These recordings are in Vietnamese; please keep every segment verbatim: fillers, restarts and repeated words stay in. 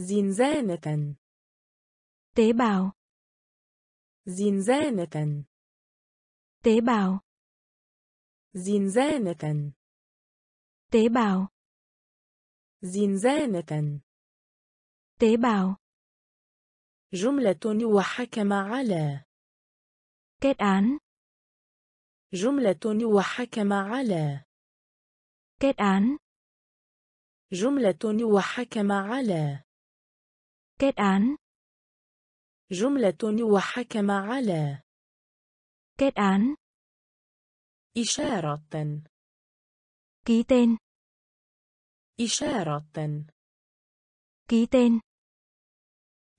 زنزانة. tế bào. زنزانة. tế bào. زنزانة. tế bào. زنزانة. tế bào. جملة وحكم على. kết án. جملة وحكم على. kết án. جملة وحكم على. kết án. جملة وحكم على. kết án. إشارة. ký tên. إشارة. ký tên.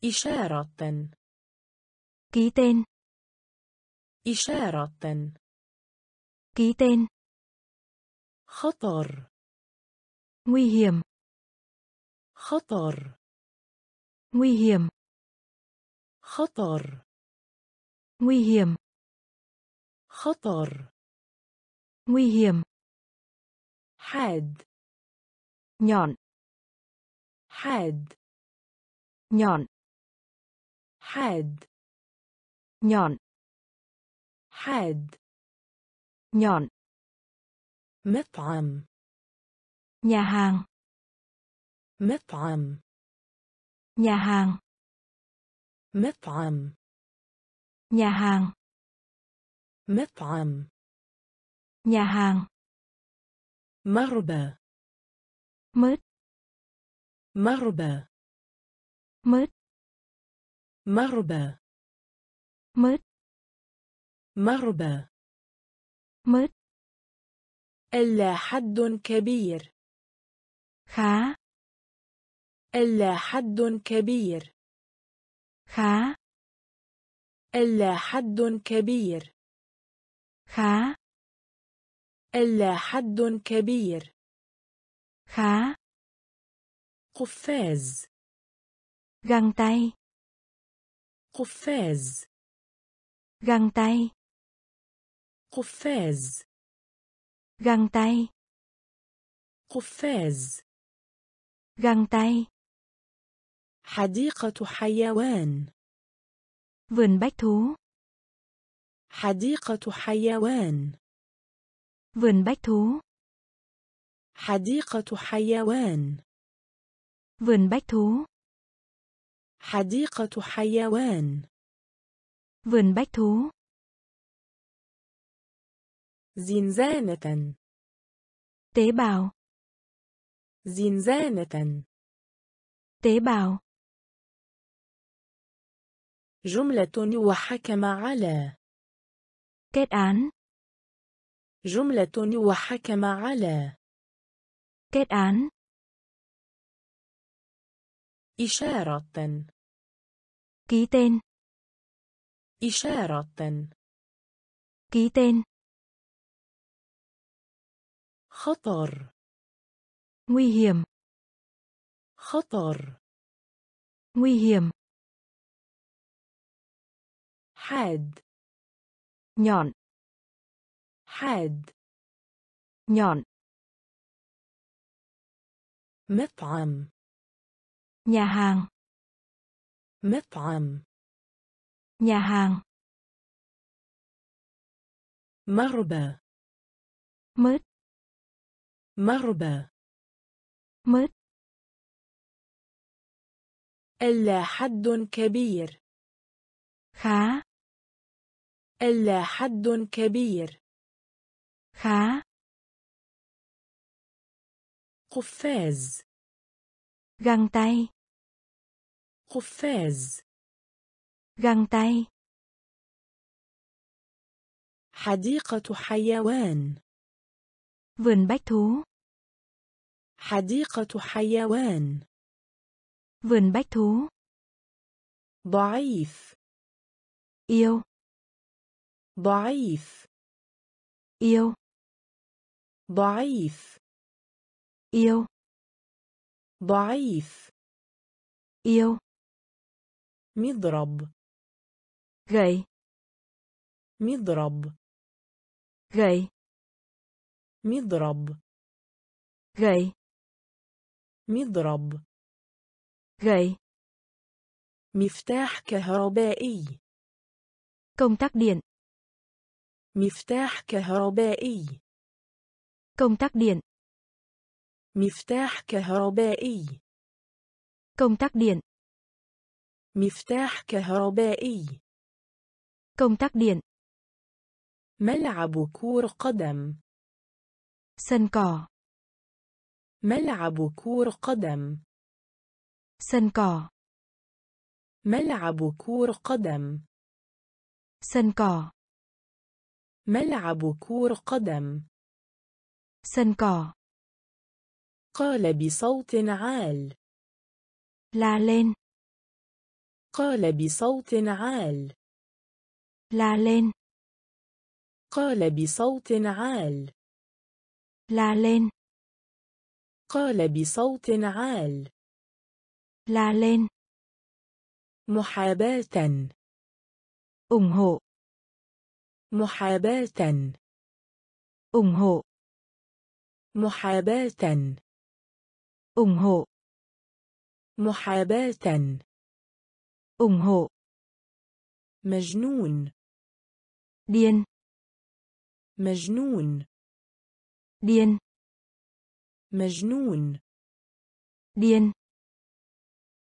إشارة. ký tên. إشارة. ký tên. خطر. nguy hiểm. خطر. nguy hiểm. خطر. nguy hiểm. خطر. nguy hiểm. حاد. nhọn. حاد. nhọn. حاد. nhọn. حاد. nhọn. مطعم. nhà hàng. مطعم. nhà hàng. مطعم. nhà hàng. مطعم. nhà hàng. مربى. مت. مربى. مت. مربى. مت. مربى. مت. إلا حد كبير. خا. إلا حد كبير. خا. إلا حد كبير. خا. إلا حد كبير. خا. قفاز. găng tay. قفاز. găng tay. قفاز. găng tay. قفاز. găng tay. حديقة حيوان. vườn bách thú. حديقة حيوان. vườn bách thú. حديقة حيوان. vườn bách thú. حديقة حيوان. vườn bách thú. زنزانة. tế bào. زنزانة. tế bào. جملة وحكم على. kết án. جملة وحكم على. kết án. إشارة. ký tên. إشارة. ký tên. خطر. nguy hiểm. خطر. nguy hiểm. حاد. nhọn. حاد. nhọn. مطعم. nhà hàng. مطعم. nhà hàng. مربى. مت. مربى. مت. إلا حد كبير. خا. إلا حد كبير. خا. قفاز. găng tay. قفاز. găng tay. حديقة حيوان. vườn bách thú. حديقة حيوان. vườn bách thú. ضعيف. yếu. ضعيف. yếu. ضعيف. yếu. ضعيف. yếu. مضرب. gậy. مضرب. gậy. مضرب. gậy. مضرب. gậy, مفتاح كهربائي, công tắc điện, مفتاح كهربائي, công tắc điện, مفتاح كهربائي, công tắc điện, مفتاح كهربائي, công tắc điện, ملعب كور قدم, sân cỏ, ملعب كور قدم, sân cỏ, ملعب كور قدم, sân cỏ, ملعب كور قدم, sân cỏ. قال بصوت عال, la lên, قال بصوت عال, la lên, قال بصوت عال, la lên, قال بصوت عال, la lên, محاباة, ủng hộ, محاباة, ủng hộ, محاباة, ủng hộ, محاباة, ủng hộ, مجنون, điên, مجنون, điên, مجنون, điên,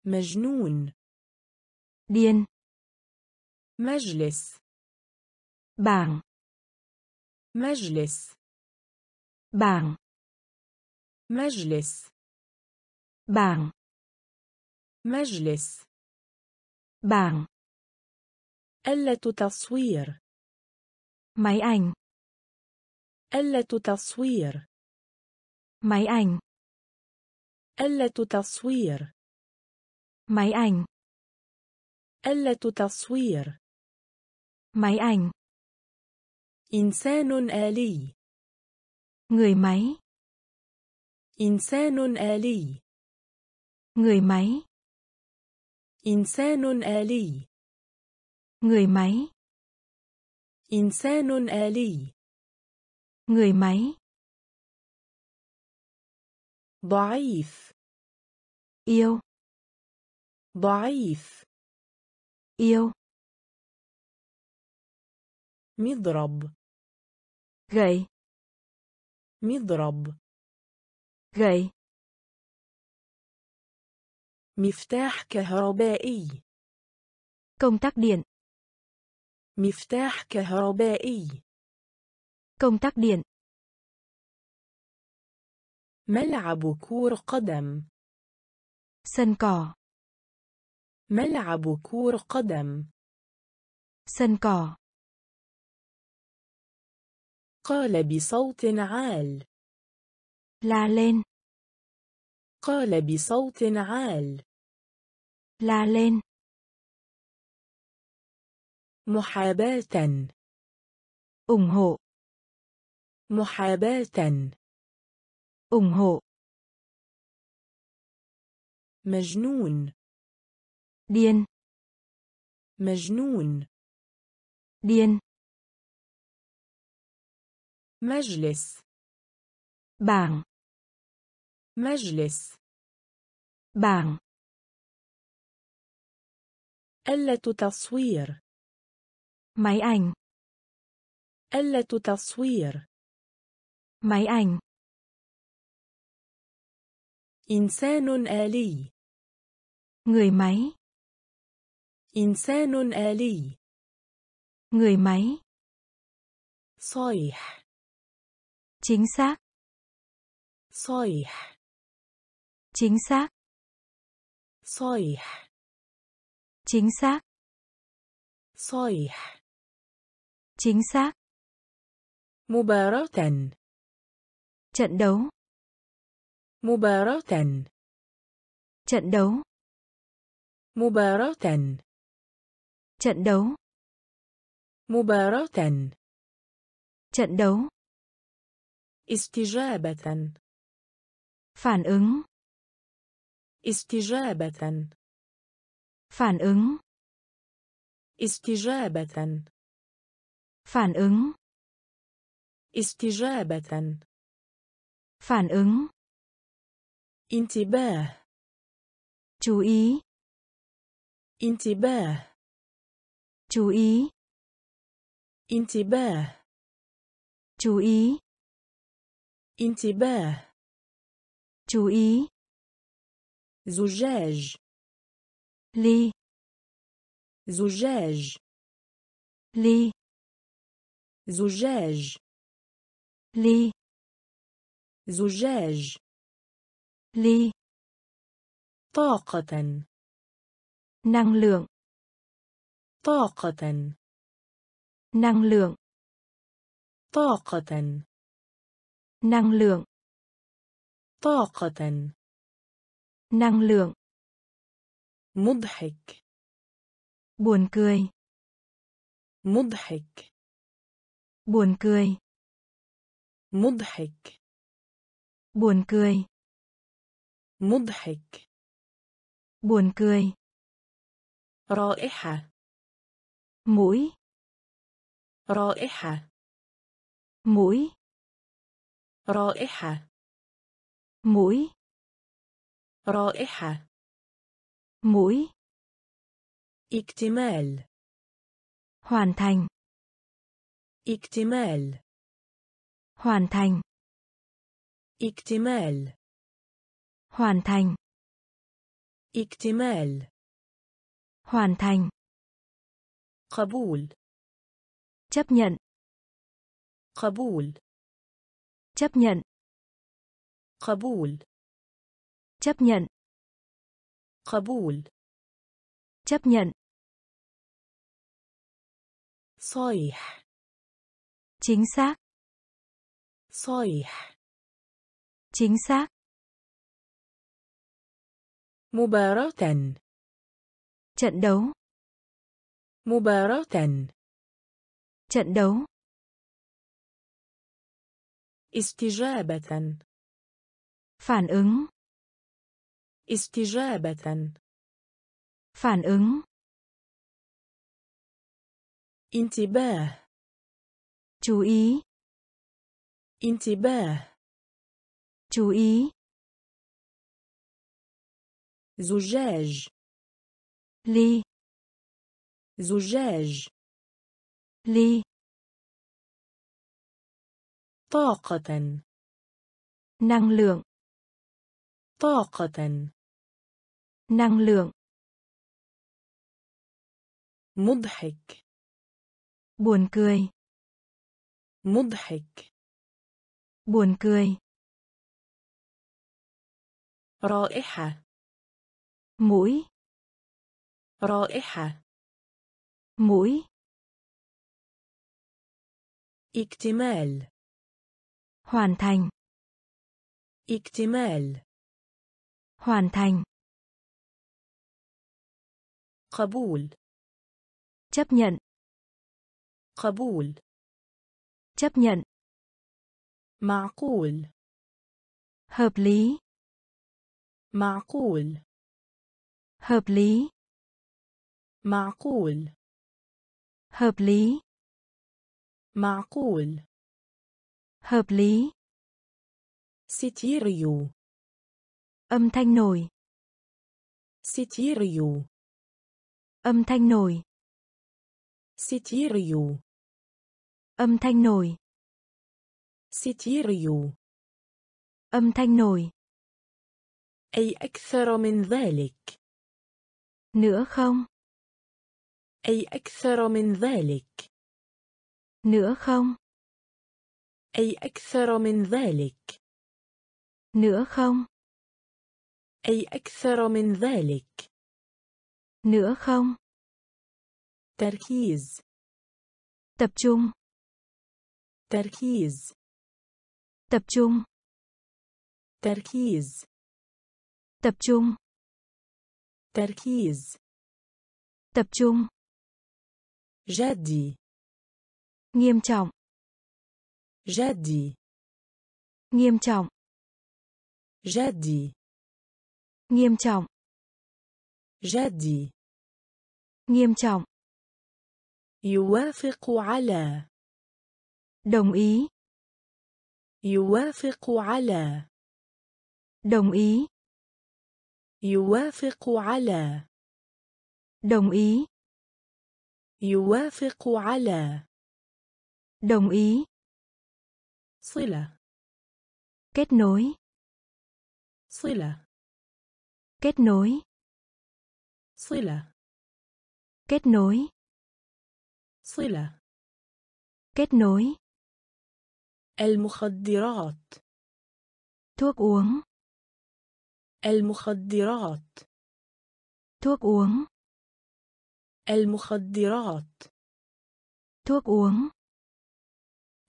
مجنون, điên, مجلس, bảng, مجلس, bảng, مجلس, bảng, مجلس, bảng, آلة تصوير, máy ảnh, آلة تصوير, máy ảnh, آلة تصوير, máy ảnh, آلة تصوير, máy ảnh, إنسان آلي, người máy, إنسان آلي, người máy, إنسان آلي, người máy, إنسان آلي, người máy, ضعيف, yếu, ضعيف, yếu, مضرب, gậy, مضرب, gậy, مفتاح كهربائي, công tắc điện, مفتاح كهربائي, công tắc điện, ملعب كور قدم, sân cỏ, ملعب كور قدم, sân cỏ, قال بصوت عال, la lên, قال بصوت عال, la lên, محاباة, ủng hộ, محاباة, ủng hộ, مجنون, điên, مجنون, điên, مجلس, bảng, مجلس, bảng, آلة تصوير, máy ảnh, آلة تصوير, máy ảnh, إنسان آلي, người máy, إنسان آلي, người máy, صحيح, chính xác, صحيح, chính xác, صحيح, chính xác, صحيح, chính xác, مباراة, trận đấu, مباراة, trận đấu, مباراة, trận đấu, مباراة, trận đấu, استجابة, phản ứng, استجابة, phản ứng, استجابة, phản ứng, استجابة, phản ứng, انتباه, chú ý. انتباه. chú ý. انتباه. chú ý. انتباه. chú ý. زجاج. ly. زجاج. ly. زجاج. ly. زجاج. ly. طاقة. năng lượng. طاقة. năng lượng. طاقة. năng lượng. طاقة. năng lượng. مضحك. buồn cười. مضحك. buồn cười. مضحك. buồn cười. مضحك. buồn cười. رائحة. mũi. رائحة. mũi. رائحة. mũi. رائحة. mũi. اكتمال. hoàn thành. اكتمال. hoàn thành. اكتمال. hoàn thành. اكتمال. hoàn thành. قبول. chấp nhận. قبول. chấp nhận. قبول. chấp nhận. قبول. chấp nhận. صحيح. chính xác. صحيح. chính xác. مباراة. trận đấu. مباراة. trận đấu. استجابة. phản ứng. استجابة. phản ứng. انتباه. chú ý. انتباه. chú ý. زجاج. ly. زجاج. ly. طاقة. năng lượng. طاقة. năng lượng. مضحك. buồn cười. مضحك. buồn cười. رائحة. mũi. رائحة. mũi. اكتمال. hoàn thành. اكتمال. hoàn thành. قبول. chấp nhận. قبول. chấp nhận. معقول. hợp lý. معقول. hợp lý. معقول. hợp lý. معقول. hợp lý. ستيريو. âm thanh nổi. ستيريو. âm thanh nổi. ستيريو. âm thanh nổi. ستيريو. âm thanh nổi. أي أكثر من ذلك. nữa không. أي أكثر من ذلك. nữa không. أي أكثر من ذلك. nữa không. أي أكثر من ذلك. nữa không. تركيز. tập trung. تركيز. tập trung. تركيز. tập trung. تركيز. tập trung. جدي. nghiêm trọng. جدي. nghiêm trọng. جدي. nghiêm trọng. جدي. nghiêm trọng. يوافق على. đồng ý. يوافق على. đồng ý. يوافق على. Đồng ý. يوافق على. Đồng ý. صلة. Kết nối. صلة. Kết nối. صلة. Kết nối. صلة. Kết nối. المخدرات. Thuốc uống. المخدرات. Thuốc uống. المخدرات. Thuốc uống.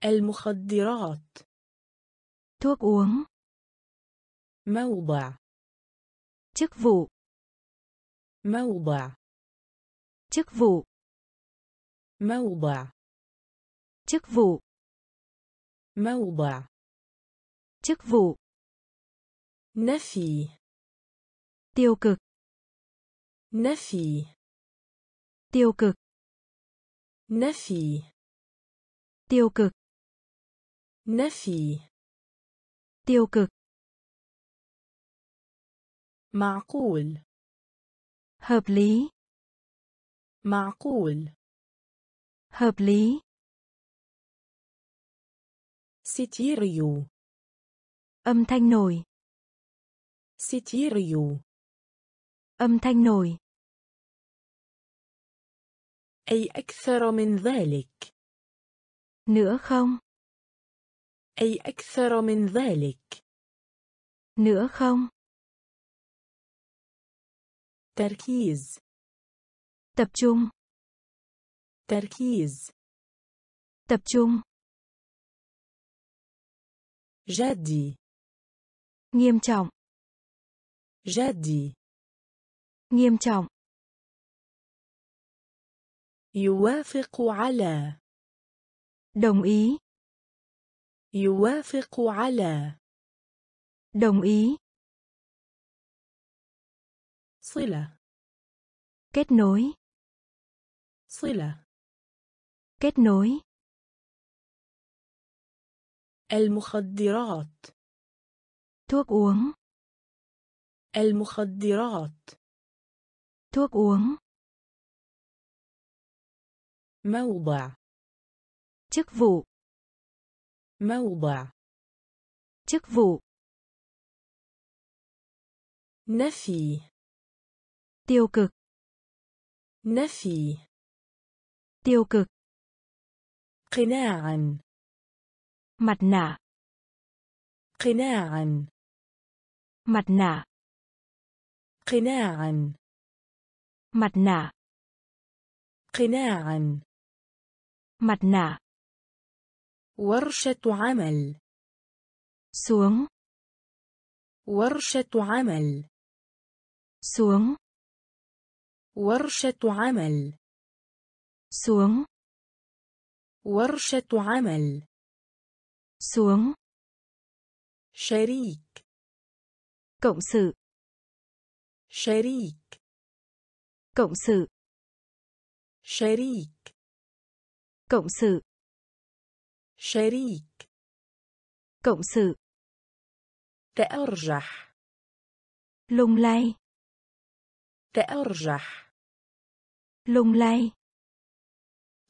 المخدرات. Thuốc uống. موضع. Chức vụ. موضع. Chức vụ. موضع. Chức vụ. موضع. Chức vụ. نفي. Tiêu cực. نفي. Tiêu cực. نفي. Tiêu cực. نفي. Tiêu cực. معقول. Hợp lý. معقول. Hợp lý. ستيريو. Âm thanh nổi. ستيريو. Âm thanh nổi. أي أكثر من ذلك. Nữa không. أي أكثر من ذلك. Nữa không. تركيز. Tập trung. تركيز. Tập trung. جدي. Nghiêm trọng. جدي. Nghiêm trọng. يوافق على. Đồng ý. يوافق على. Đồng ý. صلة. Kết nối. صلة. Kết nối. المخدرات. Thuốc uống. المخدرات. Thuốc uống. موضع. Chức vụ. موضع. Chức vụ. نفي. Tiêu cực. نفي. Tiêu cực. قناعا. Mặt nạ. قناعا. Mặt nạ. قناعا. Mặt nạ. قناعا. Mặt nạ. ورشة عمل. xuống. ورشة عمل. xuống. ورشة عمل. xuống. ورشة عمل. xuống. شريك. cộng sự. شريك. cộng sự. شريك. Cộng sự. شريك. Cộng sự. تأرجح. Lung lay. تأرجح. Lung lay.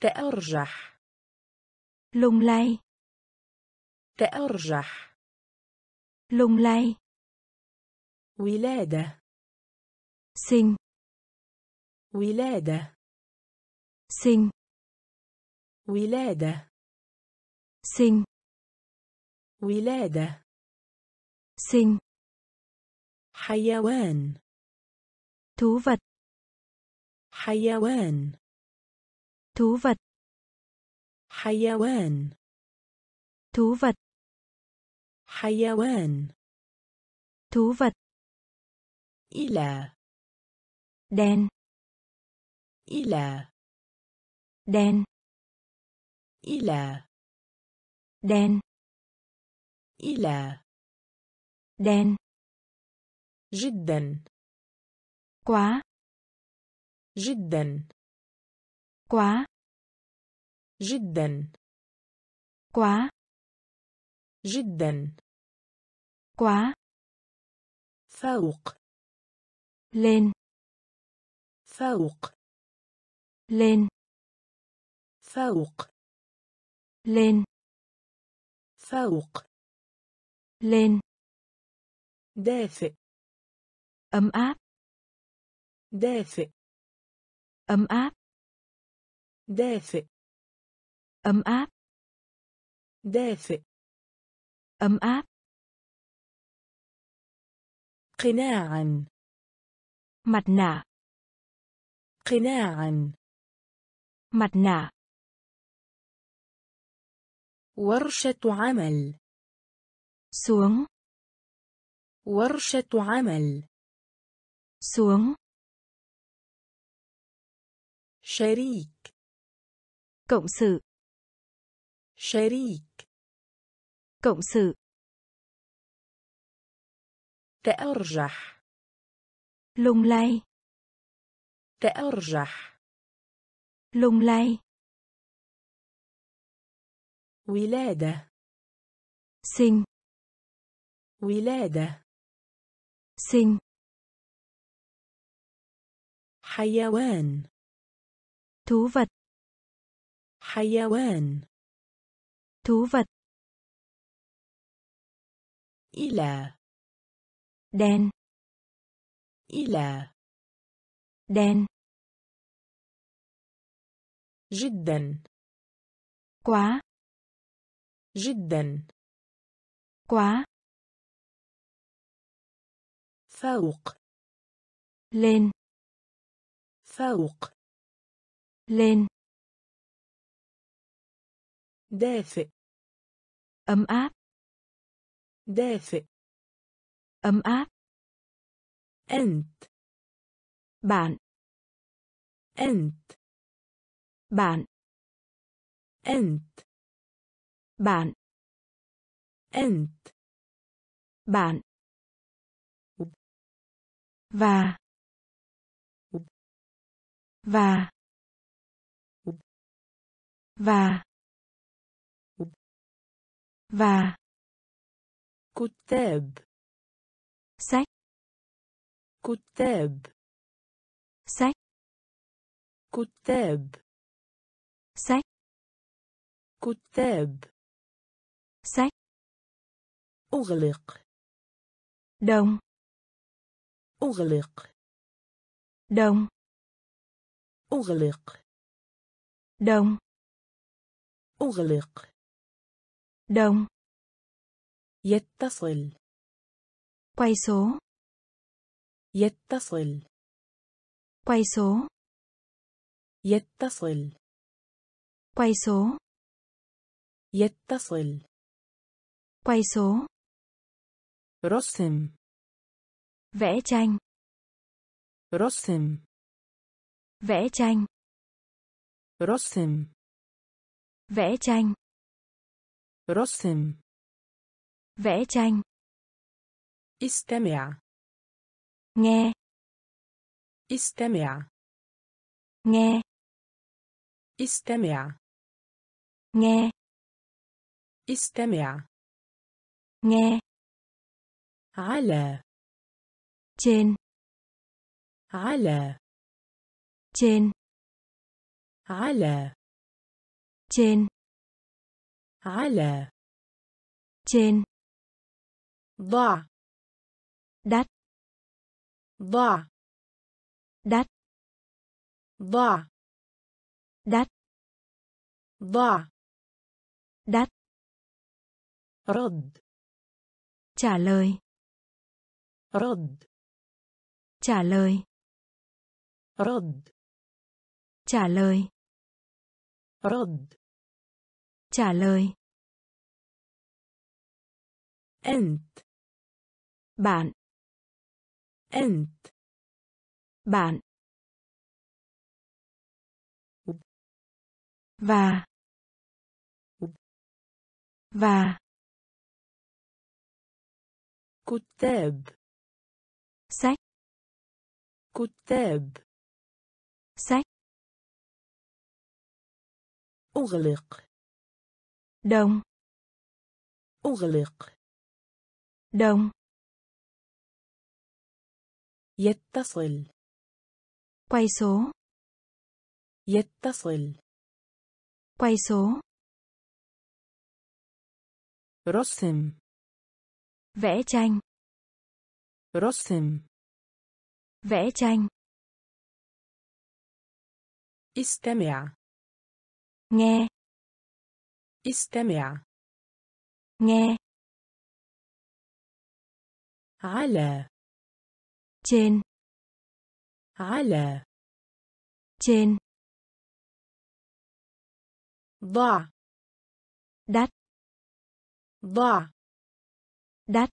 تأرجح. Lung lay. تأرجح. Lung lay. ولادة. Sinh. ولادة. Sinh. ولادة. Sinh. ولادة. Sinh. حيوان. Thú vật. حيوان. Thú vật. حيوان. Thú vật. حيوان. Thú vật. إلى. Đèn. إلى. Đen. إلى. Đen. إلى. Đen. جدا. quá. جدا. quá. جدا. quá. جدا. quá. فوق. lên فوق lên فوق lên فوق lên دافئ ấm áp دافئ ấm áp دافئ ấm áp دافئ ấm áp قناعا mặt nạ قناعا mặt nạ ورشة عمل xuống ورشة عمل xuống شريك cộng sự شريك cộng sự تأرجح lung lay تأرجح lung lay ولادة sinh ولادة sinh حيوان thú vật حيوان thú vật إلى đèn إلى đèn جدا quá جدا quá فوق lên فوق lên دافئ ấm áp دافئ ấm áp أنت bạn أنت bạn أنت bạn أنت bạn và và và và كتاب sách كتاب sách كتاب sách كتاب sách أغلق دم أغلق دم أغلق دم أغلق دم يتصل quay số يتصل quay số يتصل quay số يتصل quay số رسم vẽ tranh رسم vẽ tranh رسم vẽ tranh رسم vẽ tranh استمع nghe استمع nghe استمع nghe استمع nghe على trên على trên على trên على trên ضع đắt ضع đắt ضع đắt ضع đắt رد trả lời رد trả lời رد trả lời رد trả lời أنت bạn أنت bạn và và كتاب sách كتاب sách أغلق دم أغلق دم يتصل. quay số. يتصل. quay số. رسم. vẽ tranh. رسم. vẽ tranh. استمع. nghe. استمع. nghe. على. trên. على. trên. ضع. đắt. ضع. đắt.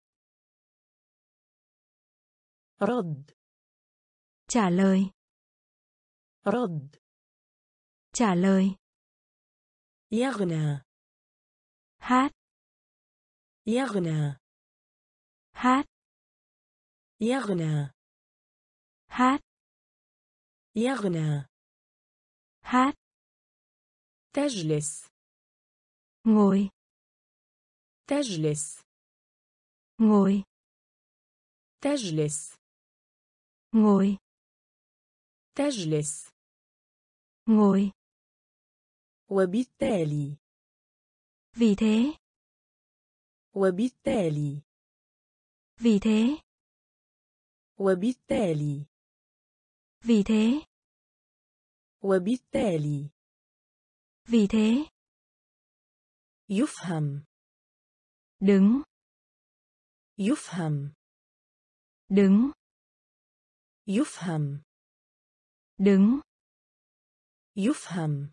رد. trả lời. رد. trả lời. يغنى. hát. يغنى. hát. يغنى. hát. يغنى. hát. تجلس. ngồi. تجلس. ngồi. تجلس. ngồi. تجلس. ngồi. وبالتالي. vì thế. وبالتالي. vì thế. وبالتالي. vì thế. وبالتالي. vì thế. يفهم. đứng. يفهم. đứng. يفهم. đứng. يفهم.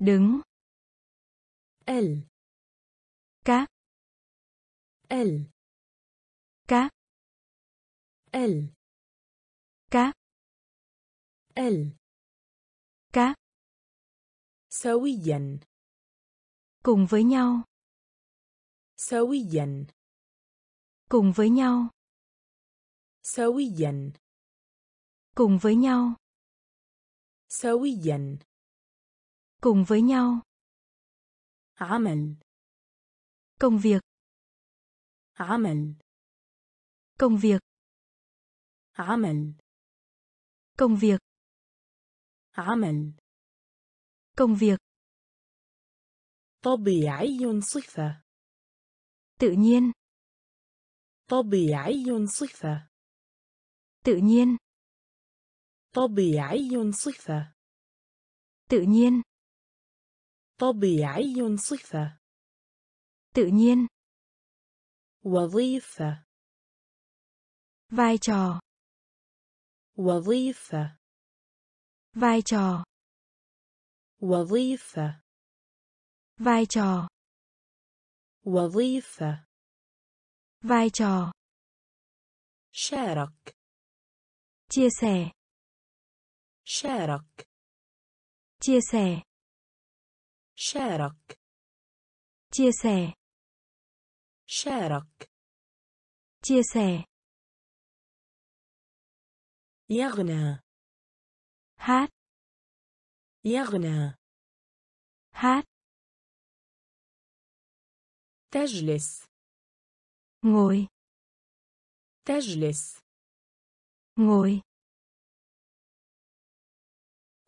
đứng. ال. các. ال. các. ال. các. ال. các. سويا. cùng với nhau. سويا. cùng với nhau. سويا. cùng với nhau. سويا. cùng với nhau. عمل. công việc. عمل. công việc. عمل. công việc. عمل. công việc. طبيعي صفة. tự nhiên. طبيعي صفة. tự nhiên. طبيعي صفة. tự nhiên. طبيعي صفة. tự nhiên. وظيفة. vai trò. وظيفة. vai trò. وظيفة. vai trò. وظيفة. vai trò. شارك. chia sẻ. شارك. chia sẻ. شارك. chia sẻ. شارك. chia sẻ. يغنى. hát. يغنى. hát. تجلس. ngồi. تجلس. ngồi.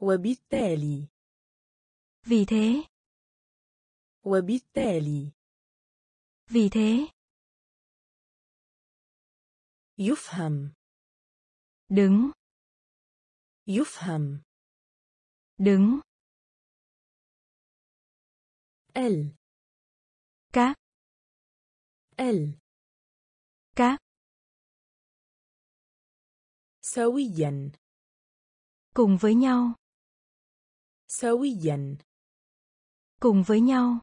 وبالتالي. vì thế. وبالتالي. vì thế. يفهم. đứng. يفهم. đứng. ال. các. ال. các. سويا. cùng với nhau. سويا. cùng với nhau.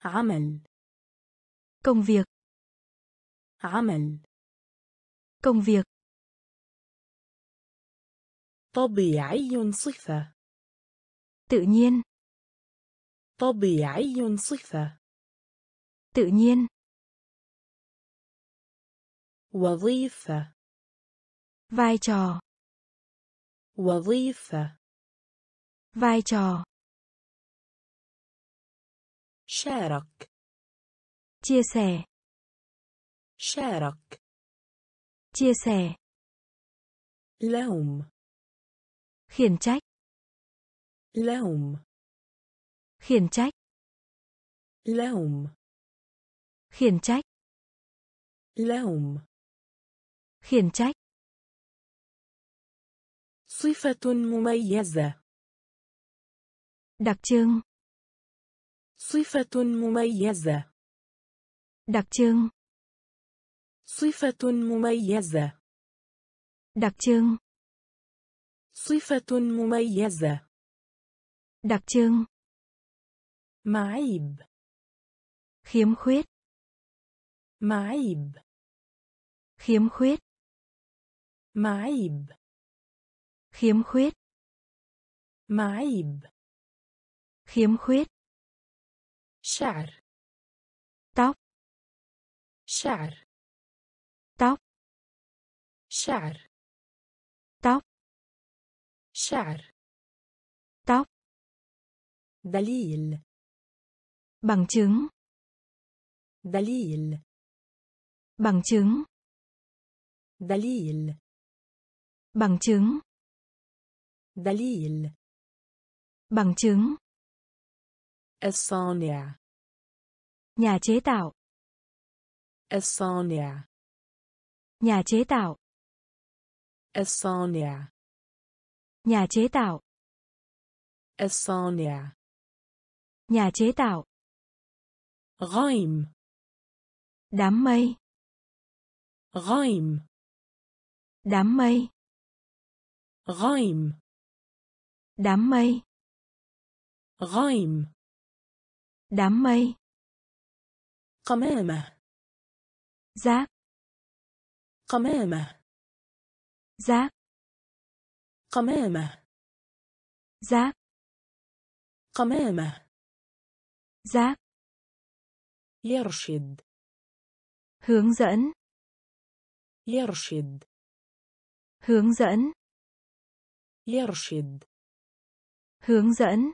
عمل. công việc. عمل. công việc. طبيعي صفة. tự nhiên. طبيعي صفة. tự nhiên. وظيفة. vai trò. وظيفة. vai trò. شارك. chia sẻ. شارك. chia sẻ. Lum. Khiển trách. Lum. Khiển trách. Lum. Khiển trách. Lum. Khiển trách. صفة مميزة. Đặc trưng. صفة مميزة. Đặc trưng. صفة مميزة. Đặc trưng. صفة مميزة. Đặc trưng. معيب. Khiếm khuyết. معيب. Khiếm khuyết. معيب. Khiếm khuyết. معيب. Khiếm khuyết. شعر. Tóc. شعر. Tóc. شعر. Tóc. شعر. Tóc. دليل. Bằng chứng. دليل. Bằng chứng. دليل. Bằng chứng. دليل. Bằng chứng. الصانع. Nhà chế tạo. الصانع. Nhà chế tạo. الصانع. Nhà chế tạo. الصانع. Nhà chế tạo. غيم. Đám mây. غيم. Đám mây. غيم. Đám mây. غيم. Đám mây. قمامة. Giáp. قمامة. Giáp. قمامة. Giáp. قمامة. Giáp. يرشد. Hướng dẫn. يرشد. Hướng dẫn. يرشد. Hướng dẫn.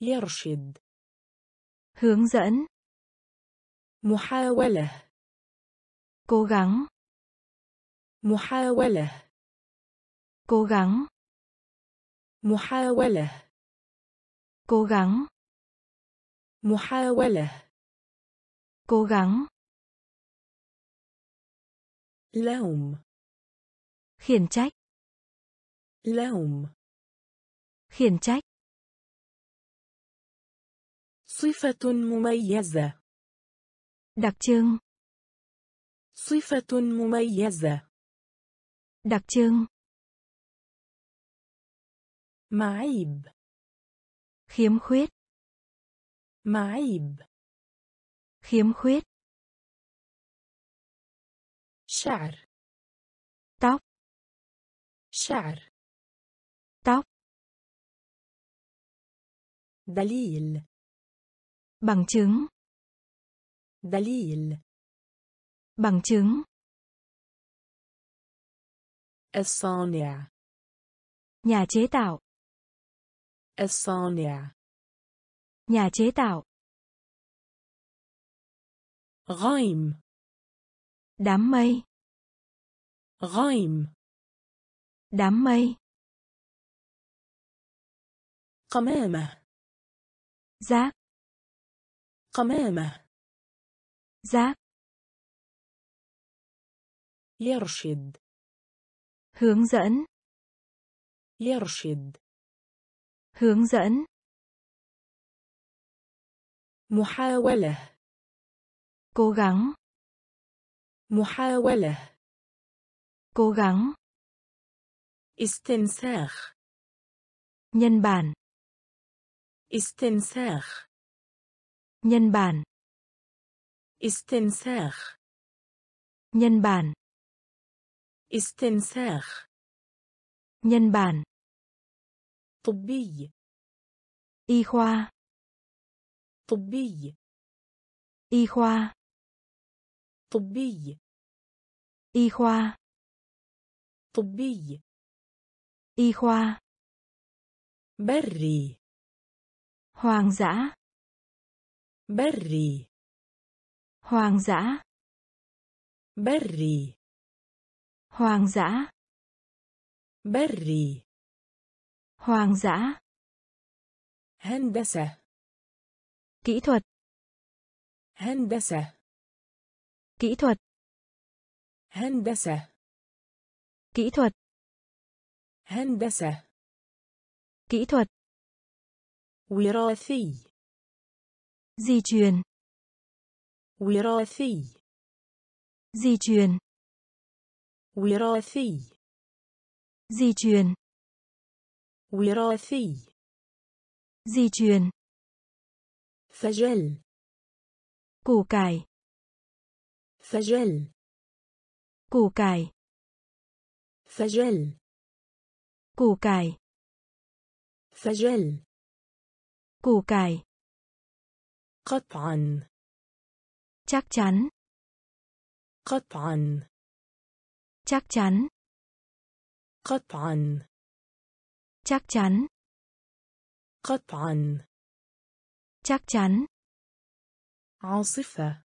يرشد. Hướng dẫn. محاولة. Cố gắng. محاولة. Cố gắng. محاولة. Cố gắng. محاولة. Cố gắng. لوم. Khiển trách. لوم. Khiển trách. صفة مميزة. Đặc trưng. صفة مميزة. Đặc trưng. معيب. Khiếm khuyết. معيب. Khiếm khuyết. شعر. Tóc. شعر. Tóc. دليل. Bằng chứng. دليل. Bằng chứng. الصانع. Nhà chế tạo. الصانع. Nhà chế tạo. غيم. Đám mây. غيم. Đám mây. قمامة. Giáp. قمامة. Giáp. يرشد. Hướng dẫn. يرشد. Hướng dẫn. محاولة. Cố gắng. محاولة. Cố gắng. استنساخ. Nhân bản. استنساخ. Nhân bản. استنساخ. Nhân bản. استنساخ. Nhân bản. طبي. Y khoa. طبي. Y khoa. طبي. Y khoa. طبي. Y khoa. بري. Hoang dã. بري. Hoang dã. بري. hoang dã. بري. hoang dã. هندسة. kỹ thuật. هندسة. kỹ thuật. هندسة. kỹ thuật. هندسة. kỹ thuật. وراثي. di truyền. وراثي. di truyền. وراثي. di truyền. وراثي. di truyền. فجل. củ cải. فجل. củ cải. فجل. củ cải. فجل. củ cải. قطعا. chắc chắn. قطعا. chắc chắn. قطعا. chắc chắn. قطعا. chắc chắn. عاصفة.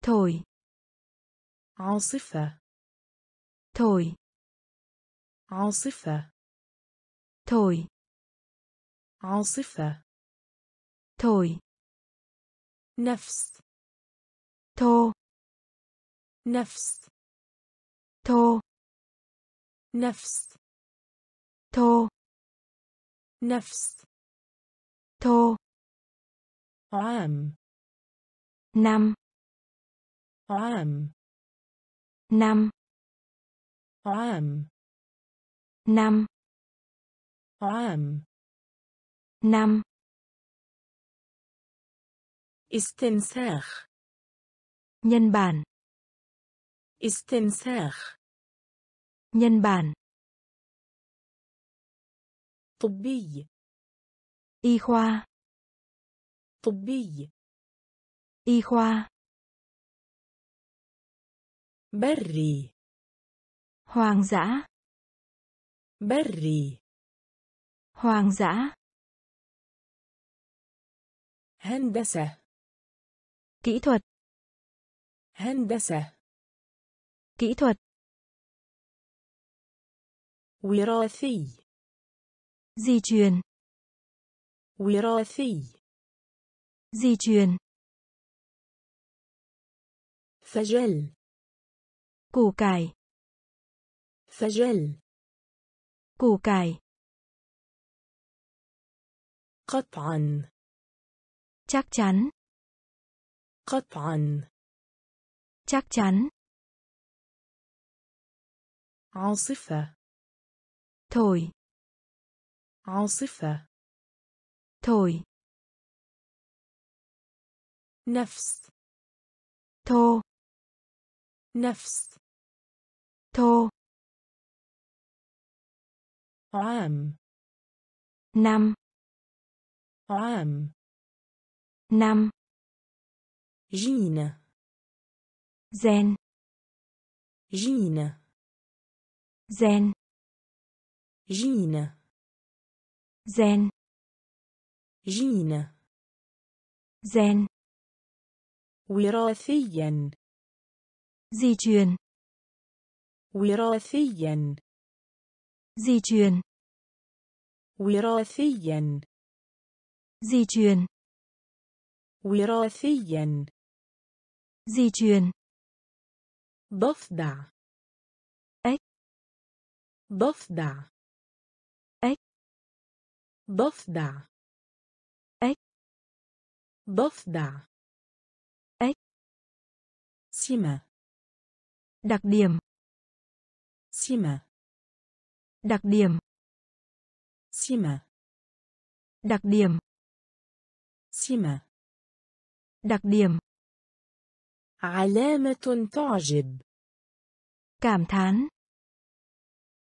thổi. عاصفة. thổi. عاصفة. thổi. عاصفة. thổi. نفس. thô. نفس. thô. نفس. thô. نفس. thô. عام. năm. عام. năm. عام. năm. عام. năm. استنساخ. nhân bản. استنساخ. nhân bản. طبي. y khoa. طبي. y khoa. بري. hoang dã. بري. hoang dã. هندسة. kỹ thuật. هندسة. kỹ thuật. وراثي. di truyền. وراثي. di truyền. فجل. củ cải. فجل. củ cải. قطعا. chắc chắn. قطعا. chắc chắn. عاصفة. thổi. عاصفة. thổi. نفس. thô. نفس. thô. عام. năm. عام. năm. جين. gen. جين. gen. جين. gen. جين. gen. وراثيا. di truyền. وراثيا. di truyền. وراثيا. di truyền. وراثيا. di truyền. ضفدع. ếch. ضفدع. ếch. ضفدع. ếch. ضفدع. ếch. سمة. đặc điểm. سمة. đặc điểm. سمة. đặc điểm. سمة. đặc điểm. علامة تعجب. cảm thán.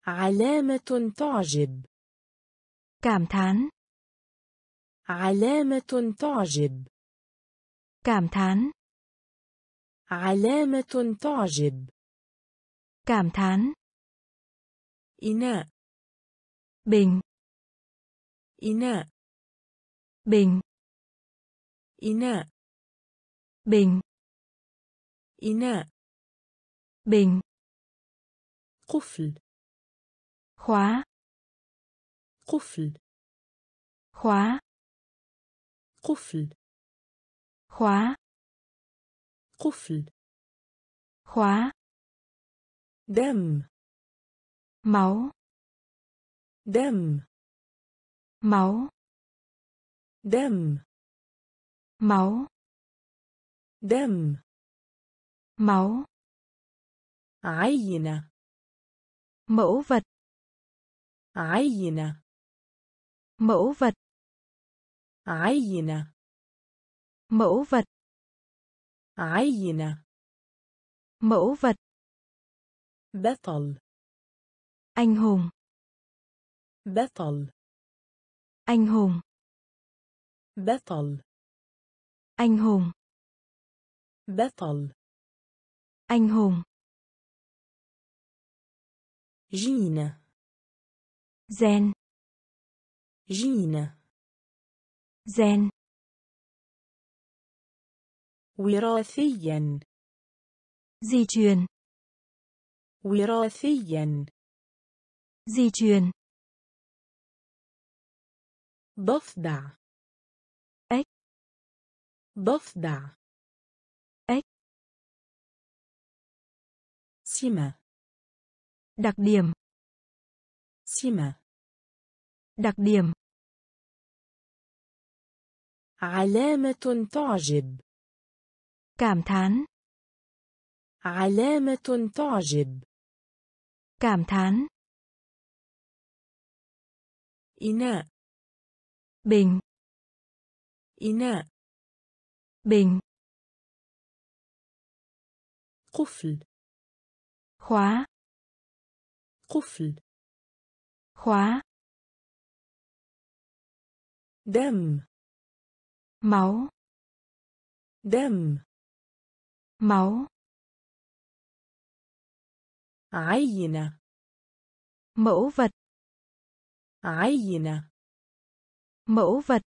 علامة تعجب. cảm thán. علامة تعجب. cảm thán. علامة تعجب. cảm thán. إناء. bình. إناء. bình. إناء. bình. إناء. bình. قفل khóa قفل khóa قفل khóa قفل khóa دم máu دم máu دم máu دم máu عينة mẫu vật عينة mẫu vật عينة mẫu vật عينة mẫu vật بطل anh hùng بطل anh hùng بطل anh hùng بطل anh hùng جينا زين جينا زين وراثيا di truyền وراثيا di truyền ضفدع اك ضفدع اك سمة đặc điểm سمة đặc điểm علامة تعجب cảm thán علامة تعجب cảm thán إناء bình إناء bình قفل khóa قفل khóa دم máu دم máu عينة mẫu vật عينة mẫu vật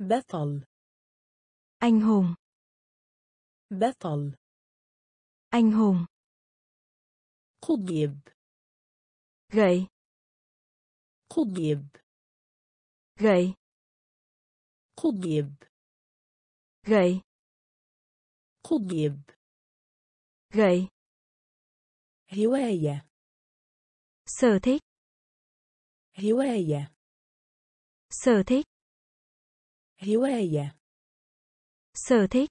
بطل anh hùng بطل anh hùng قضيب gậy قضيب gậy قضيب gậy قضيب gậy هواية sở thích هواية sở thích هواية sở thích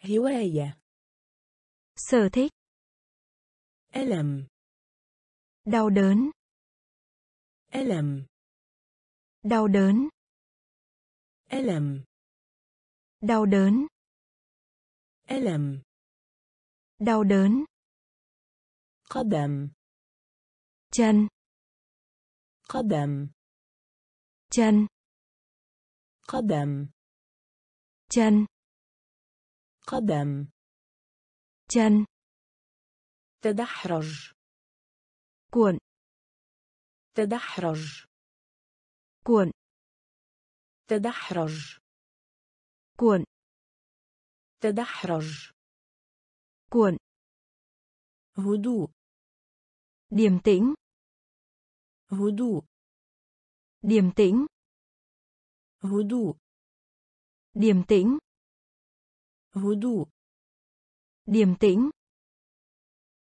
هواية sở thích ألم đau đớn ألم đau đớn ألم đau đớn ألم đau đớn قدم chân قدم chân قدم chân قدم chân تدحرج cuộn تدحرج cuộn تدحرج cuộn تدحرج cuộn هدوء điềm tĩnh هدوء điềm tĩnh هدوء điềm tĩnh هدوء điềm tĩnh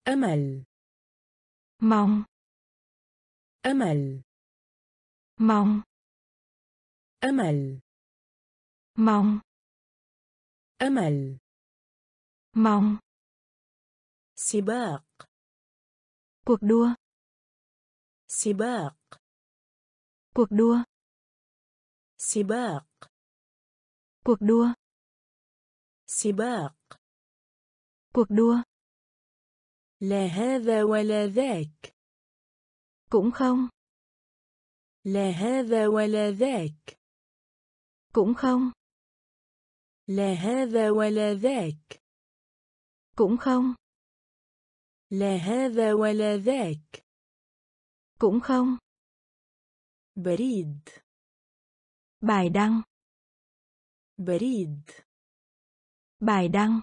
أمل mong أمل mong أمل mong أمل mong سباق cuộc đua سباق cuộc đua سباق cuộc đua سباق cuộc đua لا هذا ولا ذاك cũng không لا هذا ولا ذاك cũng không لا هذا ولا ذاك cũng không لا هذا ولا ذاك cũng không بريد bài đăng بريد bài đăng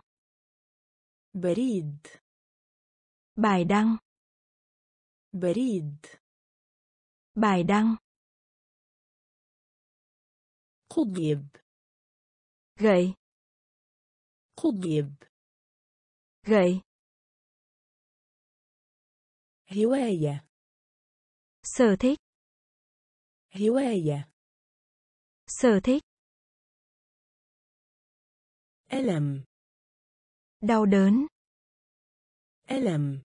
بريد bài đăng بريد bài đăng قضيب gậy قضيب gậy هواية sở thích هواية sở thích ألم đau đớn ألم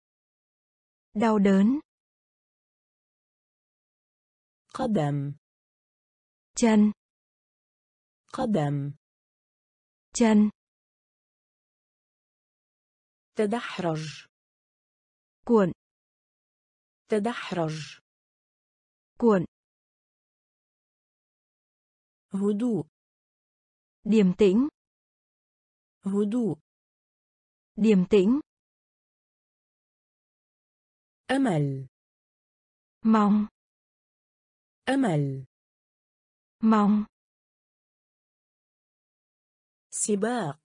đau đớn قدم chân قدم chân تدحرج cuộn تدحرج cuộn هدوء điềm tĩnh هدوء điềm tĩnh أمل mong أمل mong سباق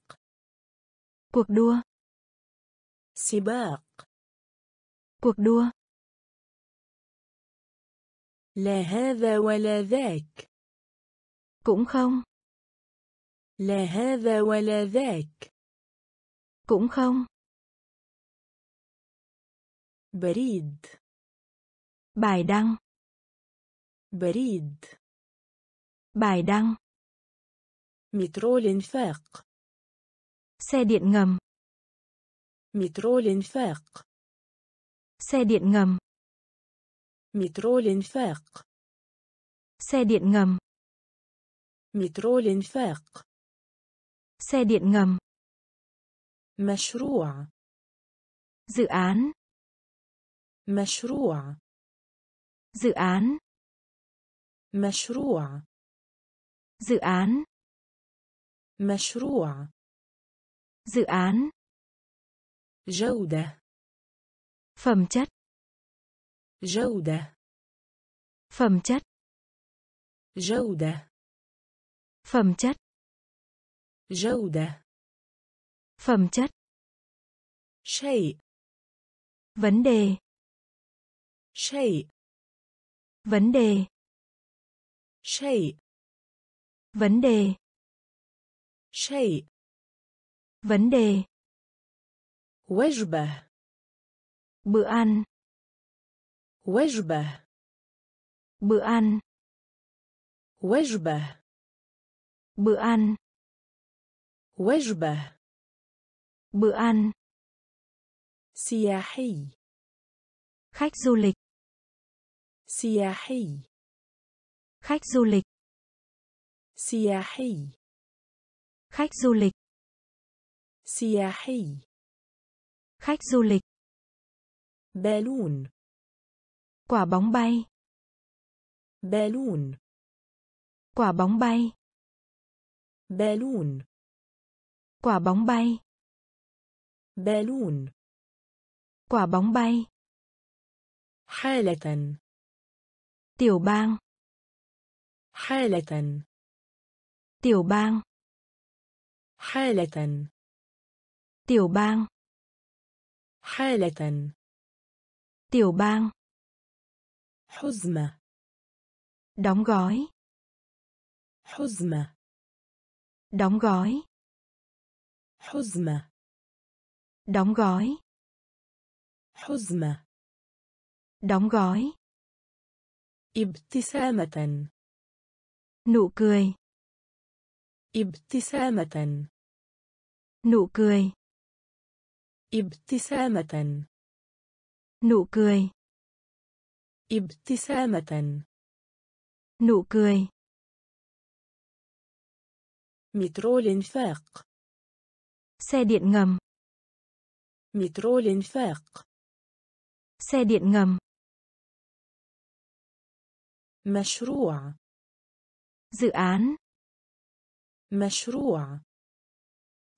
cuộc đua سباق cuộc đua لا هذا ولا ذاك cũng không لا هذا ولا ذاك cũng không بريد bài đăng بريد bài đăng مترو الانفاق xe điện ngầm مترو الانفاق xe điện ngầm مترو الانفاق xe điện ngầm مترو الانفاق xe điện ngầm مشروع dự án مشروع dự án مشروع dự án مشروع dự án جودة phẩm chất جودة phẩm chất جودة phẩm chất جودة phẩm chất شيء vấn đề شيء vấn đề شيء vấn đề شيء vấn đề وجبة bữa ăn وجبة bữa ăn وجبة bữa ăn وجبة bữa ăn سياحي khách du lịch سياحي khách du lịch سياحي khách du lịch سياحي khách du lịch بالون quả bóng bay بالون quả bóng bay بالون quả bóng bay بالون quả bóng bay حالة tiểu bang حالة tiểu bang حالة tiểu bang حالة tiểu bang حزمة đóng gói حزمة đóng gói حزمة đóng gói حزمة đóng gói ابتسامة nụ cười ابتسامة nụ cười ابتسامة nụ cười ابتسامة nụ cười مترو الانفاق xe điện ngầm مترو الانفاق xe điện ngầm مشروع dự án مشروع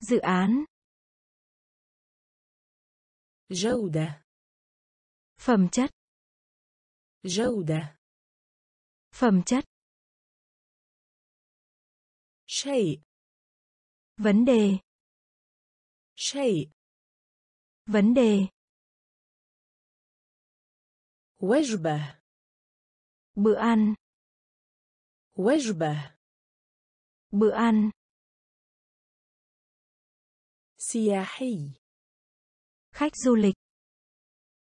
dự án جودة phẩm chất جودة phẩm chất شيء vấn đề شيء vấn đề وجبة. Bữa ăn. وجبة. Bữa ăn. سياحي. Khách du lịch.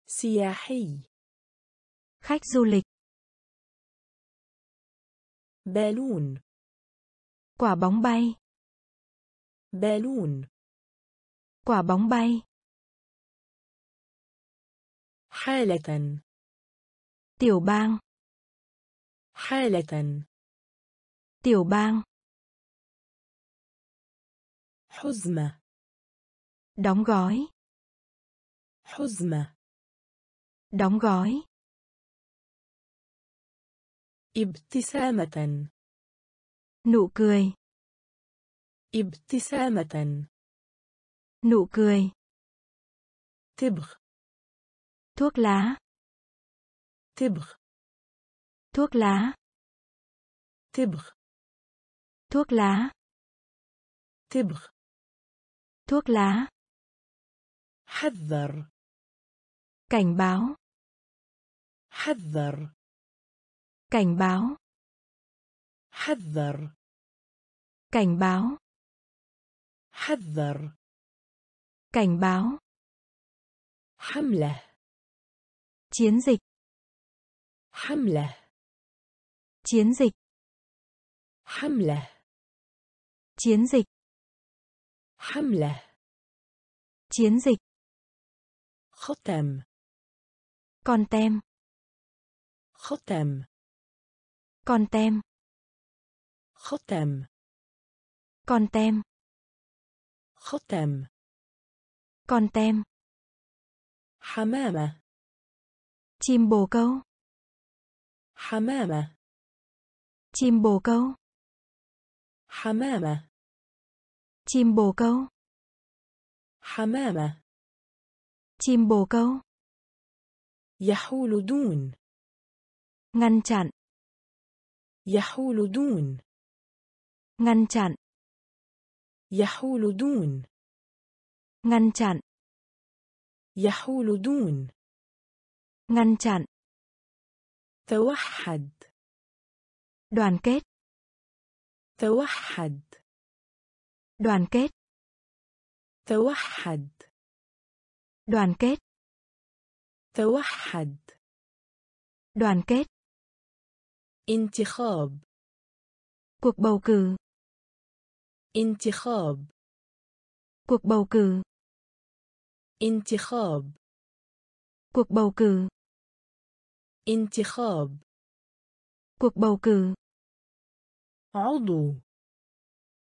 سياحي. Khách du lịch. بالون. Quả bóng bay. بالون. Quả bóng bay. حالة. Tiểu bang. حالة. Tiểu bang. حزمة. Đóng gói. حزمة. Đóng gói. ابتسامة. Nụ cười. ابتسامة. Nụ cười. تبغ. Thuốc lá. تبغ. Thuốc lá. تبغ. Thuốc lá. تبغ. Thuốc lá. حذر. Cảnh báo. حذر. Cảnh báo. حذر. Cảnh báo. حذر. Cảnh báo. حملة. Chiến dịch. حملة. Chiến dịch. حملة. Chiến dịch. حملة. Chiến dịch. ختم. Con tem. ختم. Con tem. ختم. Con tem. ختم. Con tem. حمامة. Chim bồ câu. حمامة. Chim bồ câu. حمامة. Chim bồ câu. حمامة. Chim bồ câu. يحول دون. Ngăn chặn. يحول دون. Ngăn chặn. يحول دون. Ngăn chặn. يحول دون. Ngăn chặn. توحد. Đoàn kết. توحد. Đoàn kết. توحد. Đoàn kết. توحد. Đoàn kết. انتخاب. Cuộc bầu cử. انتخاب. Cuộc bầu cử. انتخاب. Cuộc bầu cử. انتخاب. Cuộc bầu cử. عضو.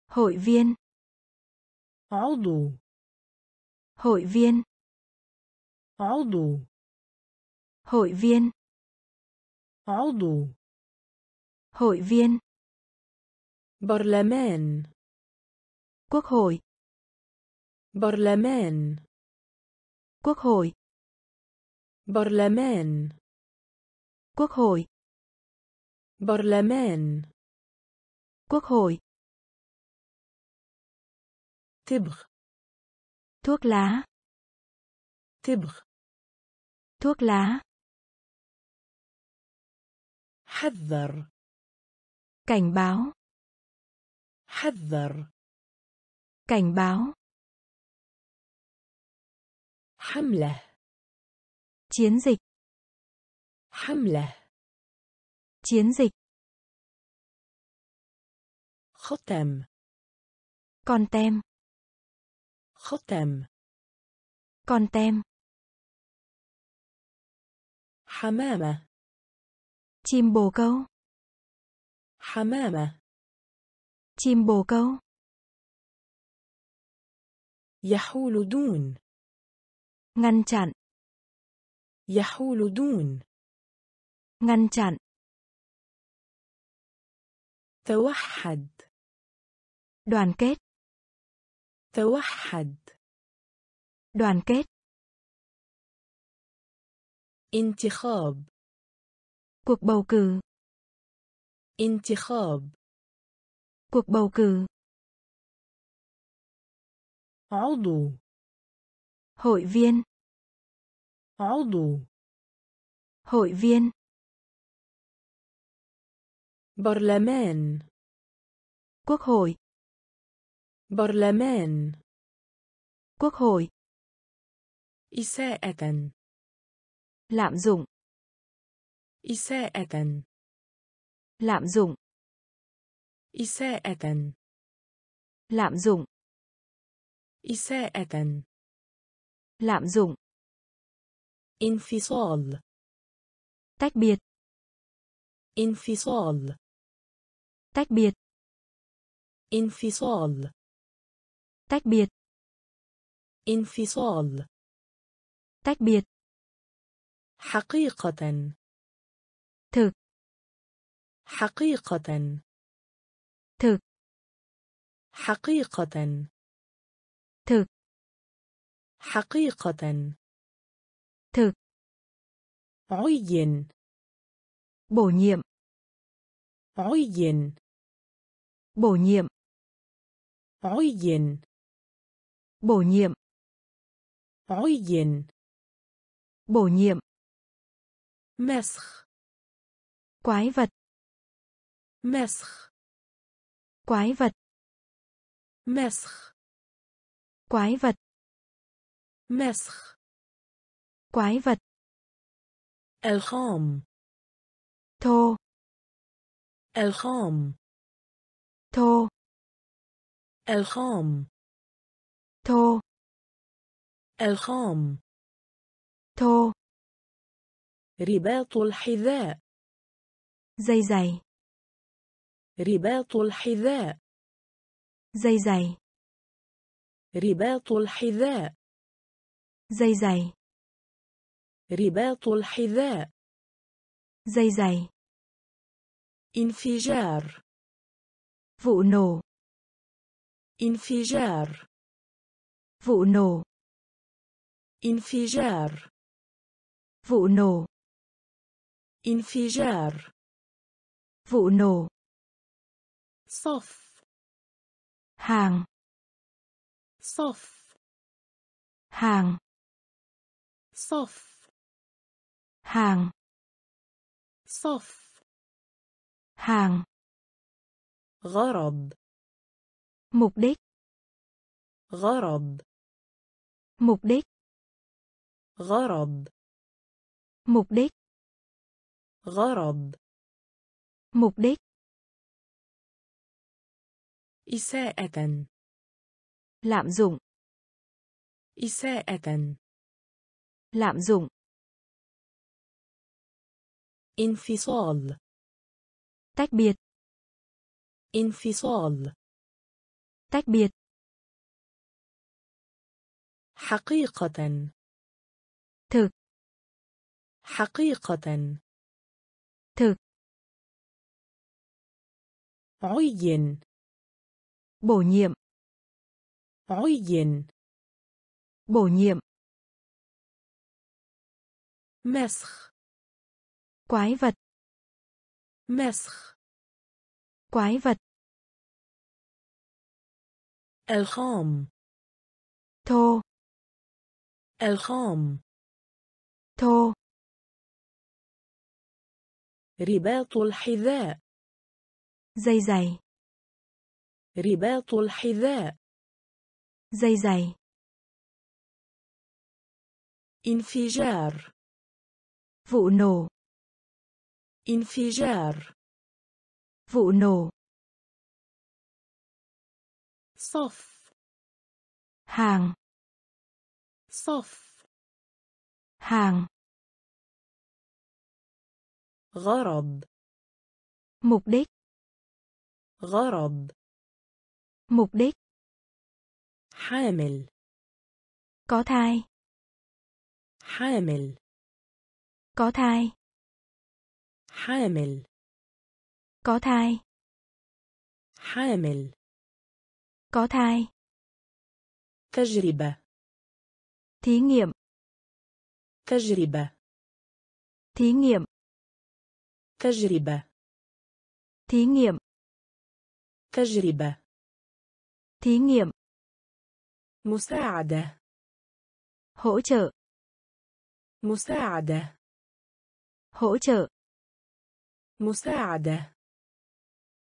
Hội viên. عضو. Hội viên. عضو. Hội viên. عضو. Hội viên. برلمان. Quốc hội. برلمان. Quốc hội. برلمان. Quốc hội. برلمان. Quốc hội. تبغ. Thuốc lá. تبغ. Thuốc lá. حذر. Cảnh báo. حذر. Cảnh báo. حملة. Chiến dịch. حملة. Chiến dịch. ختم. Con tem. ختم. Con tem. حمامة. Chim bồ câu. حمامة. Chim bồ câu. يحول دون. Ngăn chặn. يحول دون. Ngăn chặn. توحد. Đoàn kết. توحد. Đoàn kết. انتخاب. Cuộc bầu cử. انتخاب. Cuộc bầu cử. عضو. Hội viên. عضو. Hội viên. برلمان. Quốc hội. برلمان. Quốc hội. إساءة. Lạm dụng. إساءة. Lạm dụng. إساءة. Lạm dụng. إساءة. Lạm dụng. انفصال. Tách biệt. انفصال. Tách biệt. انفصال. Tách biệt. انفصال. Tách biệt. حقيقة. Thực. حقيقة. Thực. حقيقة. Thực. حقيقة. Thực. عين. Bổ nhiệm. عين. Bổ nhiệm. عين. Bổ nhiệm. عين. Bổ nhiệm. مسخ. Quái vật. مسخ. Quái vật. مسخ. Quái vật. مسخ. Quái vật. الخام. Thô. الخام. Thô. الخام. Thô. الخام. Thô. رباط الحذاء. Dây dày. رباط الحذاء. Dây dày. رباط الحذاء. Dây dày. رباط الحذاء. Dây dày. انفجار. Vụ nổ. انفجار. Vụ nổ. انفجار. Vụ nổ. انفجار. Vụ nổ. صف. Hàng. صف. Hàng. صف. Hàng. صف. Hàng. غرض. Mục đích. غرض. Mục đích. غرض. Mục đích. غرض. Mục đích. إساءة. Lạm dụng. إساءة. Lạm dụng. انفصال. Tách biệt. انفصال. Tách biệt. حقيقة. Thực. حقيقة. Thực. عين. Bổ nhiệm. عين. Bổ nhiệm. مسخ. Quái vật. مسخ. Quái vật. الخام. Thô. الخام. Thô. رباط الحذاء. Dây dày. رباط الحذاء. Dây dày. انفجار. Vụ nổ. انفجار. Vụ nổ. صف. Hàng. صف. Hàng. غرض. Mục đích. غرض. Mục đích. حامل. Có thai. حامل. Có thai. حامل. Có thai. حامل. Có thai. تجربة. Thí nghiệm. تجربة. Thí nghiệm. تجربة. Thí nghiệm. تجربة. Thí nghiệm. مساعدة. Hỗ trợ. مساعدة. hỗ trợ مساعدة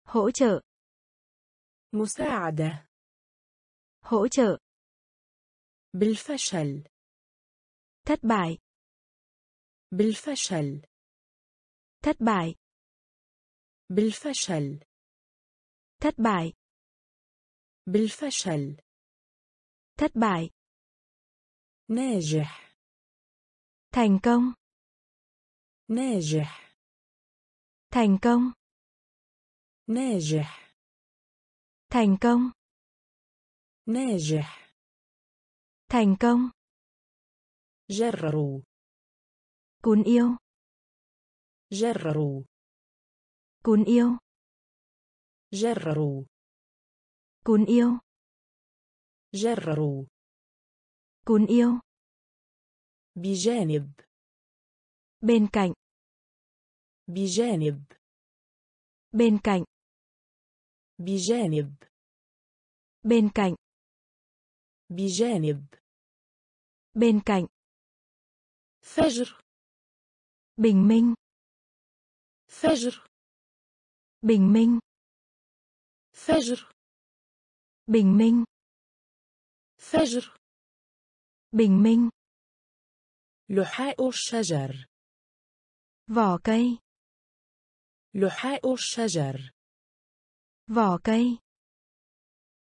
hỗ trợ مساعدة hỗ trợ بالفشل thất bại بالفشل thất bại بالفشل thất bại بالفشل thất bại ناجح thành công ناجح thành công ناجح thành công ناجح thành công جرروا cuốn yêu جرروا cuốn yêu جرروا cuốn yêu جرروا cuốn yêu بجانب bên cạnh بجانب bên cạnh بجانب bên cạnh بجانب bên cạnh فجر bình minh فجر bình minh فجر bình minh فجر bình minh لحاء الشجر vỏ cây لحاء الشجر vỏ cây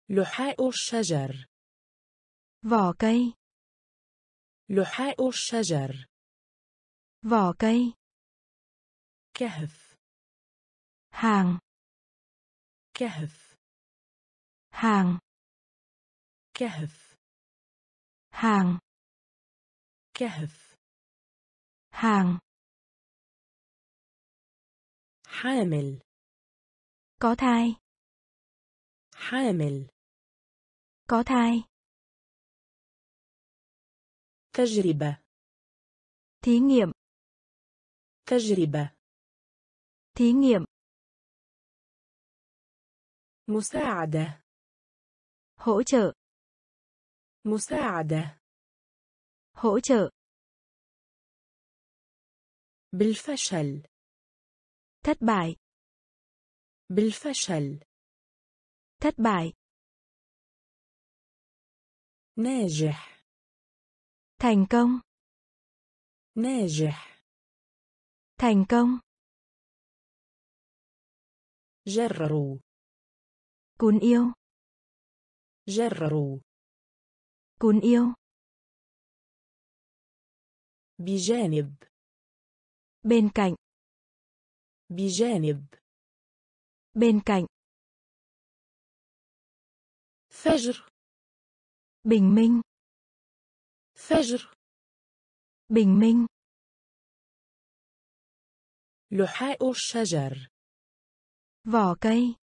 لحاء الشجر vỏ cây لحاء الشجر vỏ cây كهف hàng كهف hàng كهف hàng كهف hàng حامل có thai حامل có thai تجربة thí nghiệm تجربة thí nghiệm مساعدة hỗ trợ مساعدة hỗ trợ بالفشل thất bại بالفشل thất bại ناجح thành công ناجح thành công جرروا cuốn yêu جرروا cuốn yêu بجانب bên cạnh بجانب bên cạnh فجر bình minh فجر bình minh لحاء الشجر vỏ cây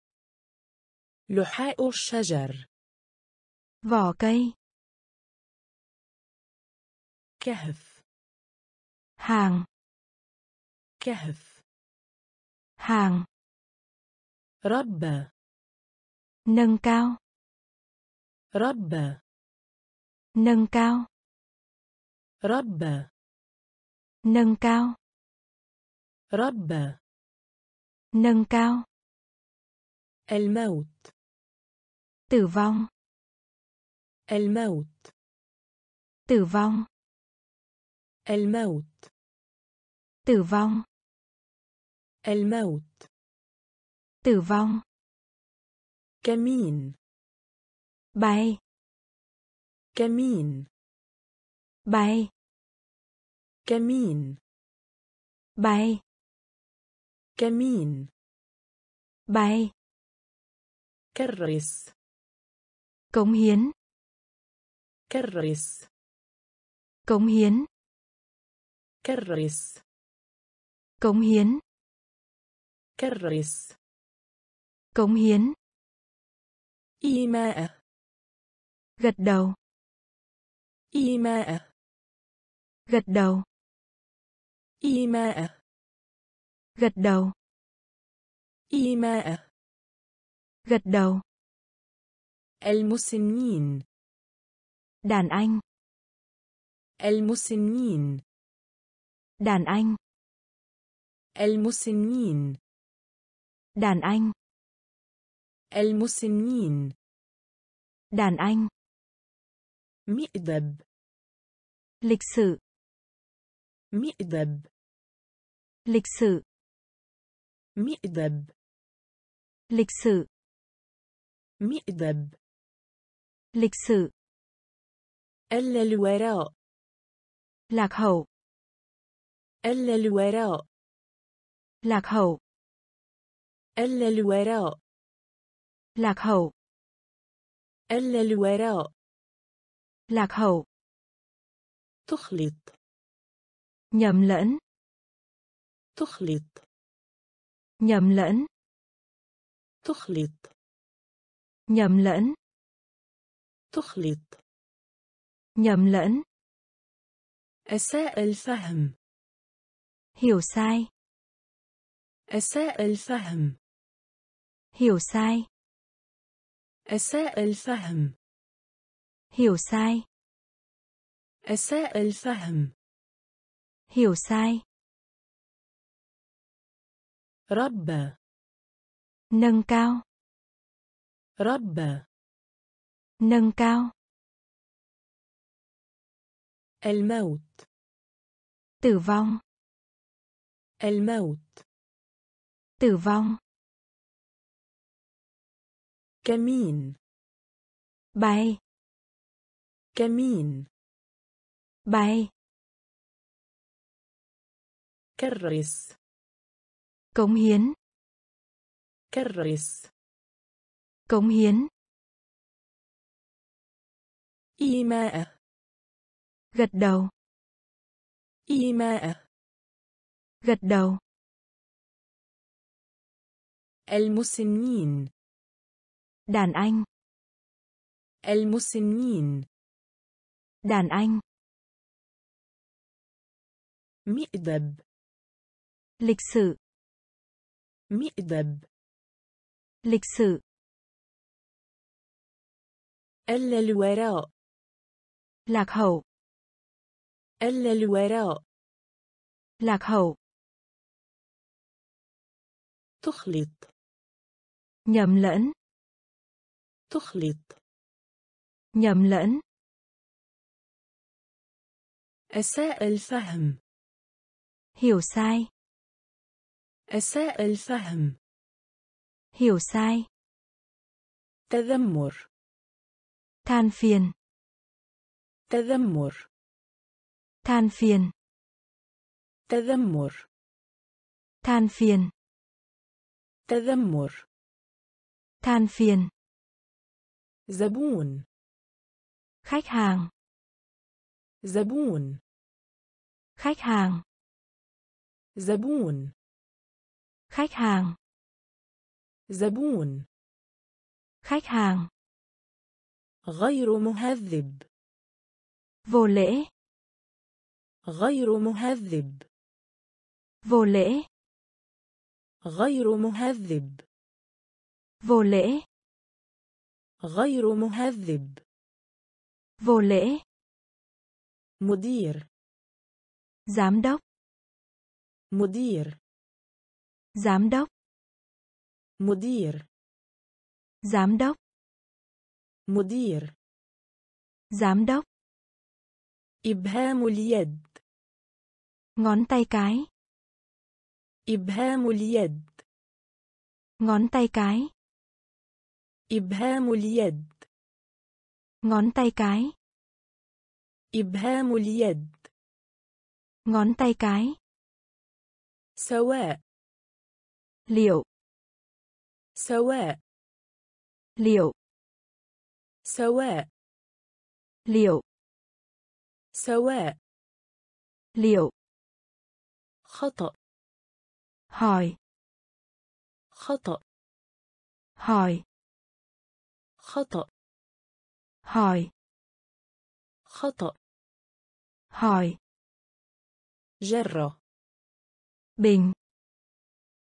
لحاء الشجر vỏ cây كهف hàng كهف hàng ربّة nâng cao ربّة nâng cao ربّة nâng cao ربّة nâng cao الموت tử vong الموت tử vong الموت tử vong الموت tử vong كمين bay كمين bay كمين bay كمين bay كرس cống hiến كرس cống hiến كرس cống hiến كرس cống hiến إيماء gật đầu إيماء gật đầu إيماء gật đầu إيماء gật đầu المسنين đàn anh المسنين đàn anh المسنين đàn anh المسنين đàn anh مئدب lịch sử مئدب lịch sử مئدب lịch sử مئدب lịch sử الوراء lạc hậu الوراء lạc hậu الوراء lạc hậu الوراء lạc hậu تخلط nhầm lẫn تخلط nhầm lẫn تخلط nhầm lẫn تخلط nhầm lẫn أساء الفهم hiểu sai أساء الفهم hiểu sai أساء الفهم hiểu sai أساء الفهم hiểu sai ربّ nâng cao ربّ nâng cao الموت tử vong الموت tử vong كمين bay كمين bay كرّس cống hiến كرّس cống hiến إيماء gật đầu إيماء gật đầu المسنين đàn anh المسنين đàn anh مئدب lịch sử مئدب lịch sử الوراء lạc hậu الوراء lạc hậu تخلط nhầm lẫn تخلط nhầm lẫn أساء الفهم hiểu sai أساء الفهم hiểu sai تذمر than phiền تذمر than phiền تذمر than phiền تذمر than phiền زبون khách hàng زبون khách hàng زبون khách hàng زبون khách hàng غير مهذب vô lễ غير مهذب vô lễ غير مهذب vô lễ غير مهذب vô lễ مدير giám đốc مدير giám đốc مدير giám đốc مدير giám đốc إبهام اليد ngón tay cái إبهام اليد ngón tay cái إبهام اليد ngón tay cái إبهام اليد ngón tay cái سواء liệu سواء liệu سواء liệu سواء liệu خطأ hỏi خطأ hỏi خطأ hỏi خطأ hỏi جرة bình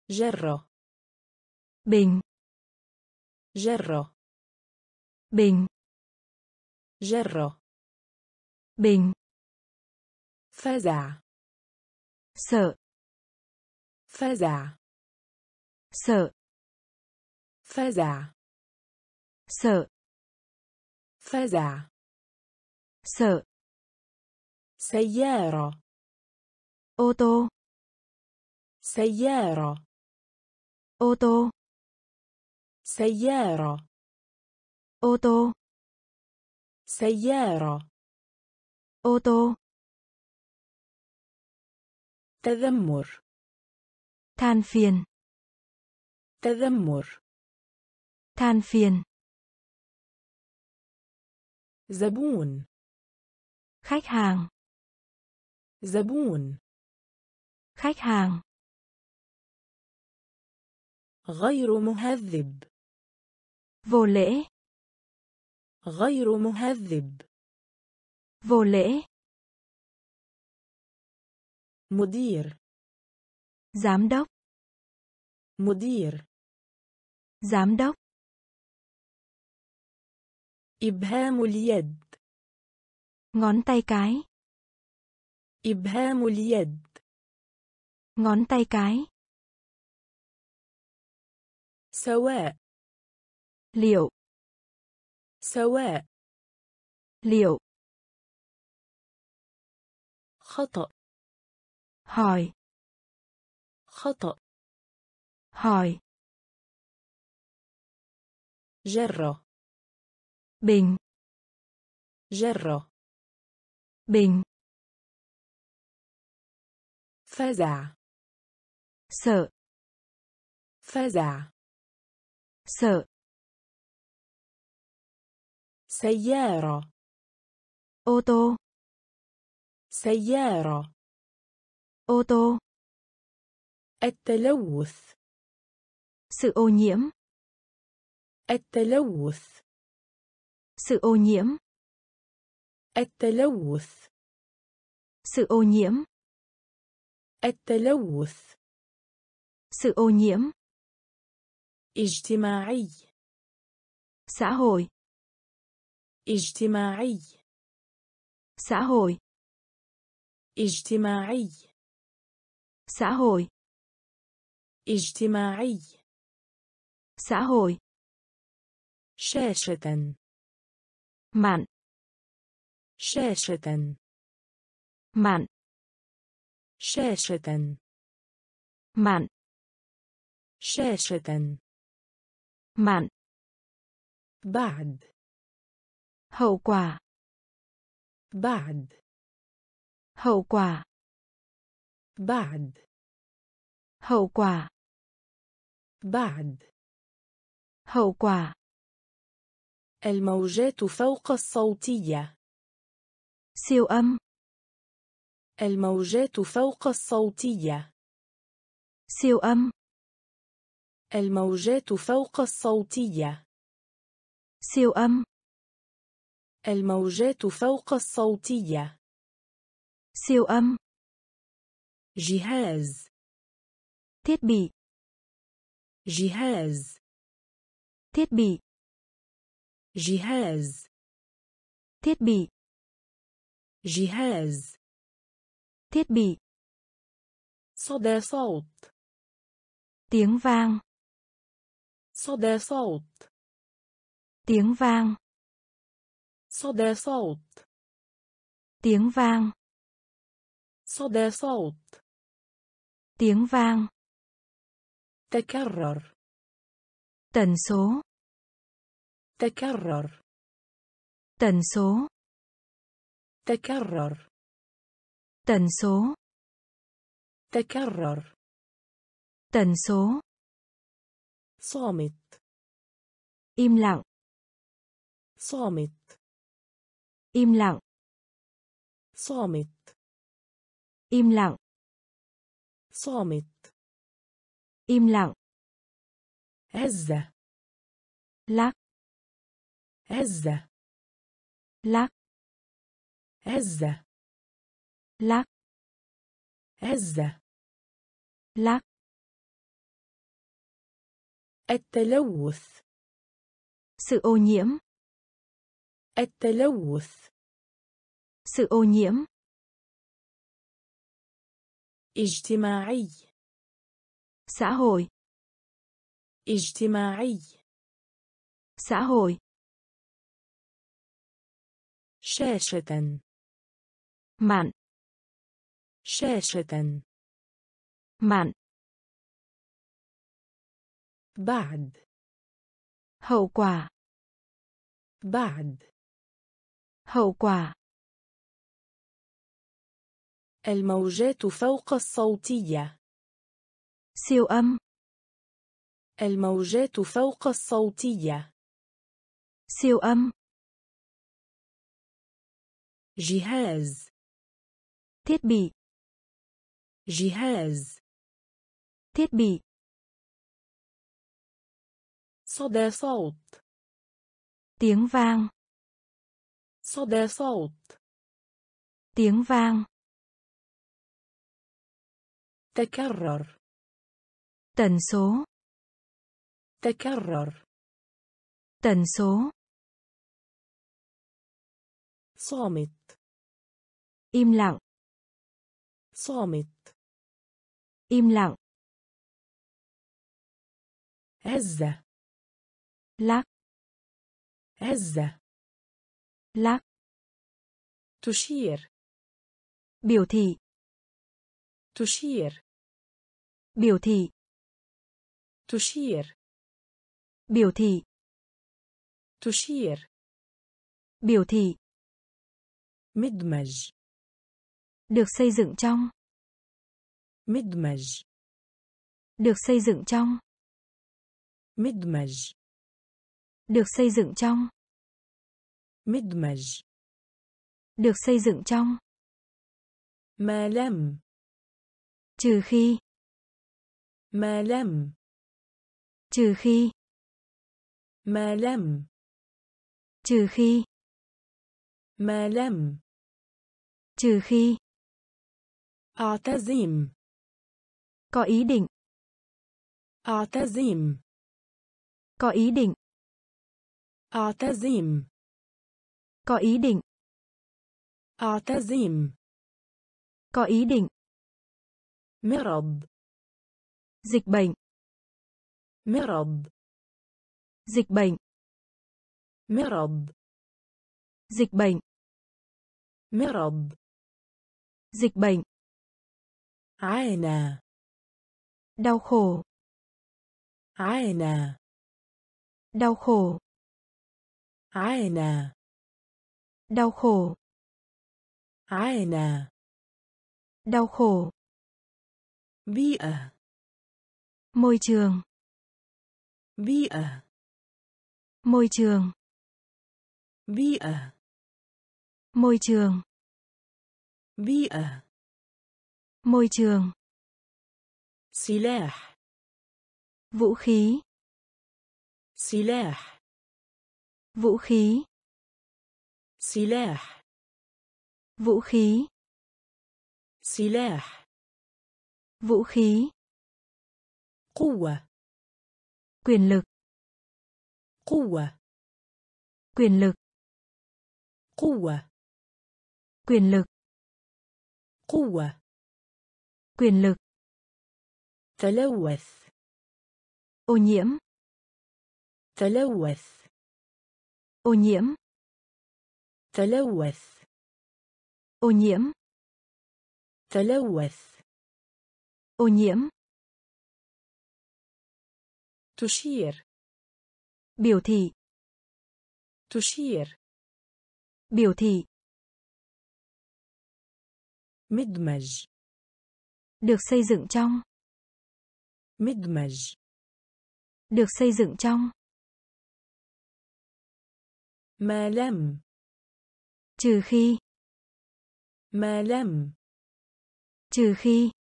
جرة bình جرة bình جرة bình فزع sợ فزع sợ فزع sợ فزع sợ سيارة ô tô سيارة ô tô سيارة ô tô سيارة ô tô تذمر than phiền تذمر than phiền زبون khách hàng زبون khách hàng غير مهذب vô lễ غير مهذب vô lễ مدير giám đốc مدير giám đốc إبهام اليد ngón tay cái إبهام اليد ngón tay cái سواء liệu سواء liệu خطأ hỏi خطأ hỏi جرة bình جرة bình فزع sợ فزع sợ سيارة ô tô سيارة ô tô التلوث sự ô nhiễm التلوث sự ô nhiễm التلوث sự ô nhiễm التلوث sự ô nhiễm اجتماعي xã hội اجتماعي xã hội اجتماعي xã hội اجتماعي xã hội شاشة màn شاشة màn شاشة màn شاشة màn بعد hậu quả بعد hậu quả بعد hậu quả بعد hậu quả الموجات فوق الصوتية siêu âm الموجات فوق الصوتية siêu âm الموجات فوق الصوتية siêu âm الموجات فوق الصوتية siêu âm جهاز thiết bị جهاز thiết bị جهاز thiết bị جهاز thiết bị صدى صوت tiếng vang صدى صوت tiếng vang صدى صوت tiếng vang صدى صوت tiếng vang تكرر tần số تكرر tần số تكرر tần số تكرر tần số صامت im lặng صامت im lặng صامت im lặng صامت im lặng هزة lắc هزة lắc هزة lắc هزة lắc التلوث sự ô nhiễm التلوث sự ô nhiễm اجتماعي xã hội اجتماعي xã hội شاشة مạn شاشة مạn بعد hậu quả بعد hậu quả الموجات فوق الصوتية siêu âm الموجات فوق الصوتية siêu âm جهاز thiết bị جهاز thiết bị صدى صوت tiếng vang صدى صوت tiếng vang تكرر tần số تكرر tần số صامت im lặng صامت im lặng هزة لك هزة لك تشير biểu thị تشير biểu thị تشير biểu thị تشير biểu thị مدمج được xây dựng trong مدمج được xây dựng trong مدمج được xây dựng trong مدمج được xây dựng trong ما لم trừ khi ما لم trừ khi ما لم trừ khi ما لم trừ khi أعتزم có ý định أعتزم có ý định أعتزم có ý định أعتزم có ý định مرض dịch bệnh مرض dịch bệnh مرض dịch bệnh مرض dịch bệnh عانى đau khổ عانى đau khổ عانى đau khổ عانى đau khổ بيئة môi trường بيئة môi trường بيئة môi trường بيئة môi trường سلاح vũ khí سلاح vũ khí سلاح vũ khí سلاح vũ khí قوة quyền lực قوة quyền lực قوة quyền lực قوة quyền lực تلوث ô nhiễm تلوث ô nhiễm تلوث ô nhiễm تلوث ô nhiễm تشير biểu thị تشير biểu thị مدمج được xây dựng trong مدمج được xây dựng trong ما لم trừ khi ما لم trừ khi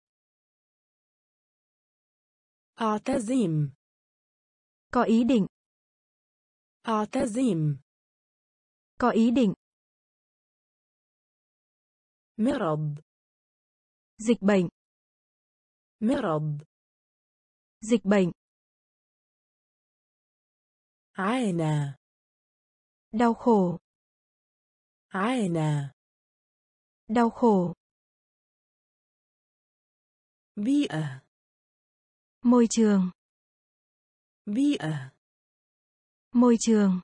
أعتزم có ý định أعتزم có ý định مرض dịch bệnh مرض dịch bệnh عانى đau khổ عانى đau khổ بيئة Môi trường. Bia. Môi trường.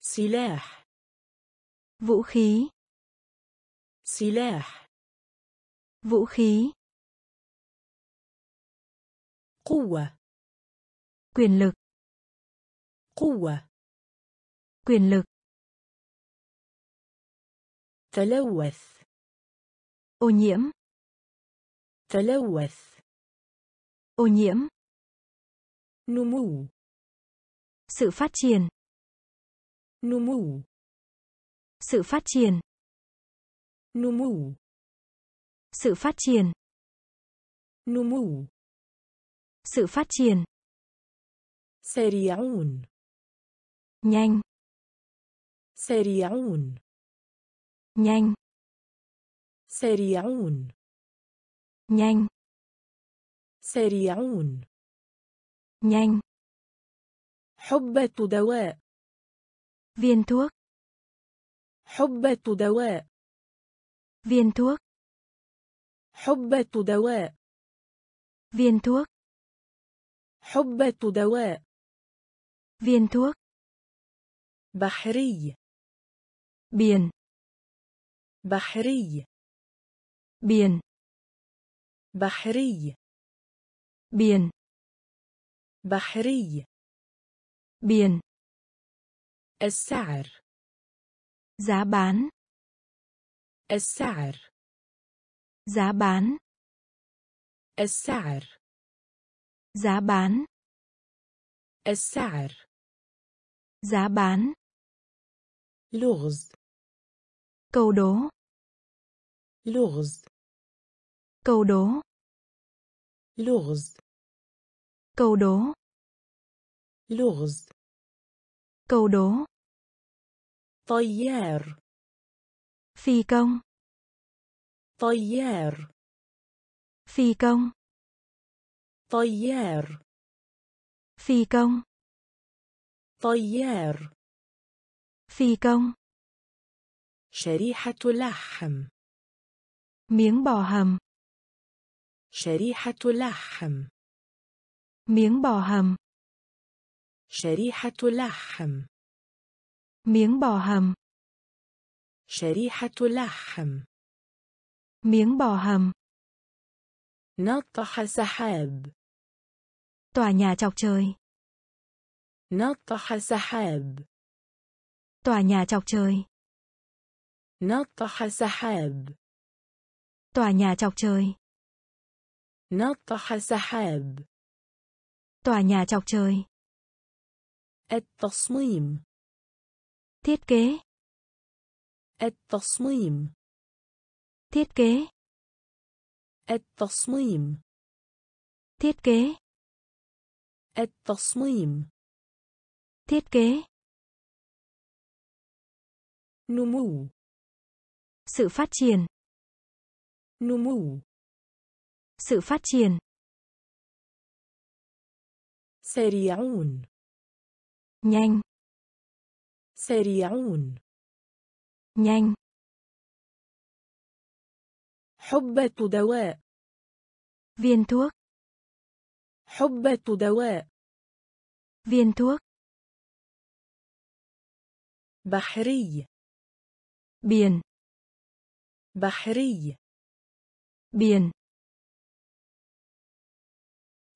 Silah. Vũ khí. Silah. Vũ khí. Quwa. Quyền lực. Quwa. Quyền lực. تلوث. Ô nhiễm. تلوث. Ô nhiễm. نمو. Sự phát triển. نمو. Sự phát triển. نمو. Sự phát triển. نمو. Sự phát triển. سريعون. Nhanh. سريعون. Nhanh. سريعون. Nhanh. سريعون. Nhanh. حبة دواء. Viên thuốc. حبة دواء. Viên thuốc. حبة دواء. Viên thuốc. حبة دواء. Viên thuốc. بحري. Biển. بحري. Biển. بحري. Biển. بحري. Biển. السعر. Giá bán. السعر. Giá bán. السعر. Giá bán. السعر. Giá bán. لغز. Câu đố. لغز. Câu đố. لغز. Câu đố. لغز. Câu đố. طيار. Phi công. طيار. Phi công. طيار. Phi công. طيار. Phi công. شريحة لحم. Miếng bò hầm. شريحة لحم. Miếng bò hầm. شريحة لحم. Miếng bò hầm. شريحة لحم. Miếng bò hầm. نطح سحاب. Tòa nhà chọc trời. نطح سحاب. Tòa nhà chọc trời. نطح سحاب. Tòa nhà chọc trời. نطح سحاب. Tòa nhà chọc trời. التصميم. Thiết kế. التصميم. Thiết kế. التصميم. Thiết kế. التصميم. Thiết kế. نمو. Sự phát triển. نمو. Sự phát triển. سريعون. Nhanh. سريعون. Nhanh. حبة دواء. Viên thuốc. حبة دواء. Viên thuốc. بحري. Biển. بحري. Biển.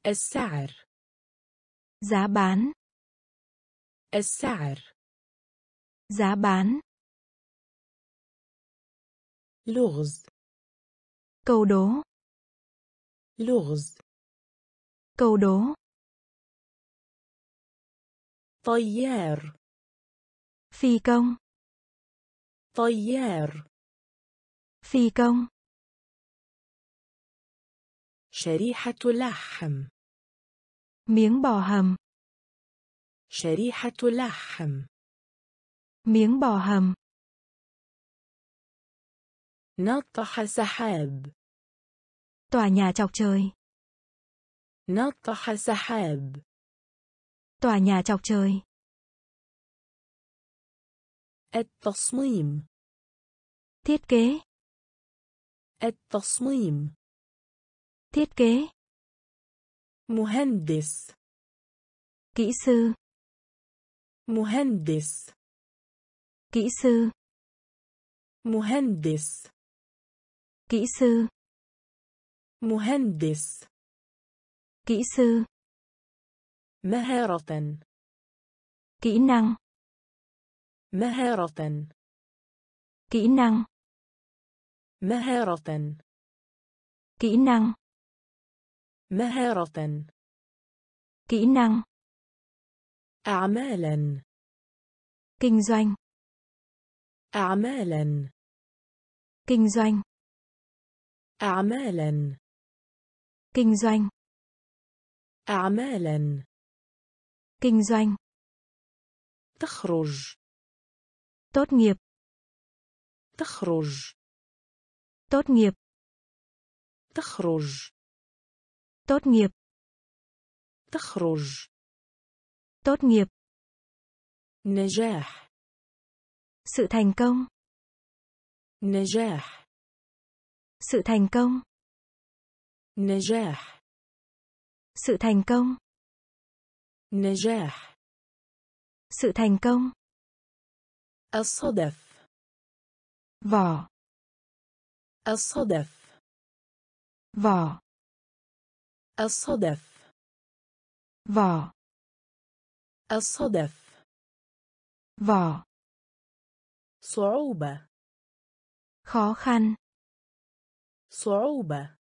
السعر. Giá bán. السعر. Giá bán. لغز. Câu đố. لغز. Câu đố. طيار. Phi công. طيار. Phi công. شريحة لحم. Miếng bò hầm. شريحة لحم. Miếng bò hầm. نطح سحاب. Tòa nhà chọc trời. نطح سحاب. Tòa nhà chọc trời. التصميم. Thiết kế. التصميم. thiết kế. مهندس. Kỹ sư. مهندس. Kỹ sư. مهندس. Kỹ sư. مهندس. Kỹ sư. مهارة. Kỹ năng. مهارة. Kỹ năng. مهارة. Kỹ năng. مهارة. Kỹ năng. أعمالا. Kinh doanh. أعمالا. Kinh doanh. أعمالا. Kinh doanh. أعمالا. Kinh doanh. تخرج. Tốt nghiệp. تخرج. Tốt nghiệp. تخرج. Tốt nghiệp. تخرج. Tốt nghiệp. نجاح. Sự thành công. نجاح. Sự thành công. نجاح. Sự thành công. نجاح. Sự thành công. الصدف. Vỏ. الصدف. Vỏ. الصدف. Vỏ. الصدف. Vỏ. صعوبة. Khó khăn. صعوبة.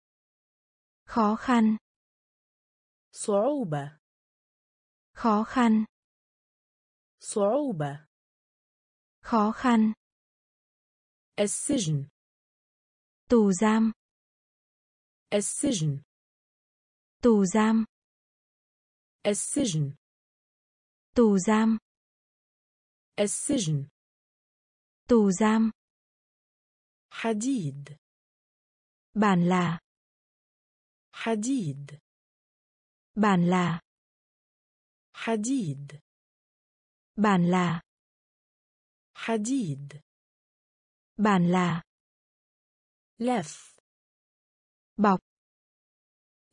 Khó khăn. صعوبة. Khó khăn. صعوبة. Khó khăn. السجن. Tù giam. السجن. Tù giam. السجن. Tù giam. السجن. Tù giam. حديد. Bản là. حديد. Bản là. حديد. Bản là. حديد. Bản là. لف. Bọc.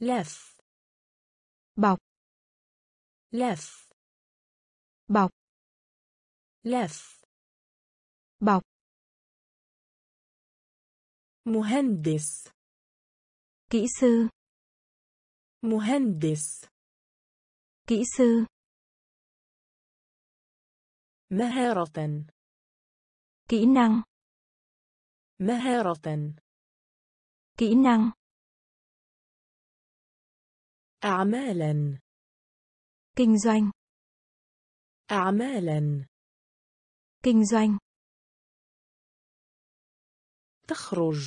لف. Bọc. لف. Bọc. لف. Bọc. مهندس. Kỹ sư. مهندس. Kỹ sư. مهارة. Kỹ năng. مهارة. Kỹ năng. أعمالا. Kinh doanh. أعمالا. Kinh doanh. تخرج.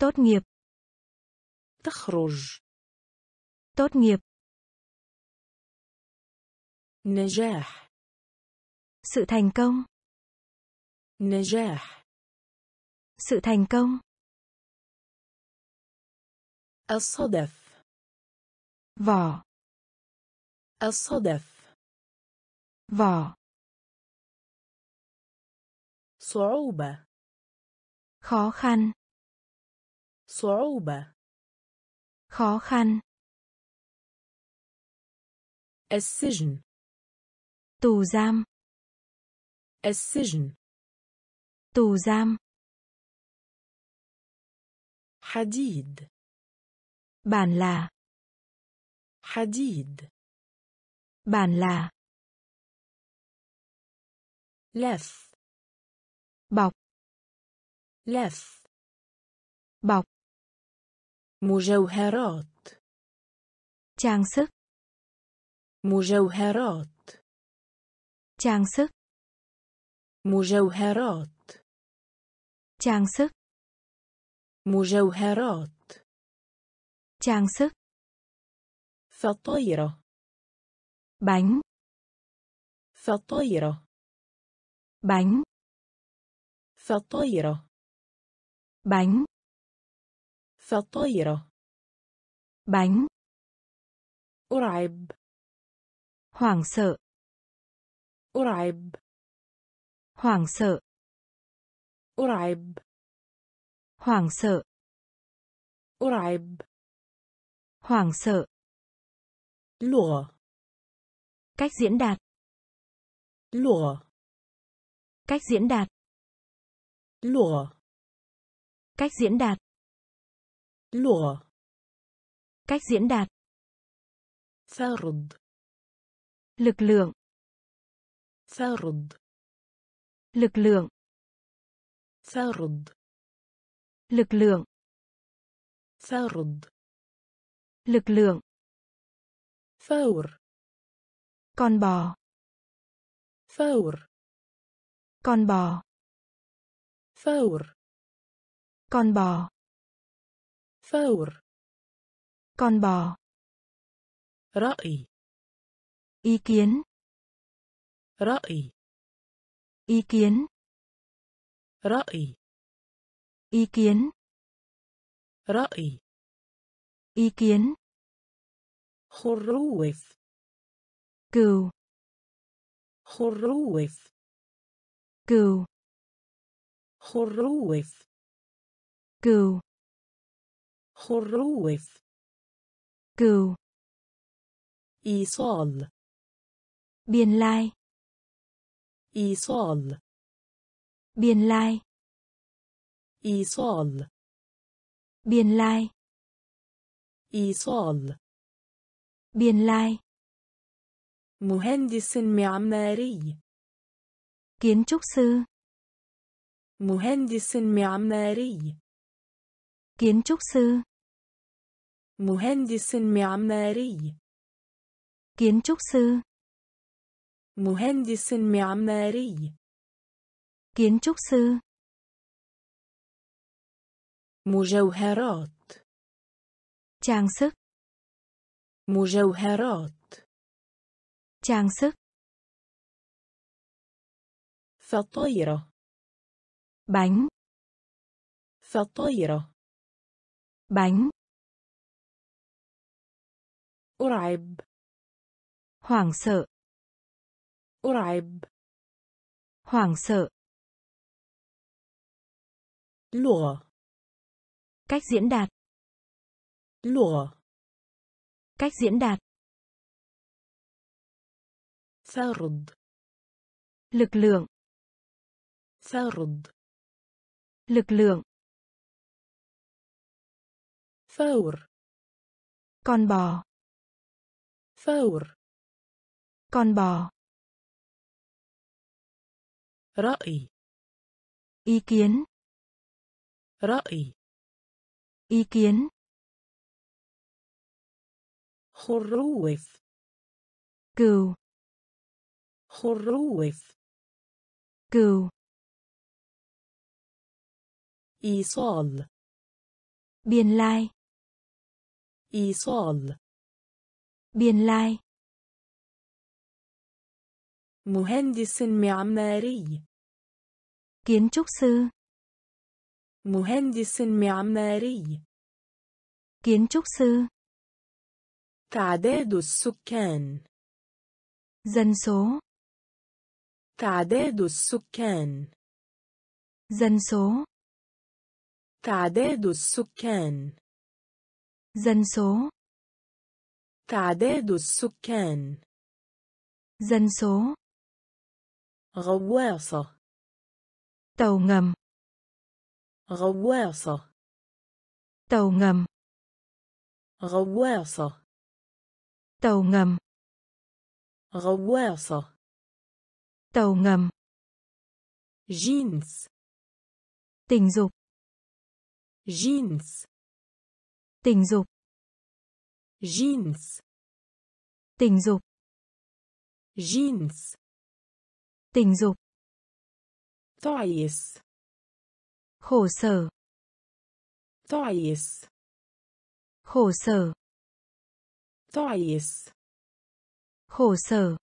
Tốt nghiệp. تخرج. Tốt nghiệp. نجاح. Sự thành công. نجاح. Sự thành công. الصدف. Vỏ. الصدف. Vỏ. صعوبة. Khó khăn. صعوبة. Khó khăn. السجن. Tù giam. السجن. Tù giam. حديد. Bản là. حديد. Bản là. لف. Bọc. لف. Bọc. مجوهرات. Trang sức. مجوهرات. Trang sức. مجوهرات. Trang sức. مجوهرات. Trang sức. فطيرة. Bánh. فطيرة. Bánh. فطيرة. Bánh. فطيرة. Bánh. أرعب. Hoảng sợ. أرعب. Hoảng sợ. أرعب. Hoảng sợ. أرعب. hoảng sợ, lùa, cách diễn đạt, lùa, cách diễn đạt, lùa, cách diễn đạt, lùa, cách diễn đạt, فرد, lực lượng, فرد, lực lượng, فرد, lực lượng, فرد, lực lượng, فور, con bò, فور, con bò, فور, con bò, فور, con bò, رأي, ý kiến, رأي, ý kiến, رأي, ý kiến, رأي, ý kiến, خروف, cừu, خروف, cừu, خروف, cừu, خروف, cừu, إيصال, biên lai, إيصال, biên lai, إيصال, biên lai, إيصال, biên lai, مهندس معماري, kiến trúc sư, مهندس معماري, kiến trúc sư, مهندس معماري, kiến trúc sư, مهندس معماري, kiến trúc sư, مجوهرات, trang sức, مجوهرات, trang sức, فطيرة, bánh, فطيرة, bánh, أرعب, hoảng sợ, أرعب, hoảng sợ, lùa, cách diễn đạt, lùa, cách diễn đạt, فرد, lực lượng, فرد, lực lượng, فور, con bò, فور, con bò, رأي, ý kiến, رأي, ý kiến, خروف, cừu, خروف, cừu, إيصال, biên lai, إيصال, biên lai, مهندس معماري, kiến trúc sư, مهندس معماري, kiến trúc sư, تعداد السكان, dân số, تعداد السكان, dân số, تعداد السكان, dân số, تعداد السكان, dân số, غواصة, tàu ngầm, غواصة, tàu ngầm, غواصة, tàu ngầm, غواصة, tàu ngầm, جنس, tình dục, جنس, tình dục, جنس, tình dục, جنس, tình dục, تعيس, khổ sở, تعيس, khổ sở, تعيس, khổ sở,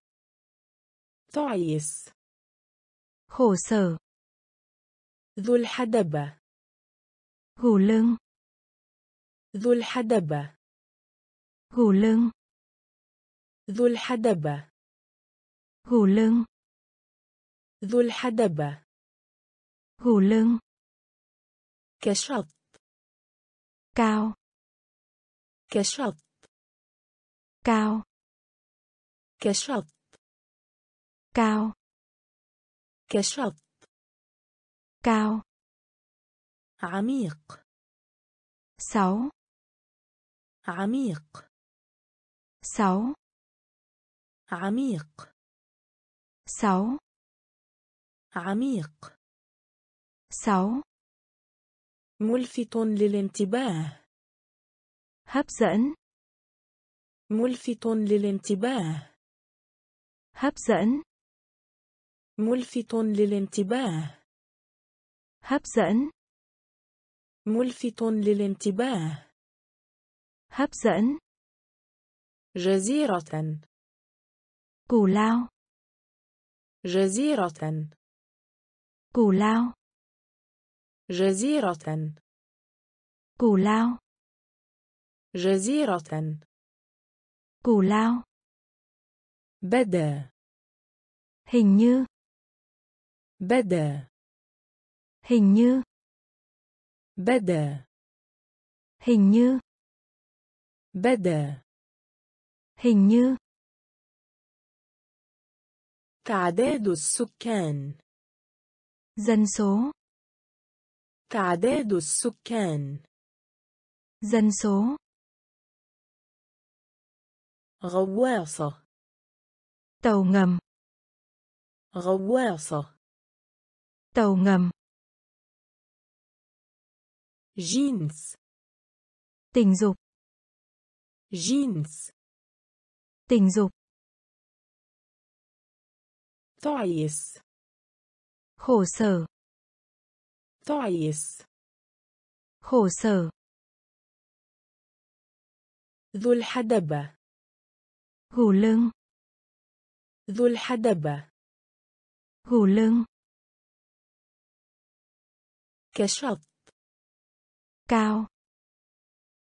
تعيس, khổ sở, ذو الحدبة, gù lưng, ذو الحدبة, gù lưng, ذو الحدبة, gù lưng, ذو الحدبة, gù lưng, كشط, cao, كشط, cao كشرط cao كشرط cao عميق sáu عميق sáu عميق sáu عميق sáu ملفت للانتباه hấp dẫn ملفت للانتباه hấp dẫn ملفت للانتباه hấp dẫn ملفت للانتباه hấp dẫn جزيرة cù lao جزيرة cù lao جزيرة cù lao جزيرة cù lao بدأ hình như بدأ hình như بدأ hình như بدأ hình như تعداد السكان dân số تعداد السكان dân số غواصة tàu ngầm غواصة tàu ngầm jeans tình dục jeans tình dục تعيس khổ sở تعيس khổ sở ذو الحدبة gù lưng ذو الحدبة gù lưng كشط cao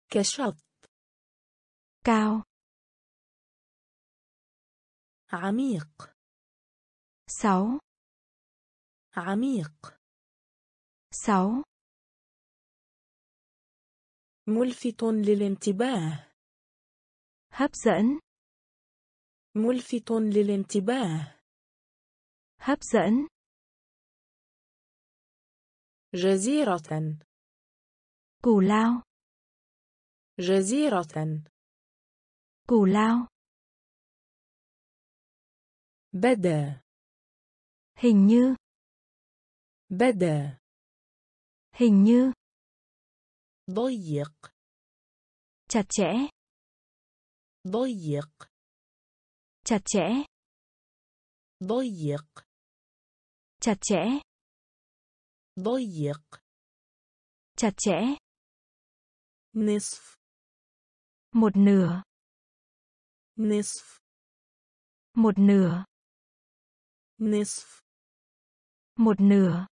كشط cao عميق sáu عميق sáu ملفت للانتباه hấp dẫn ملفت للانتباه hấp dẫn جزيرة cù lao جزيرة cù lao بدأ hình như بدأ hình như ضيق chặt chẽ ضيق chặt chẽ ضيق chặt chẽ ضيق chặt chẽ نصف một nửa نصف một nửa نصف một nửa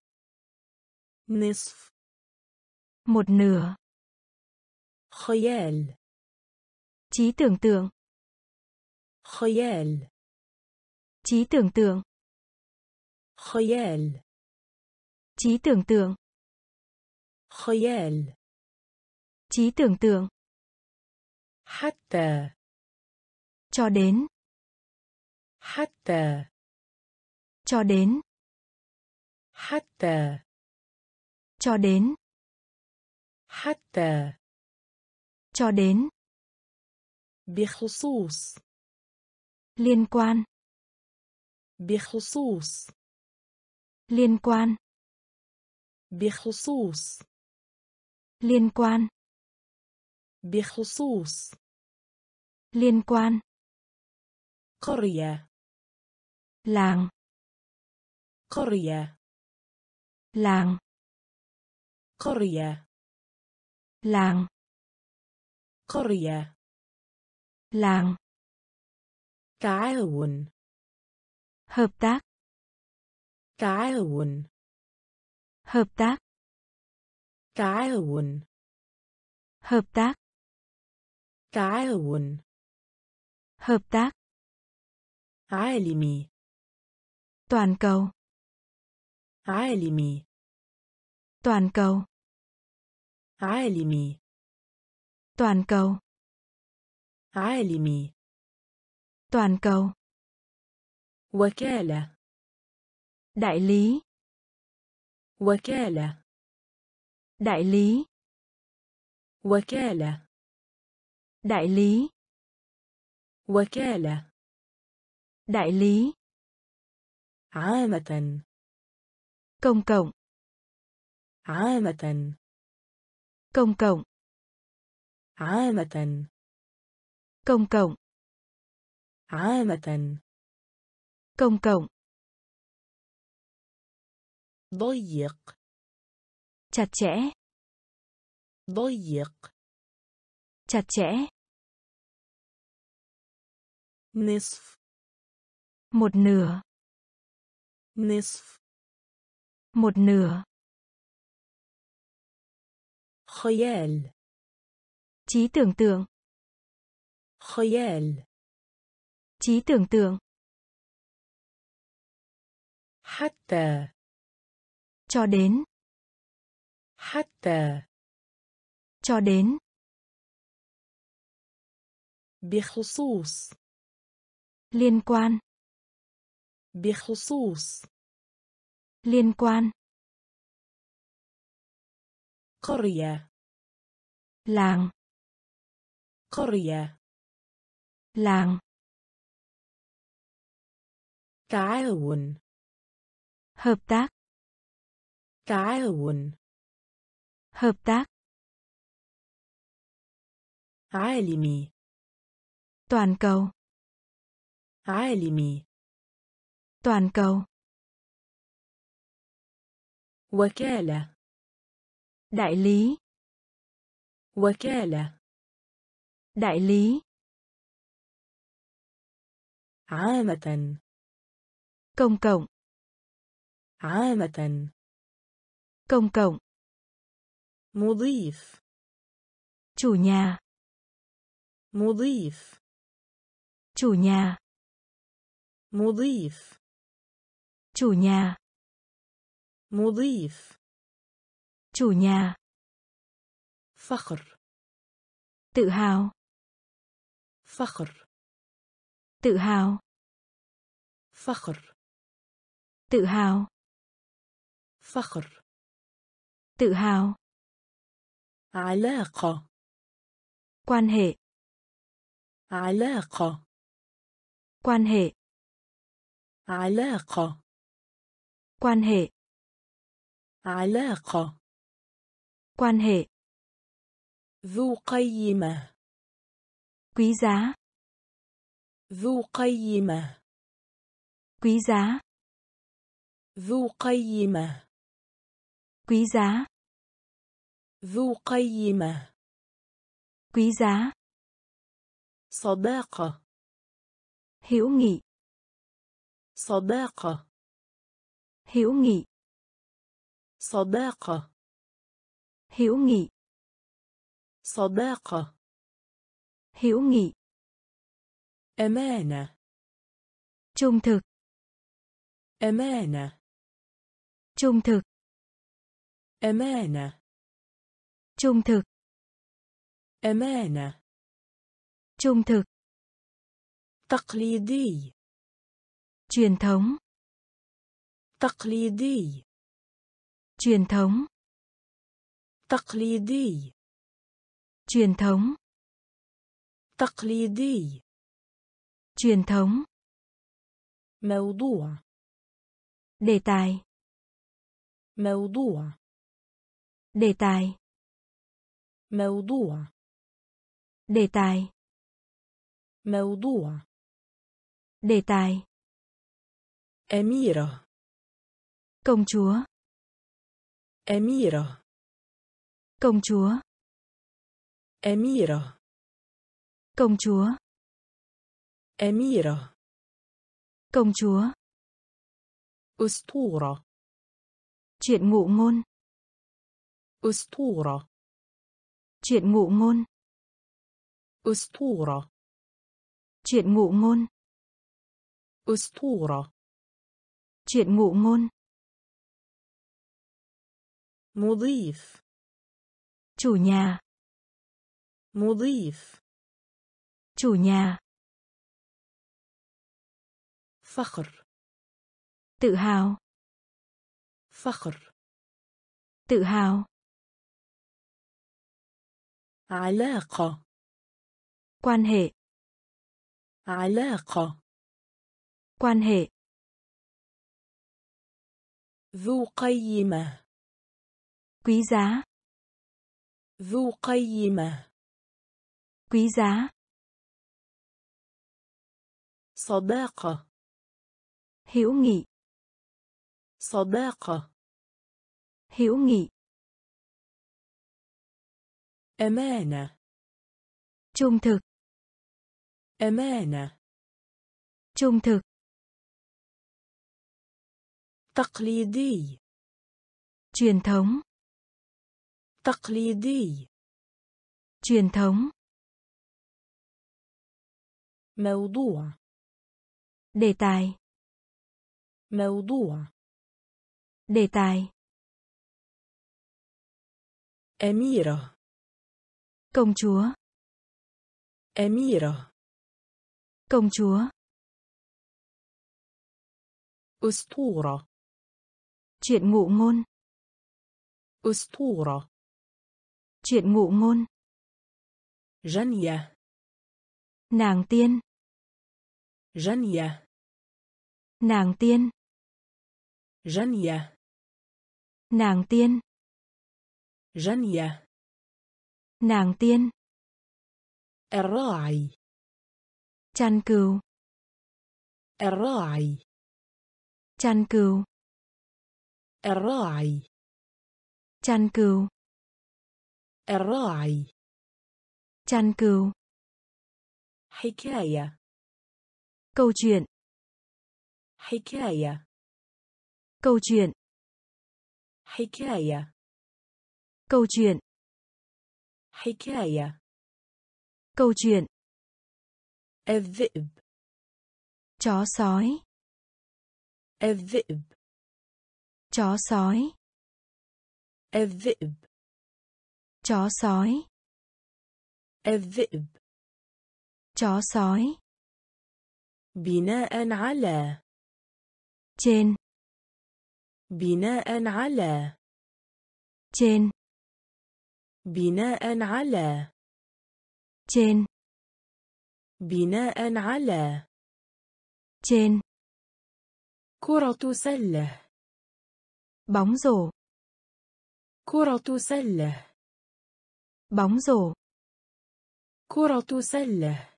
نصف một nửa خيال trí tưởng tượng خيال trí tưởng tượng خيال trí tưởng tượng خيال trí tưởng tượng حتى cho đến حتى cho đến حتى cho đến حتى cho đến بخصوص liên quan بخصوص liên quan بخصوص liên quan بخصوص liên quan قرية làng قرية làng قرية làng قرية làng تعاون hợp tác تعاون hợp tác تعاون hợp tác تعاون hợp tác عالمي toàn cầu عالمي toàn cầu عالمي toàn cầu عالمي Toàn cầu. وكالة. Đại lý. وكالة. Đại lý. وكالة. Đại lý. وكالة. Đại lý. عامة. Công cộng. عامة. Công cộng. عامة. Công cộng. عامة. Công cộng. ضيق. Chặt chẽ. ضيق. Chặt chẽ. نصف. Một nửa. نصف. Một nửa. خيال. Trí tưởng tượng. خيال. Trí tưởng tượng. حتى. Cho đến. حتى. Cho đến. بخصوص. Liên quan. بخصوص. Liên quan. قرية. Làng. قرية. Làng. تعاون. Hợp tác. تعاون. Hợp tác. عالمي. Toàn cầu. عالمي. Toàn cầu. وكالة. Đại lý. وكالة. Đại lý. عامة. Công cộng. عامة. Công cộng. مضيف. Chủ nhà. مضيف. Chủ nhà. مضيف. Chủ nhà. مضيف. Chủ nhà. فخر. Tự hào. فخر. Tự hào. فخر. Tự hào. فخر. Tự hào. علاقة. Quan hệ. علاقة. Quan hệ. علاقة. Quan hệ. علاقة. Quan hệ. ذو قيمة. Quý giá. ذو قيمة. Quý giá. ذو قيمة. Quý giá. ذو قيمة. Quý giá. صداقة. Hữu nghị. صداقة. Hữu nghị. صداقة. Hữu nghị. صداقة. Hữu nghị. أمانة. Trung thực. أمانة. Trung thực. أمانة. Trung thực. أمانة. Trung thực. تقليدي. Truyền thống. تقليدي. Truyền thống. تقليدي. Truyền thống. تقليدي. Truyền thống. موضوع. Đề tài. موضوع. Đề tài. موضوع. Đề tài. موضوع. Đề tài. أميرة. Công chúa. أميرة. Công chúa. أميرة. Công chúa. أميرة. Công chúa. أسطورة. Chuyện ngụ ngôn. أسطورة. Chuyện ngụ ngôn. أسطورة. Chuyện ngụ ngôn. أسطورة. Chuyện ngụ ngôn. مضيف. Chủ nhà. مضيف. Chủ nhà. فخر. Tự hào. فخر. Tự hào. علاقة. Quan hệ. علاقة. Quan hệ. ذو قيمة. Quý giá. ذو قيمة. Quý giá. صداقة. Hữu nghị. صداقة. Hữu nghị. أمانة. Trung thực. أمانة. Trung thực. تقليدي. Truyền thống. تقليدي. Truyền thống. موضوع. Đề tài. موضوع. Đề tài. أميرة. Công chúa. أميرة. Công chúa. أسطورة. Chuyện ngụ ngôn. أسطورة. Chuyện ngụ ngôn. جنية. Nàng tiên. جنية. Nàng tiên. جنية. Nàng tiên. جنية. Nàng tiên. الراعي. Chăn cừu. الراعي. Chăn cừu. الراعي. Chăn cừu. الراعي. Chăn cừu. حكاية. Câu chuyện. حكاية. Câu chuyện. حكاية. Câu chuyện. حكاية. Câu chuyện. الذئب. Chó sói. الذئب. Chó sói. الذئب. Chó sói. الذئب. Chó sói. بناء على. Trên. بناء على. Trên. بناء على. Trên. بناء على. Trên. كرة سلة. Bóng rổ. كرة سلة. Bóng rổ. كرة سلة.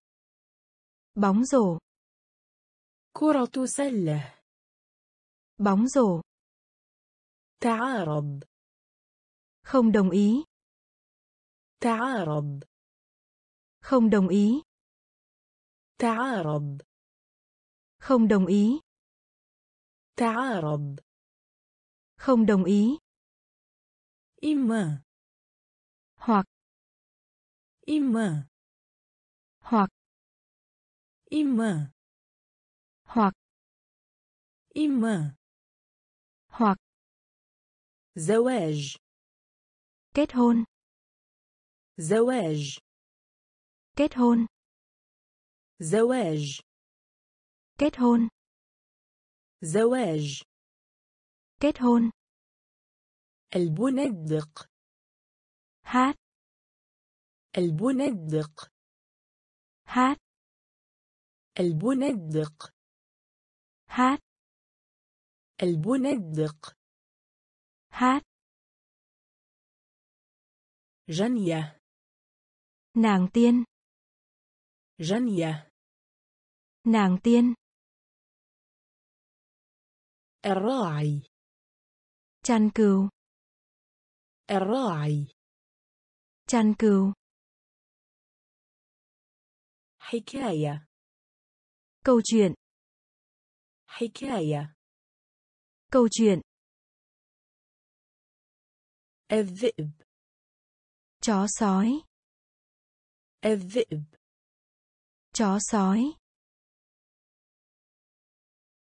Bóng rổ. كرة سلة. Bóng rổ. تعارض. Không đồng ý. تعارض. Không đồng ý. تعارض. Không đồng ý. تعارض. Không đồng ý. إما. Hoặc. إما. Hoặc. إما. Hoặc. إما. Hoặc. زواج. Kết hôn. زواج. Kết hôn. زواج. Kết hôn. زواج. Kết hôn. البندق. Hát. البندق. Hát. البندق. Hát. البندق. Hát. جنية. Nàng tiên. جنية. Nàng tiên. الراعي. Chăn cừu. الراعي. Chăn cừu. حكاية. Câu chuyện. حكاية. Câu chuyện. الذئب. Chó sói. الذئب. Chó sói.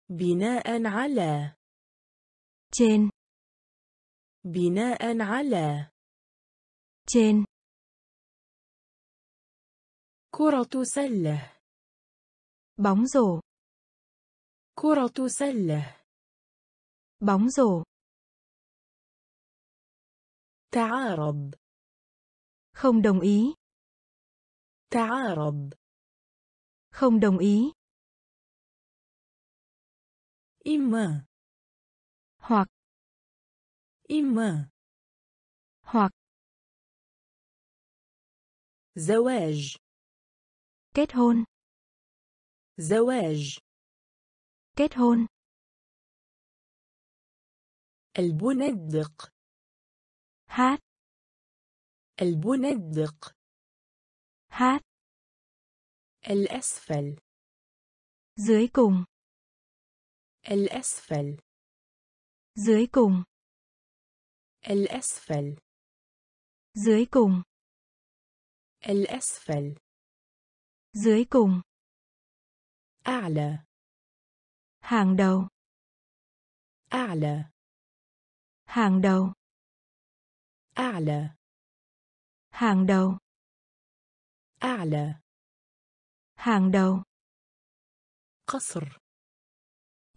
بناء على. Trên. بناء على. Trên. كرة سلة. Bóng rổ. كرة سلة. بóng rổ. تعارض. Không đồng ý. تعارض. Không đồng ý. إما. Hoặc. إما. Hoặc. زواج. Kết hôn. زواج. Kết hôn. البندق. Hát. البندق. Hát. الأسفل. Dưới cùng. الأسفل. Dưới cùng. الأسفل. Dưới cùng. الأسفل. Dưới cùng. أعلى. Hàng đầu. أعلى. Hàng đầu. أعلى. Hàng đầu. أعلى. Hàng đầu. قصر.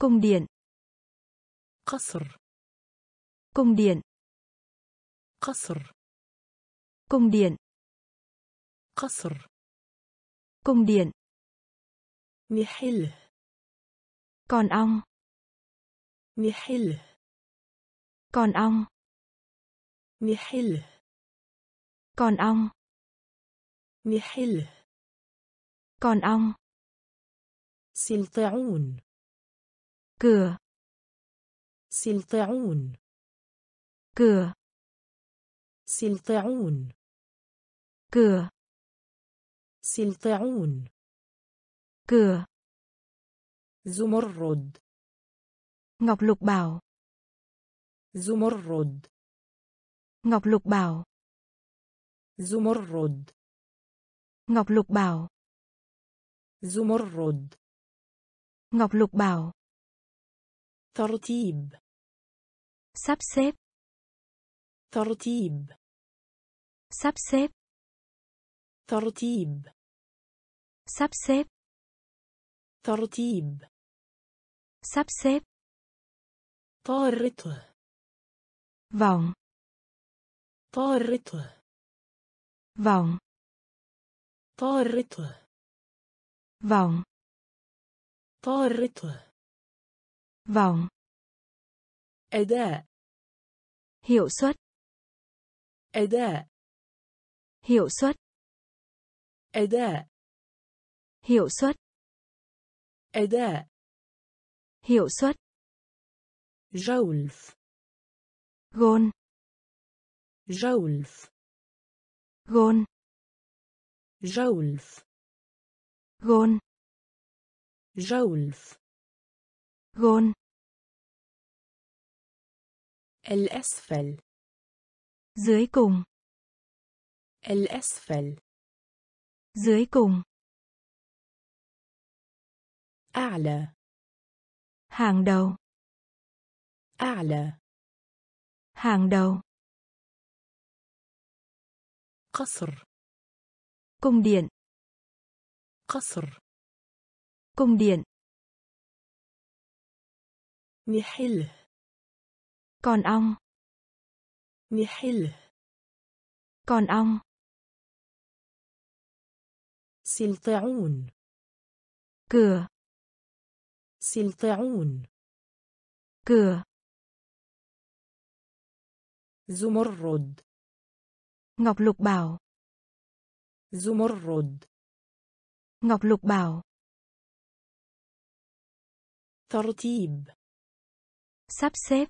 Cung điện. قصر. Cung điện. قصر. Cung điện. قصر. Cung điện. نحله. Con ong. نحله. Con ong. نحله. Con ong. نحله. Con ong. سلطعون. Cửa. سلطعون. Cửa. سلطعون. Cửa. سلطعون. Cửa. زمرد. Ngọc lục bảo. زمرد. Ngọc lục bảo. زمرد. Ngọc lục bảo. زمرد. Ngọc lục bảo. ترتيب. Sắp xếp. ترتيب. Sắp xếp. ترتيب. Sắp xếp. ترتيب. Sắp xếp. طارته. Vòng. طارته. Vòng. طارته. Vòng. طارته. Vòng. أداء. Hiệu suất. أداء. Hiệu suất. أداء. Hiệu suất. أداء. Hiệu suất. جولف. Gôn. جولف. Gôn. جولف. Gôn. جولف. Gôn. الأسفل. Dưới cùng. الأسفل. Dưới cùng. أعلى. Hàng đầu. أعلى. Hàng đầu. قصر. Cung điện. قصر. Cung điện. نحله. Con ong. نحله. Con ong. سلطعون. Cửa. سلطعون. Cửa. زمرد. Ngọc lục bảo. زمرد. Ngọc lục bảo. ترتيب. Sắp xếp.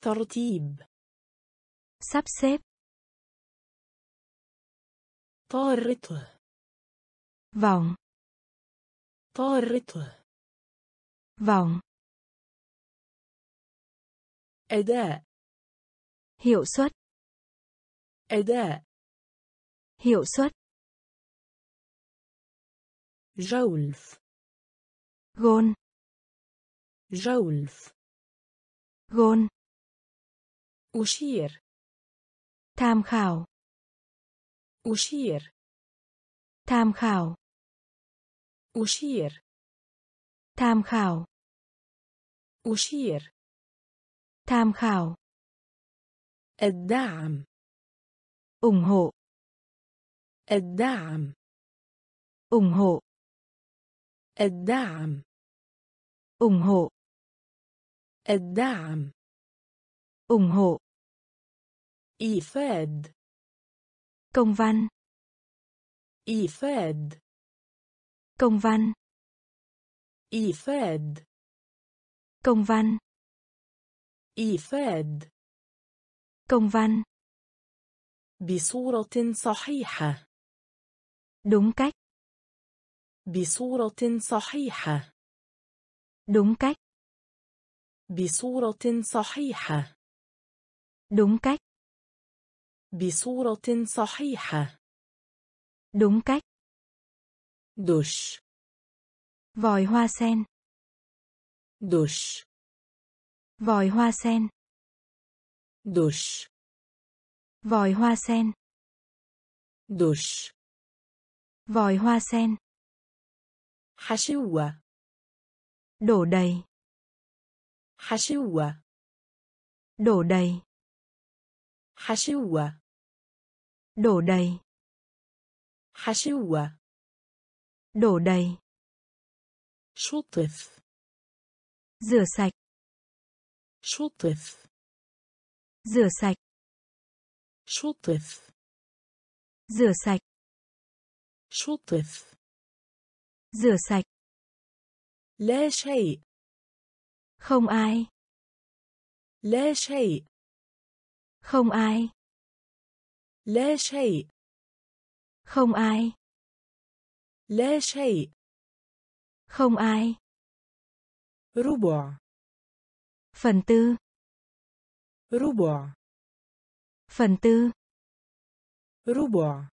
ترتيب. Sắp xếp. طارته. Vòng. طارته. Vòng. أداء. Hiệu suất. أداء. Hiệu suất. جولف. Gôn. جولف. Gôn. أشير. Tham khảo. أشير. Tham khảo. أشير. tham khảo. أشير. tham khảo. الدعم. ủng hộ. الدعم. ủng hộ. الدعم. ủng hộ. الدعم. ủng hộ. إفاد. Công văn. إفاد. Công văn. إفاد. Công văn. إفاد. Công văn. بصورة صحيحة. Đúng cách. بصورة صحيحة. Đúng cách. بصورة صحيحة. Đúng cách. بصورة صحيحة. Đúng cách. دوش. Vòi hoa sen. دوش. Vòi hoa sen. دوش. Vòi hoa sen. دوش. Vòi hoa sen. حشوة. Đổ đầy. حشوة. Đổ đầy. حشوة. Đổ đầy. حشوة. Đổ đầy. شطف. Rửa sạch. شطف. Rửa sạch. شطف. Rửa sạch. شطف. Rửa sạch. لا شيء. Không ai. لا شيء. Không ai. لا شيء. Không ai. لا شيء. Không ai. ربع. Phần tư. ربع. Phần tư. ربع.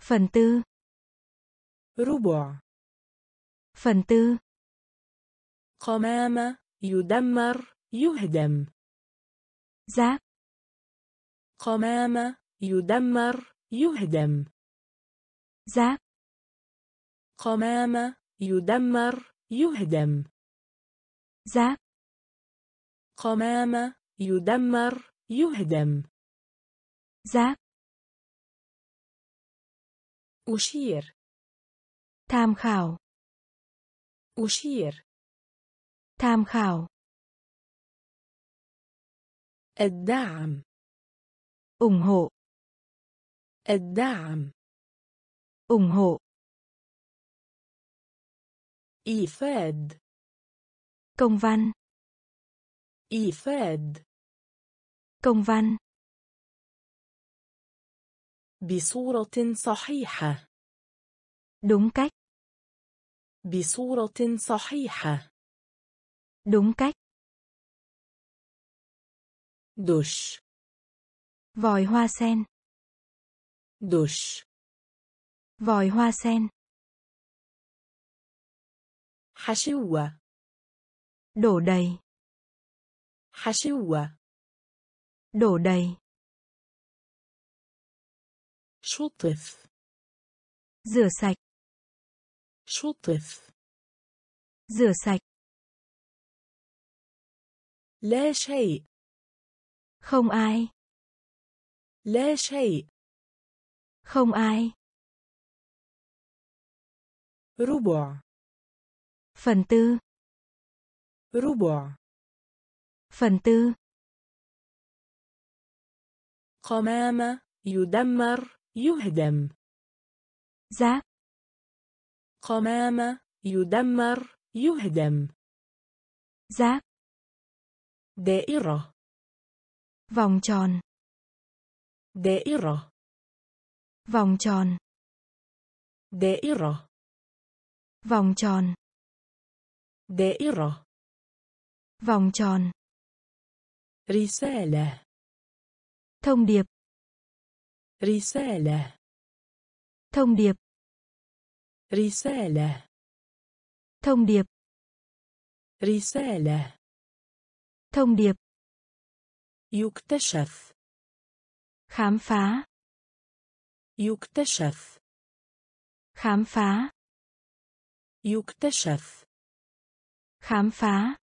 Phần tư. ربع. Phần tư. قمامة يدمر يهدم. زاب. قمامة يدمر يهدم. زاب. قمامة يدمر يهدم. زاب. قمامة يدمر يهدم. زاب. أشير. tham khảo. أشير. tham khảo. الدعم. ủng hộ. الدعم. ủng hộ. إفاد. Công văn. إفاد. Công văn. بصورة صحيحة. Đúng cách. بصورة صحيحة. Đúng cách. دوش. Vòi hoa sen. دوش. Vòi hoa sen. حشوة. Đổ đầy. حشوة. Đổ đầy. شطف. Rửa sạch. شطف. Rửa sạch. لا شيء. Không ai. لا شيء. Không ai. ربع. Phần tư. ربع. Phần tư. قمامة يدمر يهدم. زاب. قمامة يدمر يهدم. زاب. دائرة. vòng tròn. دائرة. vòng tròn. دائرة. vòng tròn. دائرة. vòng tròn. رسالة. thông điệp. رسالة. thông điệp. رسالة. thông điệp. رسالة. thông điệp. يكتشف. khám phá. يكتشف. khám phá. يكتشف. khám phá.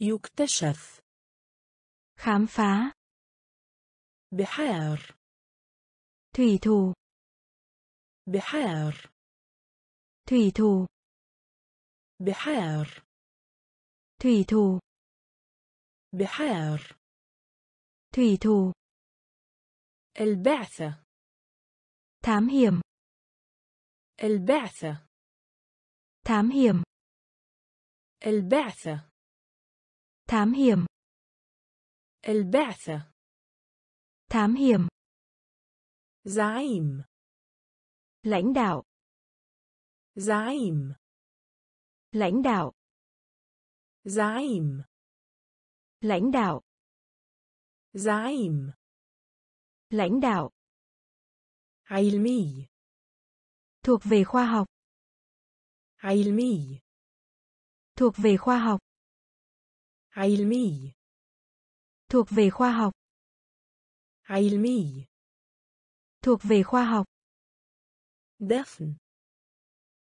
يكتشف. khám phá. بحار. thủy thủ. بحار. thủy thủ. بحار. thủy thủ. بحار. thủy thủ. البعثة. thám hiểm. البعثة. thám hiểm. البعثة. thám hiểm. البعثة. thám hiểm. زعيم. lãnh đạo. زعيم. lãnh đạo. زعيم. lãnh đạo. زعيم. lãnh đạo. علمي. thuộc về khoa học. علمي. thuộc về khoa học. علمي. thuộc về khoa học. علمي. thuộc về khoa học. دفن.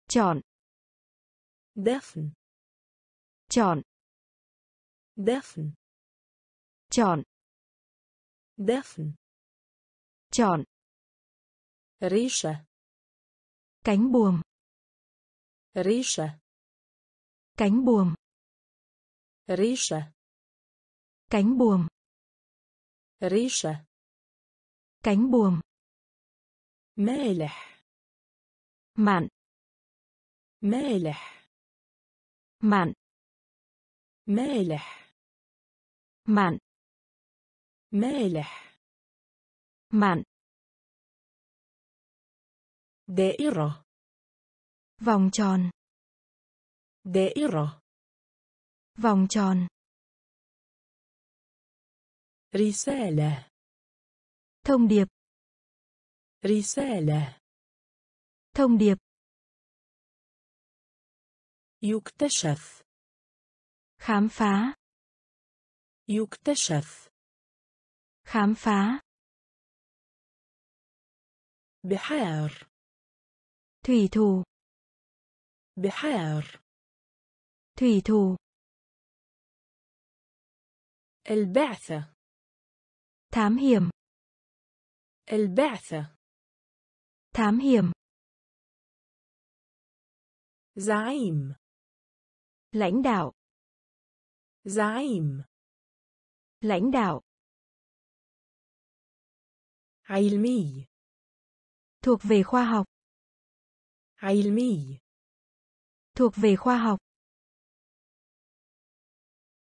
chọn. دفن. chọn. دفن. chọn. دفن. chọn. ريشة. cánh buồm. ريشة. cánh buồm. ريشة. cánh buồm. ريشة. cánh buồm. مالح. mặn. مالح. mặn. مالح. mặn. مالح. mặn. دائرة. vòng tròn. دائرة. vòng tròn. رسالة. thông điệp. رسالة. thông điệp. يكتشف. khám phá. يكتشف. khám phá. بحار. thủy thủ. بحار. thủy thủ. البعثة. thám hiểm. البعثة. thám hiểm. زعيم. lãnh đạo. زعيم. lãnh đạo. علمي. thuộc về khoa học. علمي. thuộc về khoa học.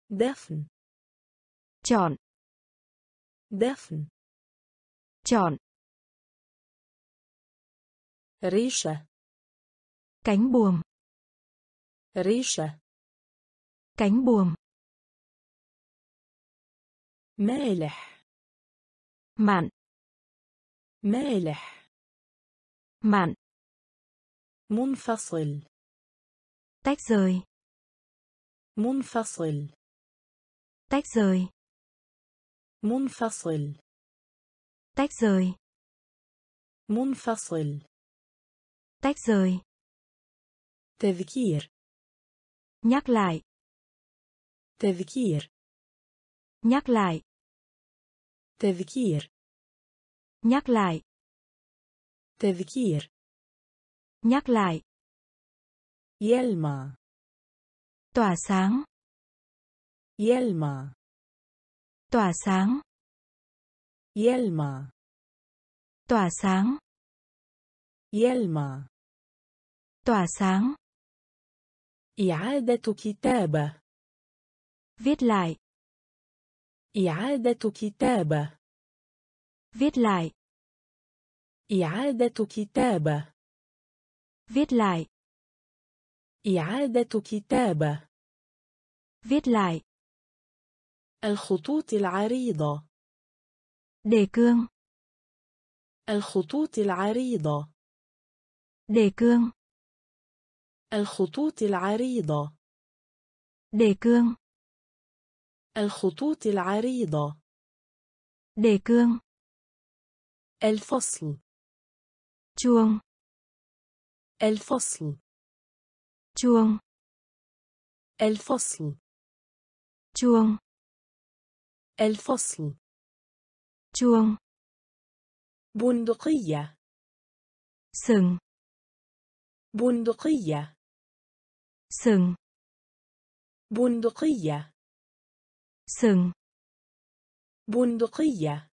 دفن. chọn. دفن. chọn. ريشة. cánh buồm. ريشة. cánh buồm. مالح. mặn. مالح. mặn. منفصل. tách rời. منفصل. tách rời. منفصل. tách rời. منفصل. tách rời. تذكير. nhắc lại. تذكير. nhắc lại. تذكير. nhắc lại. تذكير. nhắc lại. يلمع. tỏa sáng. يلمع. tỏa sáng. يلمع. tỏa sáng. يلمع. tỏa sáng. إعادة كتابة. viết lại. إعادة كتابة. viết lại. إعادة كتابة. viết lại. إعادة كتابة. viết lại. الخطوط العريضة. đề cương. الخطوط العريضة. đề cương. الخطوط العريضة. đề cương. الخطوط العريضة. đề cương. الفصل. chuông. الفصل. chuông. الفصل chuông الفصل chuông بندقية sừng بندقية sừng بندقية sừng بندقية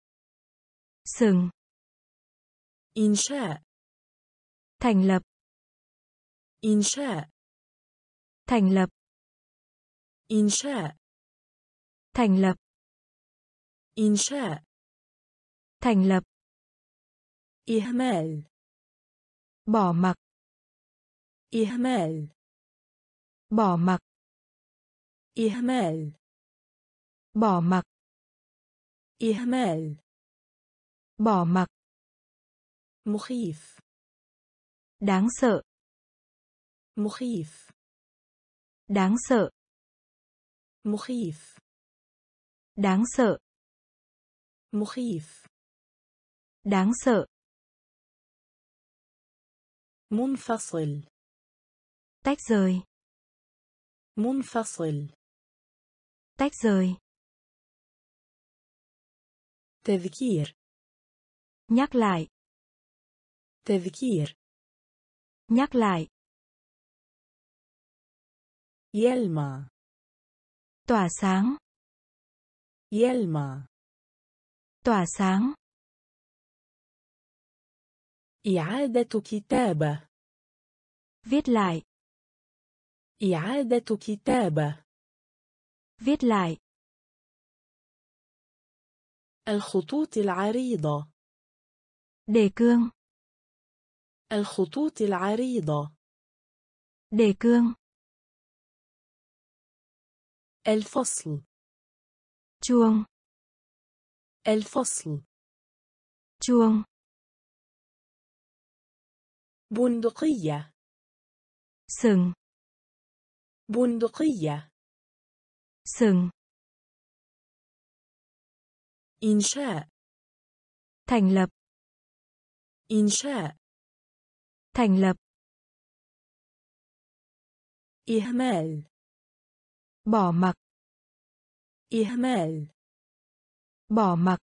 sừng إنشاء thành lập إنشاء thành lập إنشاء thành lập إنشاء thành lập إهمال bỏ mặc إهمال bỏ mặc إهمال bỏ mặc إهمال bỏ mặc مخيف đáng sợ مخيف đáng sợ مخيف đáng sợ مخيف đáng sợ منفصل tách rời منفصل tách rời تذكير nhắc lại تذكير nhắc lại يلمع tỏa sáng يلمع tỏa sáng إعادة كتابة viết lại إعادة كتابة viết lại الخطوط العريضة đề cương الخطوط العريضة đề cương الفصل chuông الفصل chuông بندقية sừng بندقية sừng إنشاء thành lập إنشاء thành lập إهمال bỏ mặc إهمال bỏ mặc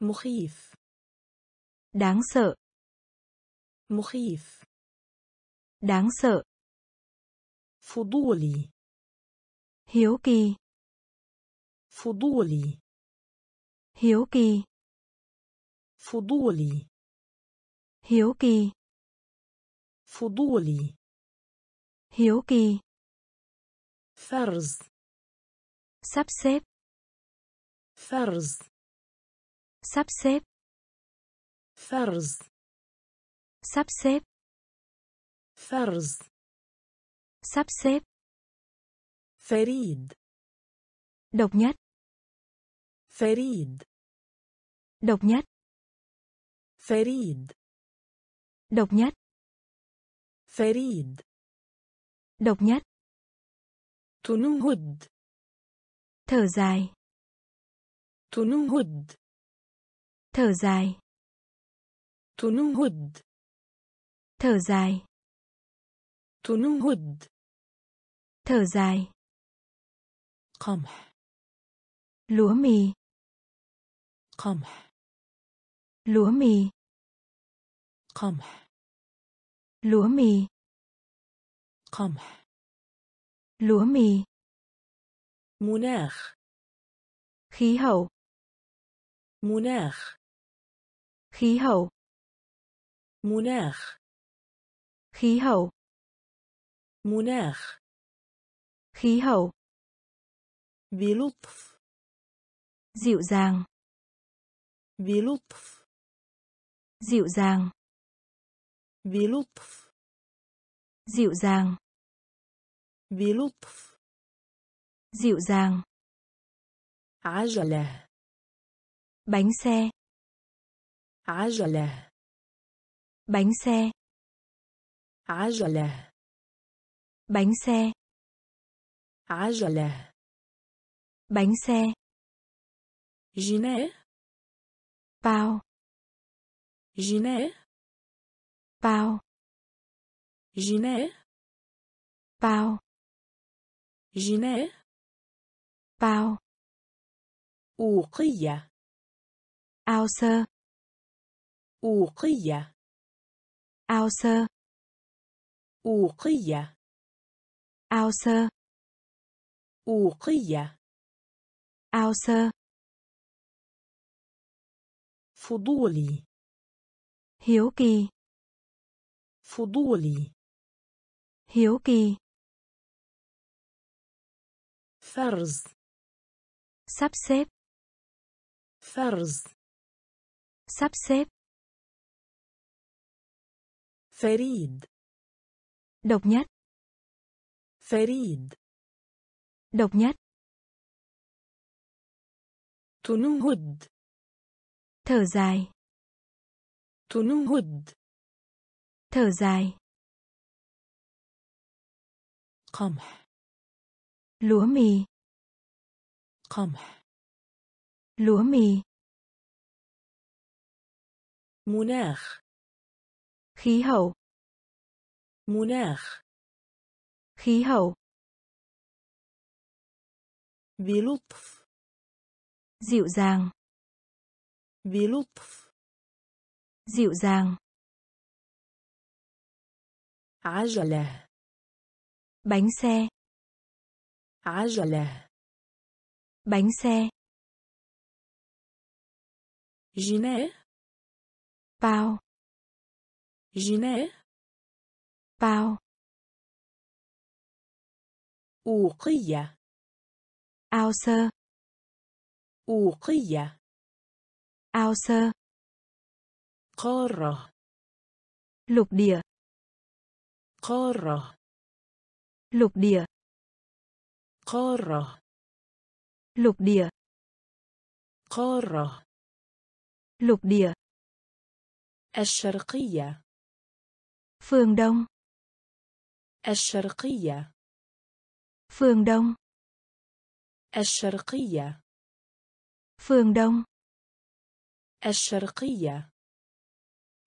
مخيف đáng sợ مخيف đáng sợ فضولي hiếu kỳ فضولي hiếu kỳ فضولي hiếu kỳ فضولي hiếu kỳ فرض sắp xếp فرض sắp xếp فرض sắp xếp فرض sắp xếp فريد độc nhất فريد độc nhất فريد độc nhất فريد độc nhất تنهد thở dài تنهد thở dài تنهد thở dài تنهد thở dài قمح lúa mì قمح lúa mì قمح lúa mì قمح lúa mì مناخ khí hậu مناخ khí hậu مناخ khí hậu مناخ khí hậu بلطف dịu dàng بلطف dịu dàng بلطف dịu dàng بلطف dịu dàng عجلة bánh xe عجلة bánh xe عجلة bánh xe عجلة bánh xe gilet bao gilet bao gilet Bao. جنيه. Bao. أوقية. أوسر. أوقية. أوسر. أوقية. أوسر. أوقية. أوسر. فضولي. Hiếu kỳ. فضولي. Hiếu kỳ. فرز. Sắp xếp. فرز. Sắp xếp. فريد. Độc nhất. فريد. Độc nhất. تنهد. Thở dài. تنهد. Thở dài. قمح. Lúa mì. قمح. Lúa mì. مناخ. Khí hậu. مناخ. Khí hậu. بلطف. Dịu dàng. بلطف. Dịu dàng. عجلة. Bánh xe. عجلة. Bánh xe. جنيه. Bao. جنيه. Bao. أوقية. Ao sơ. أوقية. Ao sơ. قارة. Lục địa. قارة. Lục địa. قارة. Lục địa. قارة. Lục địa. الشرقية. Phương Đông. الشرقية. Phương Đông. الشرقية. Phương Đông. الشرقية.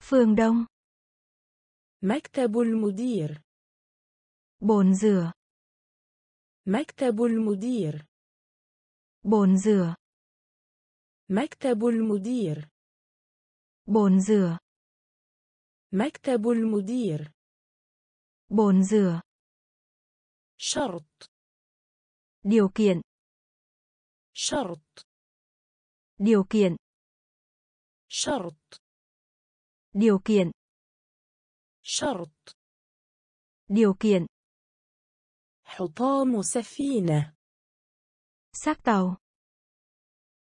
Phương Đông. مكتب المدير. Bồn rửa. مكتب المدير. Bồn rửa. مكتب المدير. Bồn rửa. مكتب المدير. Bồn rửa. شرط. Điều kiện. شرط. Điều kiện. شرط. Điều kiện. شرط. Điều kiện. حطام سفينة. Xác tàu.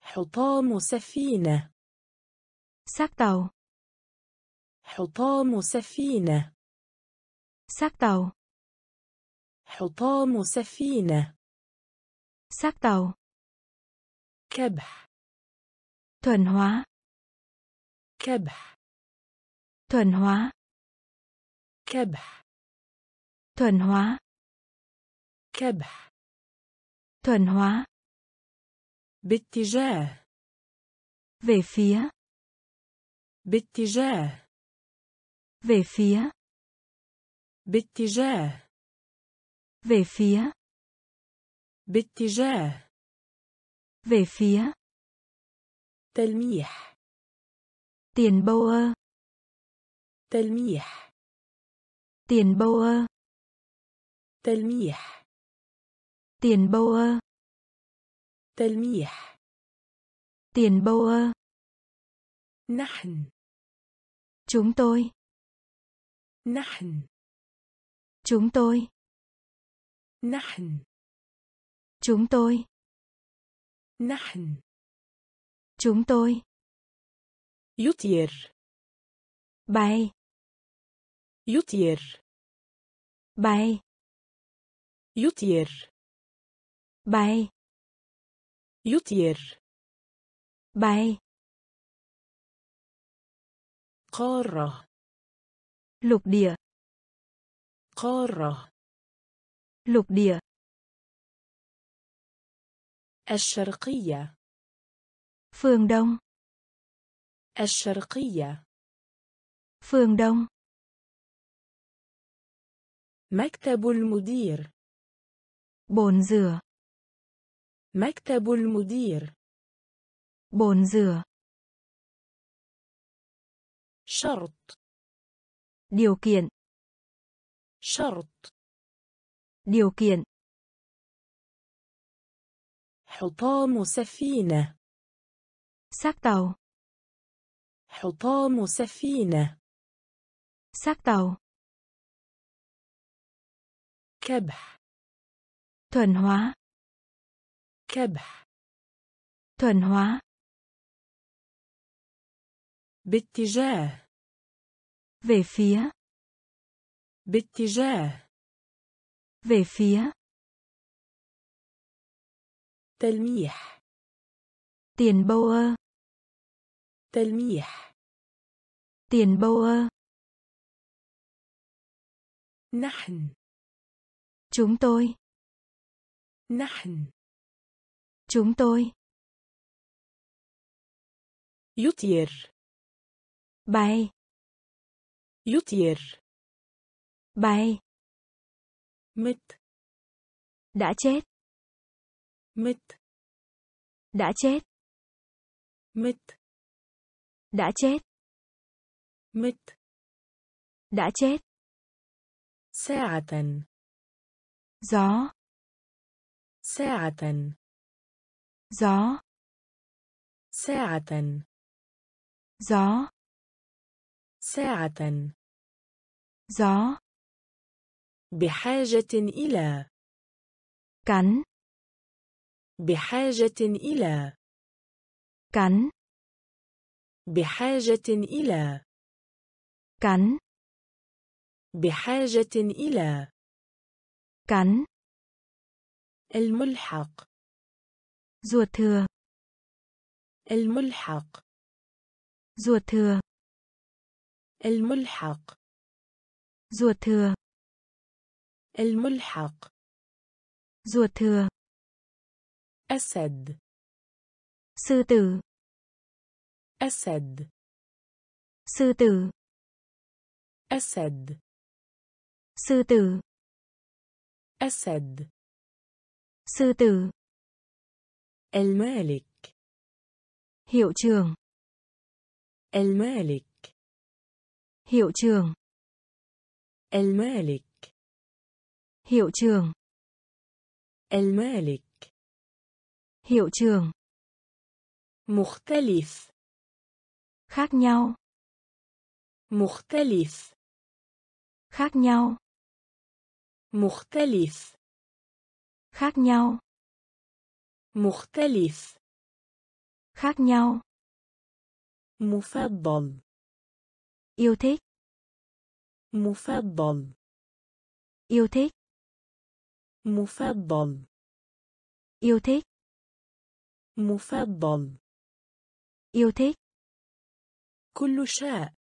حطام سفينة. Xác tàu. حطام سفينة. Xác tàu. حطام سفينة. Xác tàu. كبح. Thuần hóa. كبح. Thuần hóa. كبح. Thuần hóa. كبح. Thuần hóa. باتجاه. Về phía. باتجاه. Về phía. باتجاه. Về phía. باتجاه. Về phía. تلميح. Tiền bâu ơ. تلميح. Tiền bâu ơ. تلميح. Tiền bâu ơ. تلميح. Tiền bâu ơ. نحن. Chúng tôi. نحن. Chúng tôi. نحن. Chúng tôi. نحن. Chúng tôi. يطير. Bay. يطير. Bay. يطير. Bay. يطير. Bay. قارة. Lục địa. قارة. Lục địa. الشرقية. Phương Đông. الشرقية. Phương Đông. مكتب المدير. بồn rửa. مكتب المدير. بồn rửa. شرط. Điều kiện. شرط. Điều kiện. حطام سفينة. Xác tàu. حطام سفينة. Xác tàu. كبح. Thuần hóa. كبح. Thuần hóa. باتجاه. Về phía. باتجاه. Về phía. تلميح. Tiền bâu ơ. تلميح. Tiền bâu ơ. نحن. Chúng tôi. نحن. Chúng tôi. يطير. Bay. يطير. Bay. مت. Đã chết. مت. Đã chết. مت. Đã chết. مت. Đã chết. ساعة. Gió. ساعة. Gió. ساعة. Gió. ساعة. Gió. بحاجة إلى. Cắn. بحاجة إلى. Cắn. بحاجة إلى. Cắn. بحاجة إلى. Cắn. الملحق. Ruột thừa. الملحق. Ruột thừa. الملحق. Ruột thừa. الملحق. Ruột thừa. أسد. Sư tử. أسد. Sư tử. أسد. Sư tử. أسد. Sư tử. المالك. Hiệu trưởng. المالك. Hiệu trưởng. المالك. Hiệu trưởng. المالك. Hiệu trưởng. مختلف. Khác nhau. مختلف. Khác nhau. مختلف. Khác nhau. مختلف. Khác nhau. مفضل. Yêu thích. مفضل. Yêu thích. مفضل. Yêu thích. مفضل. Yêu thích. كل شيء.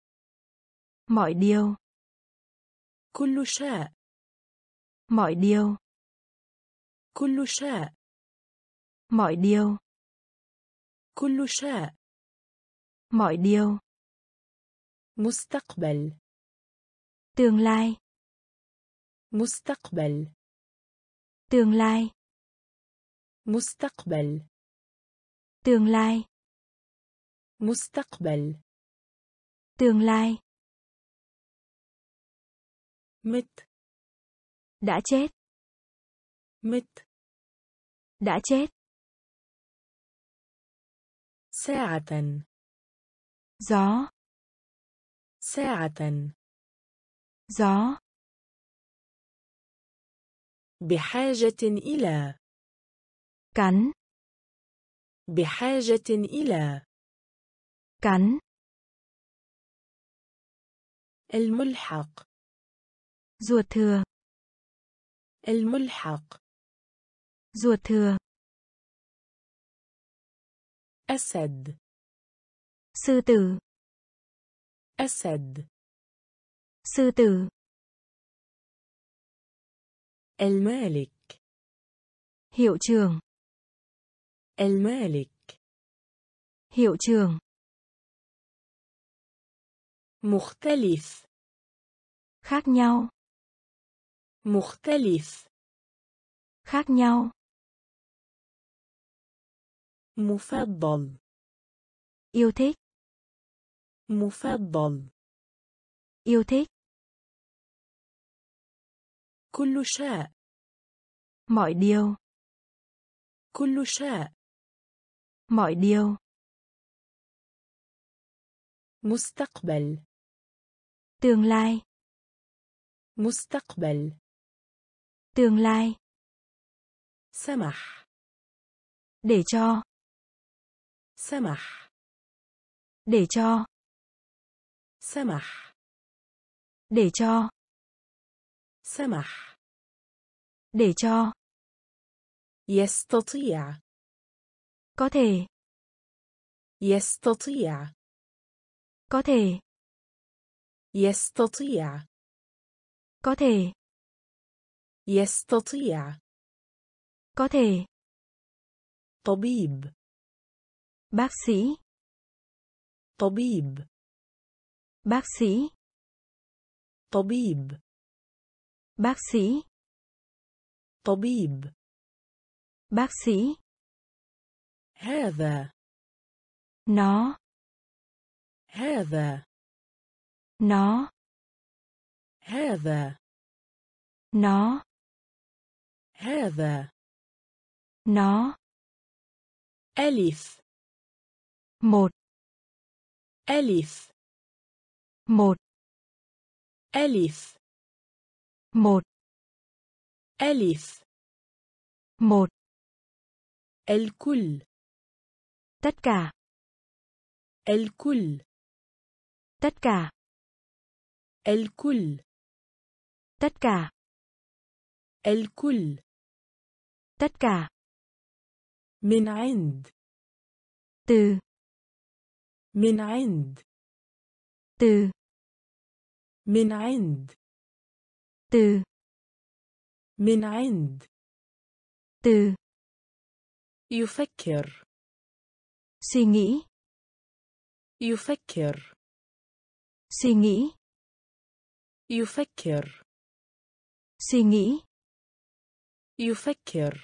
Mọi điều. كل شيء. Mọi điều. كل شيء. Mọi điều. كل شيء. Mọi điều. مستقبل. Tương lai. مستقبل. Tương lai. مستقبل. Tương lai. مستقبل. Tương lai. مت. Đã chết. مت. Đã chết. ساعة. Gió. ساعة. Gió. بحاجة إلى. Cắn. بحاجة إلى. Cắn. الملحق. Ruột thừa. الملحق. Ruột thừa. أسد. Sư tử. أسد. Sư tử. المالك. Hiệu trưởng. المالك. Hiệu trưởng. مختلف. Khác nhau. مختلف khác nhau مفضل yêu thích مفضل yêu thích كل شيء mọi điều كل شيء mọi điều مستقبل tương lai مستقبل tương lai سمح để cho سمح để cho سمح để cho سمح để cho يستطيع có thể يستطيع có thể يستطيع có thể يستطيع có thể طبيب bác sĩ طبيب bác sĩ طبيب bác sĩ طبيب bác sĩ هذا nó هذا nó هذا nó هذا nó ألف một ألف một ألف một ألف một الكل tất cả الكل tất cả الكل tất cả الكل tất cả من عند từ من عند từ من عند từ من عند từ يفكر suy nghĩ يفكر suy nghĩ يفكر suy nghĩ يفكر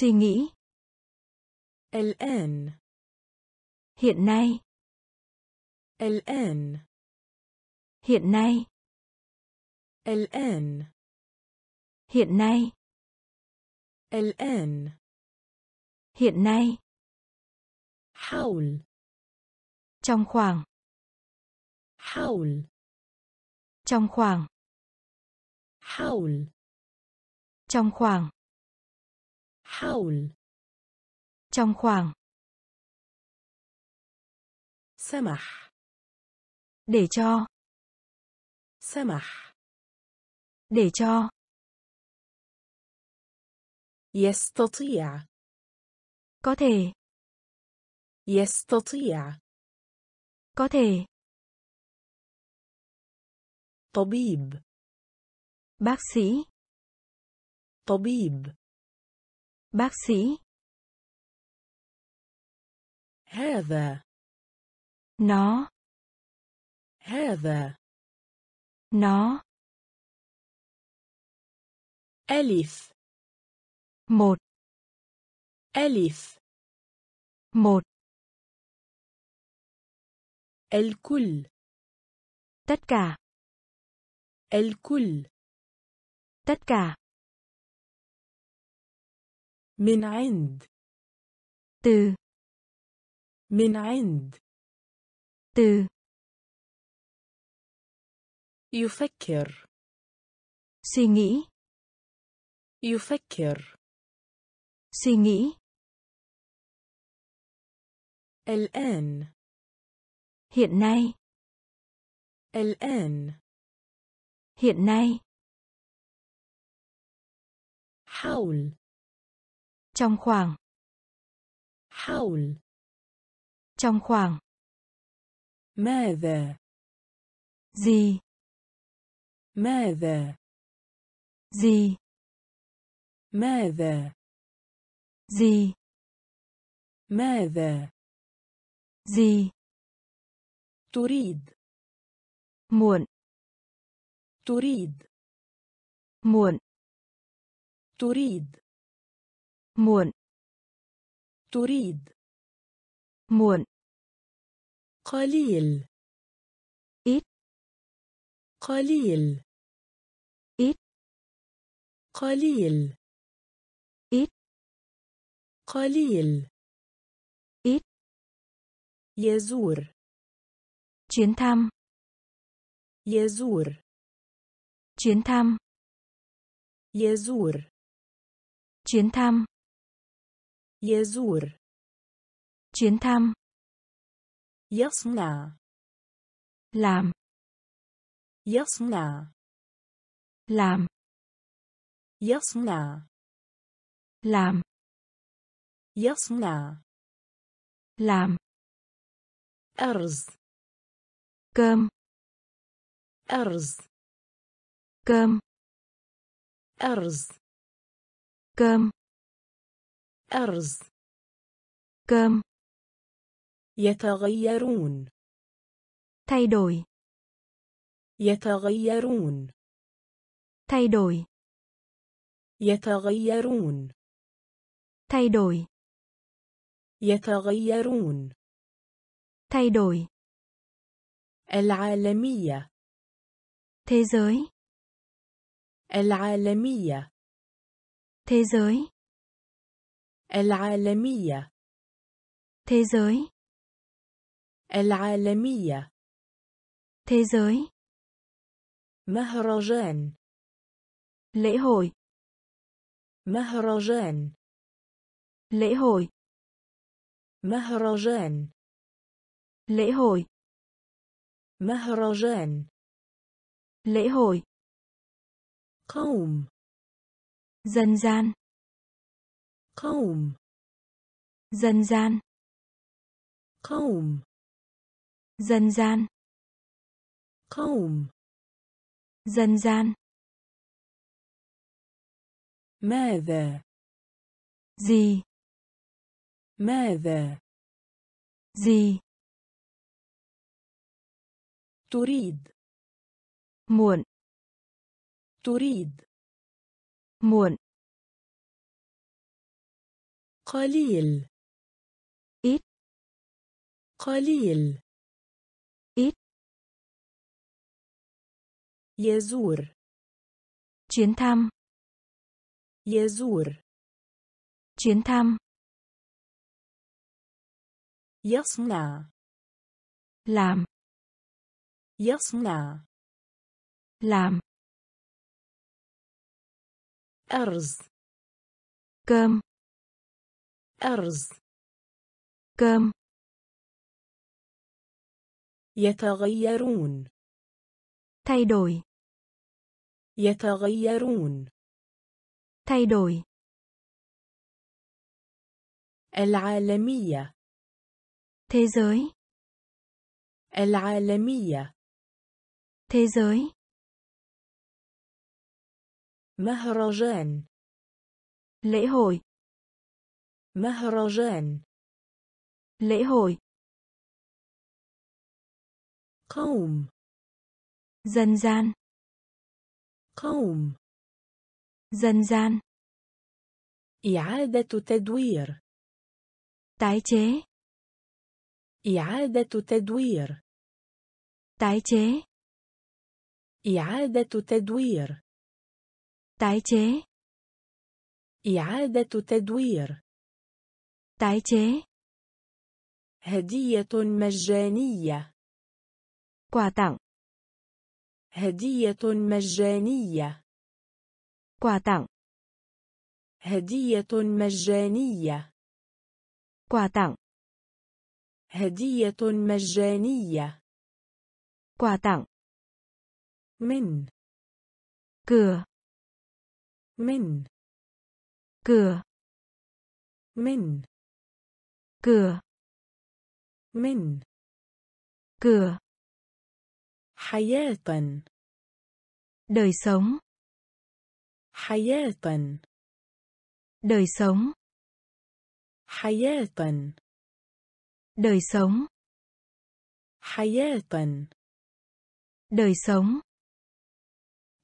suy nghĩ الآن hiện nay الآن hiện nay الآن hiện nay الآن hiện nay حول trong khoảng حول trong khoảng حول trong khoảng حول trong khoảng سمح để cho سمح để cho يستطيع có thể يستطيع có thể طبيب bác sĩ طبيب bác sĩ هذا nó هذا nó ألف một ألف một الكل tất cả الكل tất cả من عند từ من عند từ يفكر suy nghĩ يفكر suy nghĩ الآن hiện nay الآن hiện nay حول trong khoảng حول trong khoảng ماذا gì ماذا gì ماذا gì ماذا gì تريد muộn تريد muộn. تريد. muộn. تريد. muộn. قليل. ít. قليل. ít. قليل. ít. قليل. ít. يزور. Chuyến thăm. يزور. Chuyến thăm. يزور. Chuyến thăm. يزور. Chuyến thăm. يصنع. Làm. يصنع. Làm. يصنع. Làm. يصنع. Làm. أرز. Cơm. أرز. cơm. أرز. cơm. أرز. cơm. يتغيرون. thay đổi. يتغيرون. thay đổi. يتغيرون. thay đổi. يتغيرون. thay đổi. العالمية. thế giới. العالمية. thế giới. العالمية. thế giới. العالمية. thế giới. مهرجان. lễ hội. مهرجان. lễ hội. مهرجان. lễ hội. مهرجان. lễ hội. قوم. dân gian. قوم. dân gian. قوم. dân gian. قوم. dân gian. ماذا. gì. ماذا. gì. تريد. muộn. تريد. muộn. قليل. ít. قليل. ít. يزور. chuyến thăm. يزور. chuyến thăm. يصنع. làm. يصنع. làm. أرز. cơm. أرز. cơm. يتغيرون. thay đổi. يتغيرون. thay đổi. العالمية. thế giới. العالمية. thế giới. مهرجان. lễ hội. مهرجان. lễ hội. قوم. dân gian. قوم. dân gian. إعادة تدوير. tái chế. إعادة تدوير. tái chế. إعادة تدوير. tái chế. إعادة تدوير. tái chế. هدية مجانية. quà tặng. هدية مجانية. quà tặng. هدية مجانية. quà tặng. هدية مجانية. quà tặng. من. cửa. من. cửa. من. cửa. من. cửa. حياة. đời sống. حياة. đời sống. حياة. đời sống. حياة. đời sống.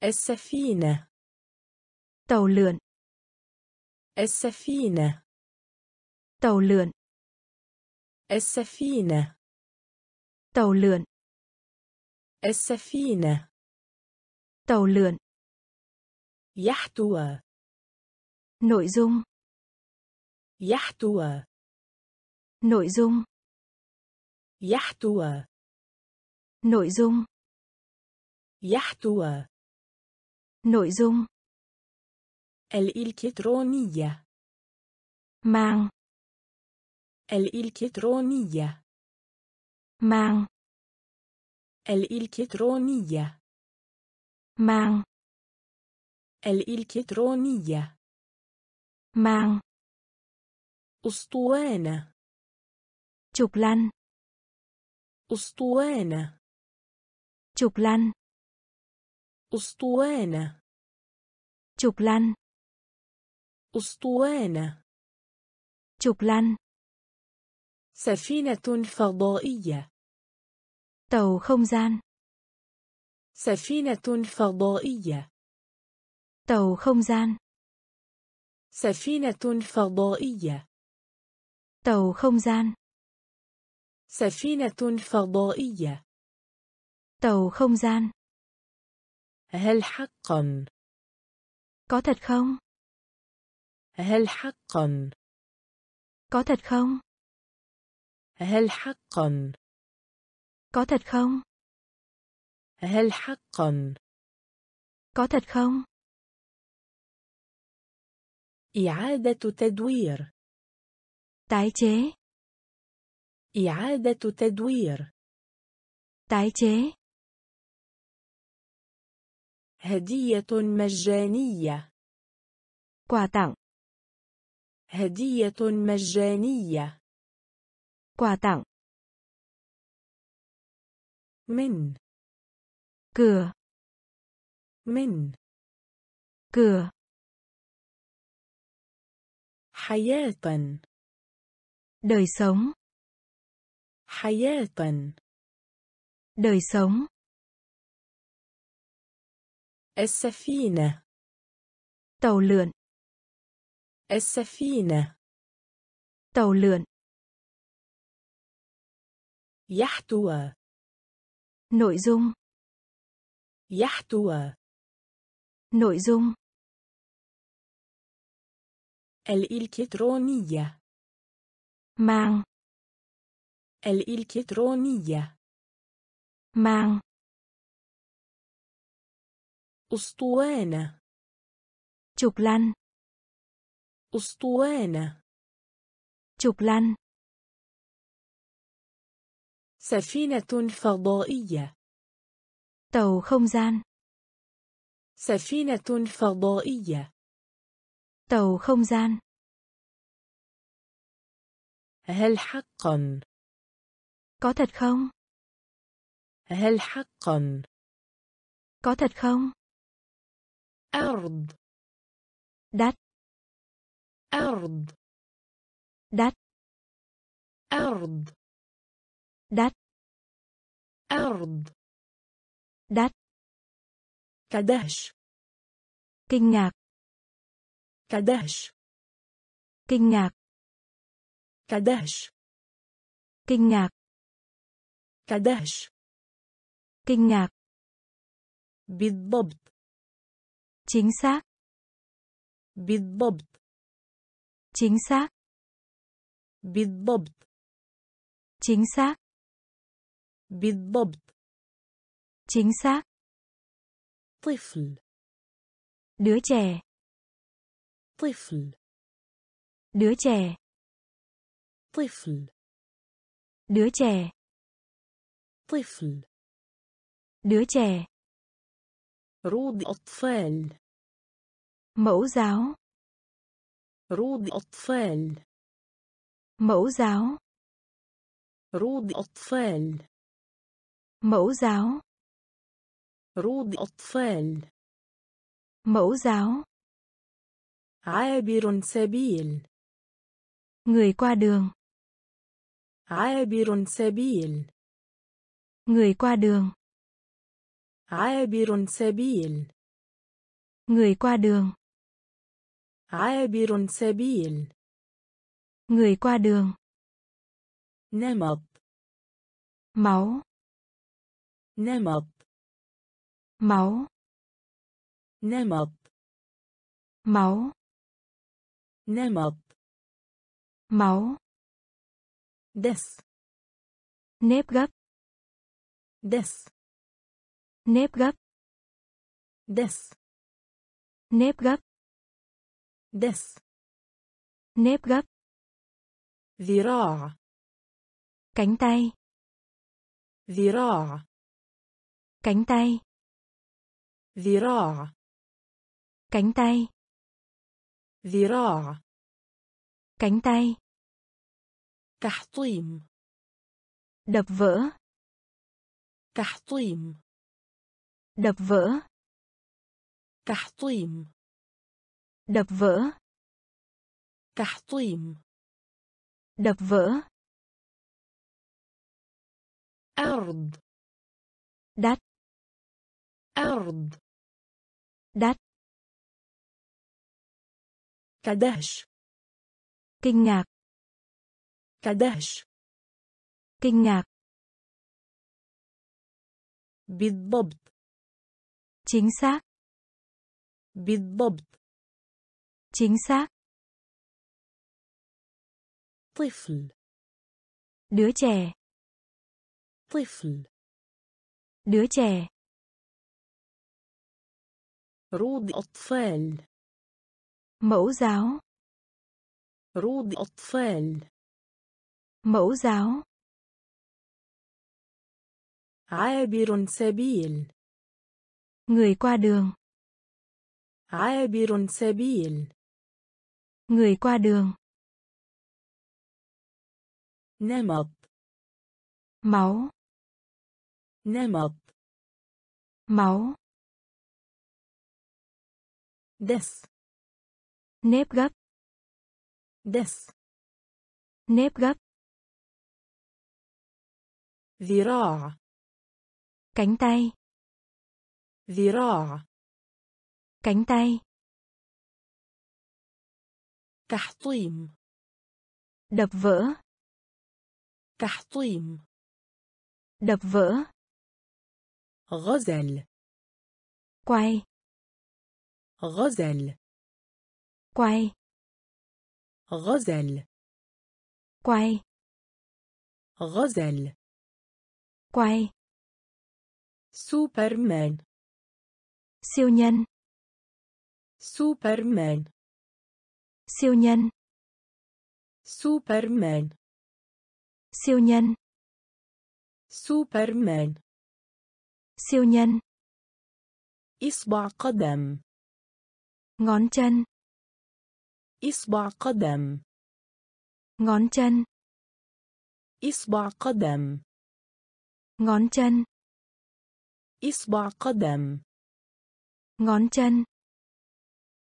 السفينة. tàu lượn. السفينة. Tàu lượn. السفينة. Tàu lượn. السفينة. Tàu lượn. يحتوى. Nội dung. يحتوى. Nội dung. يحتوى. Nội dung. يحتوى. Nội dung. الإلكترونية. Mang. الإلكترونية. Mang. الإلكترونية. Mang. الإلكترونية. Mang. أسطوانة. Chụp lăn. أسطوانة. Chụp lăn. أسطوانة. Chụp lăn. أسطوانة. Chụp lăn. سفينة فضائية. Tàu không gian. سفينة فضائية. Tàu không gian. سفينة فضائية. Tàu không gian. سفينة فضائية. Tàu không gian. هل حقا؟ Có thật không? هل حقا؟ Có thật không? هل حقا؟ Có thật không? هل حقا؟ Có thật không? إعادة تدوير. Tái chế. إعادة تدوير. Tái chế. هدية مجانية. Quà tặng. هدية مجانية. Quà tặng. من. Cửa. من. Cửa. حياة. Đời sống. حياة. Đời sống. السفينة. Tàu lượn. السفينة. Tàu lượn. يحتوى. Nội dung. يحتوى. Nội dung. الإلكترونية. Mang. الإلكترونية. Mang. أسطوانة. Chụp lăn. أسطوانة. Chụp lăn. سفينة فضائية. Tàu không gian. سفينة فضائية. Tàu không gian. هل حقا؟ Có thật không? هل حقا؟ Có thật không? أرض. Đất. أرض. Đất. أرض. Đất. أرض. Đất. كدهش. Kinh ngạc. كدهش. Kinh ngạc. كدهش. Kinh ngạc. كدهش. Kinh ngạc. بالضبط. Chính xác. بالضبط. Chính xác. بالضبط. Chính xác. بالضبط. Chính xác. طفل. Đứa trẻ. طفل. Đứa trẻ. طفل. Đứa trẻ. طفل. Đứa trẻ. روض أطفال. Mẫu giáo. روض أطفال. Mẫu giáo. روض أطفال. Mẫu giáo. روض أطفال. Mẫu giáo. عابر سبيل. Người qua đường. عابر سبيل. Người qua đường. عابر سبيل. Người qua đường. عابر سبيل. Người qua đường. نمط. Máu. نمط. Máu. نمط. Máu. نمط. Máu. دس. Nếp gấp. دس. Nếp gấp. دس. Nếp gấp. دس. Nếp gấp. ذراع. Cánh tay. ذراع. Cánh tay. ذراع. Cánh tay. ذراع. Cánh tay. تحطيم. Đập vỡ. تحطيم. Đập vỡ. تحطيم. Đập vỡ. تحطيم. Đập vỡ. أرض. Đất. أرض. Đất. كدهش. Kinh ngạc. كدهش. Kinh ngạc. بالضبط. Chính xác. بالضبط. Chính xác. طفل. Đứa trẻ. طفل. Đứa trẻ. رود أطفال. Mẫu giáo. رود أطفال. Mẫu giáo. عابر سبيل. Người qua đường. عابر سبيل. Người qua đường. نمط. Máu. نمط. Máu. دس. Nếp gấp. دس. Nếp gấp. ذراع. Cánh tay. ذراع. Cánh tay. تحطيم. Đập vỡ. تحطيم. Đập vỡ. غزل. Quay. غزل. Quay. غزل. Quay. غزل. Quay. Superman. Siêu nhân. Superman. Siêu nhân. Superman. Siêu nhân. Superman. Siêu nhân. إصبع قدم. Ngón chân. إصبع قدم. Ngón chân. إصبع قدم. Ngón chân. إصبع قدم. Ngón chân.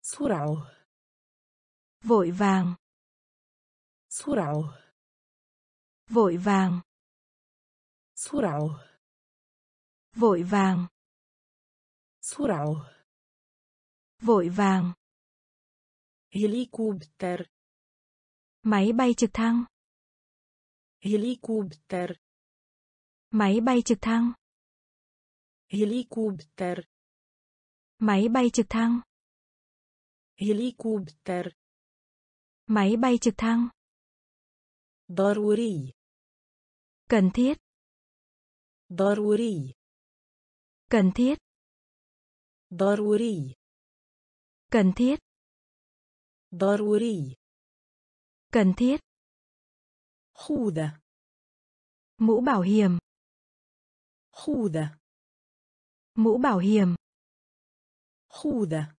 سرعة. Vội vàng. سرعة. Vội vàng. سرعة. Vội vàng. سرعة. Vội vàng. Helicopter. Máy bay trực thăng. Helicopter. Máy bay trực thăng. Helicopter. Máy bay trực thăng. Helicopter. Máy bay trực thăng. ضروري. Cần thiết. ضروري. Cần thiết. ضروري. Cần thiết. ضروري. Cần thiết. خوذة. Mũ bảo hiểm. خوذة. Mũ bảo hiểm. خوذة.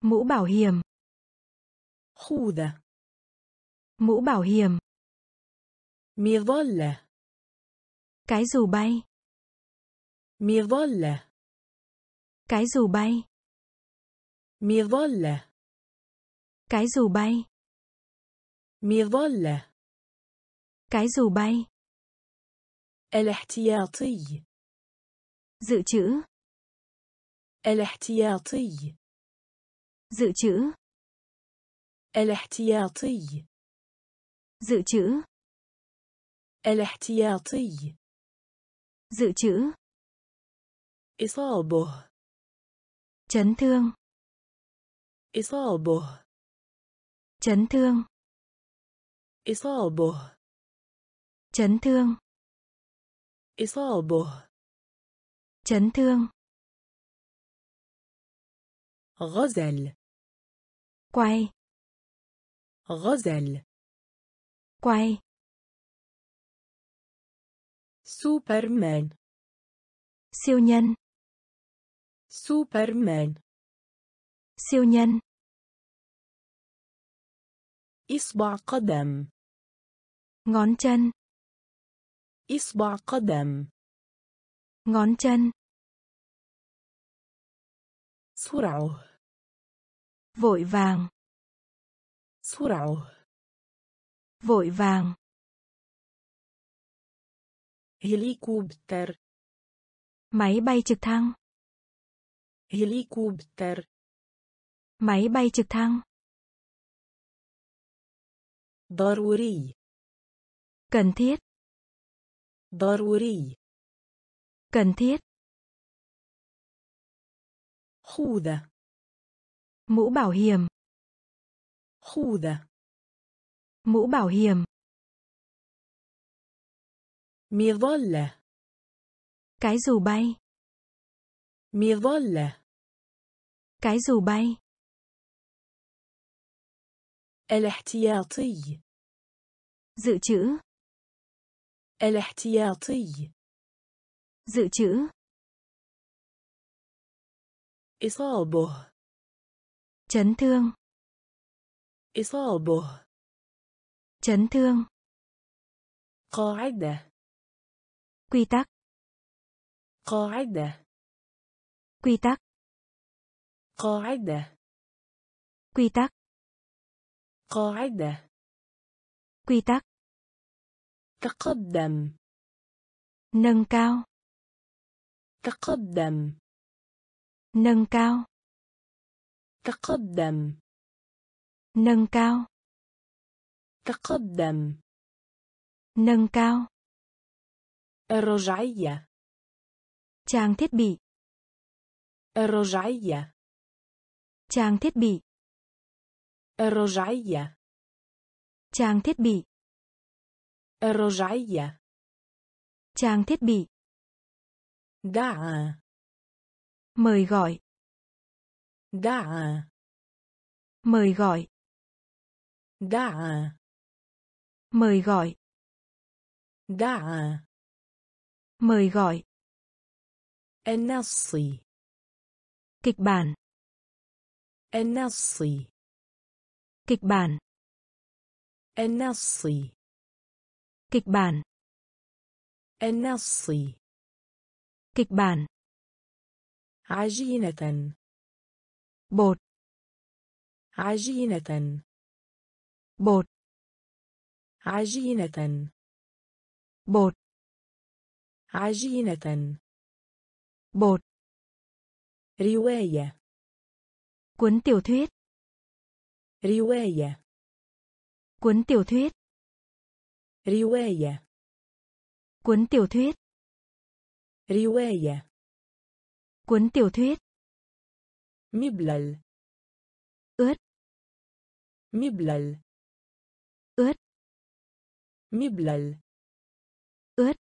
Mũ bảo hiểm. خوذة. Mũ bảo hiểm. مظلة. Cái dù bay. مظلة. Cái dù bay. مظلة. Cái dù bay. مظلة. Cái dù bay. الاحتياطي. Dự trữ. الاحتياطي. Dự trữ. الاحتياطي dự trữ الاحتياطي dự trữ إصابة chấn thương إصابة chấn thương إصابة chấn thương إصابة chấn thương غزل quay غزل quay Superman siêu nhân Superman siêu nhân إصبع قدم ngón chân إصبع قدم ngón chân سرعة vội vàng سرعة vội vàng helicopter máy bay trực thăng helicopter máy bay trực thăng ضروري cần thiết ضروري cần thiết خوذة mũ bảo hiểm خوذة mũ bảo hiểm مظلة cái dù bay مظلة cái dù bay الاحتياطي dự trữ الاحتياطي dự trữ إصابة chấn thương إصابة chấn thương قاعدة quy tắc قاعدة quy tắc قاعدة quy tắc قاعدة quy tắc تقدم nâng cao تقدم nâng cao تقدم nâng cao تقدم nâng cao الرجعية trang thiết bị الرجعية trang thiết bị الرجعية trang thiết bị الرجعية trang thiết bị دعا mời gọi دعا mời gọi دعا mời gọi دعا mời gọi النص kịch bản النص kịch bản النص kịch bản النص kịch bản عجينة bột عجينة bột عجينة bột عجينة bột رواية cuốn tiểu thuyết رواية cuốn tiểu thuyết رواية cuốn tiểu thuyết رواية cuốn tiểu thuyết مبلل ướt مبلل ướt مبلل ướt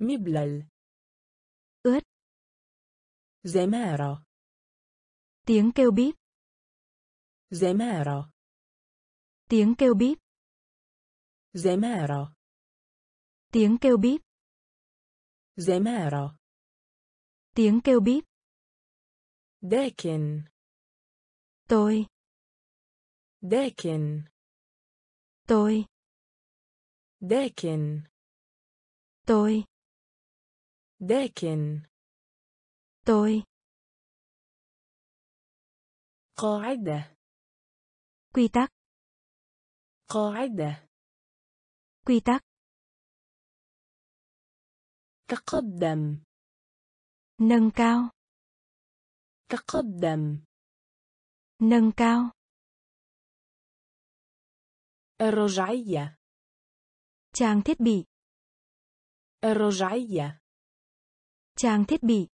مبلل ướt زمارة tiếng kêu bíp زمارة tiếng kêu bíp زمارة tiếng kêu bíp زمارة tiếng kêu bíp لكن tôi لكن tôi لكن tôi لكن tôi قاعدة quy tắc قاعدة quy tắc تقدم nâng cao تقدم nâng cao الرجعية. Trang thiết bị. الرجعية. Trang thiết bị.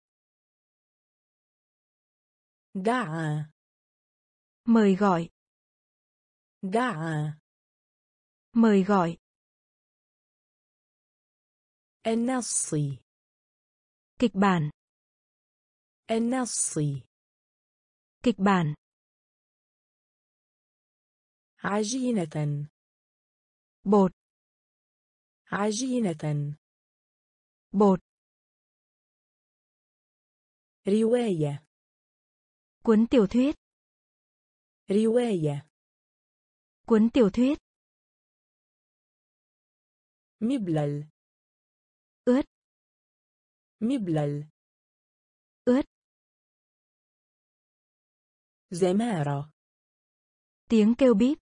دعا. Mời gọi. دعا. Mời gọi. النص. Kịch bản. النص. Kịch bản. عجينة. Bột. عجينة. Bột. رواية. Cuốn tiểu thuyết. رواية. Cuốn tiểu thuyết. مبلل. ướt. مبلل. ướt. زمارة. Tiếng kêu bíp.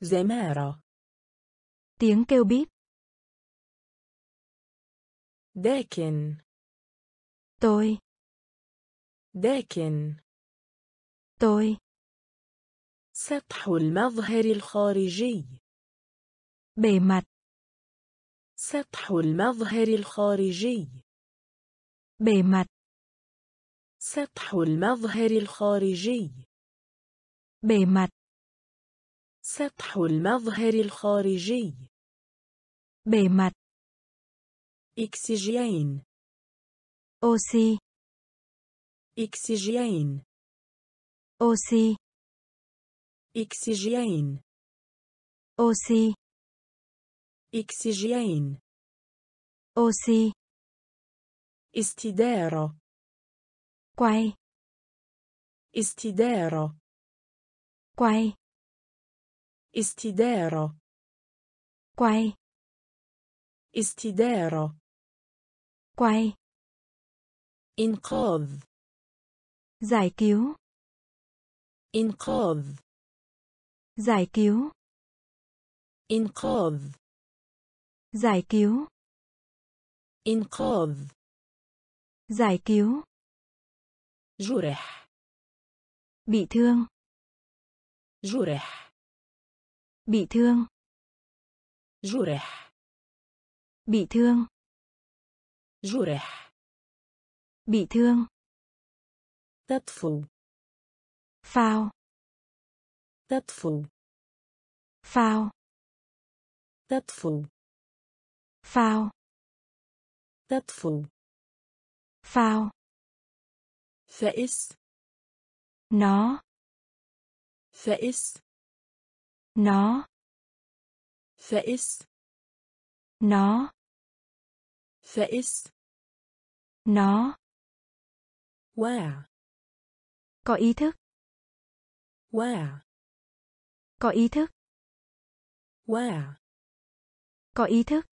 زمارة. Tiếng kêu bíp. لكن. Tôi. لكن. Tôi. سطح المظهر الخارجي. Bề mặt. سطح المظهر الخارجي. Bề mặt. سطح المظهر الخارجي. Bề mặt. سطح المظهر الخارجي. Bề mặt. أكسجين. أوسي. أكسجين. أوسي. أكسجين. أوسي. أكسجين. أوسي. استدارة. quay. استدارة. quay. استدارة. quay. استدارة. quay. إنقاذ. giải cứu. إنقاذ. giải cứu. إنقاذ. giải cứu. إنقاذ. giải cứu. جرح. bị thương. جرح. bị thương. جرح. bị thương. جرح. bị thương. تطفو. phao. تطفو. phao. تطفو. phao. تطفو. phao. فئس. nó. فئس. nó. فئس. nó. فئس. nó. واع. có ý thức. واع. có ý thức. واع. có ý thức.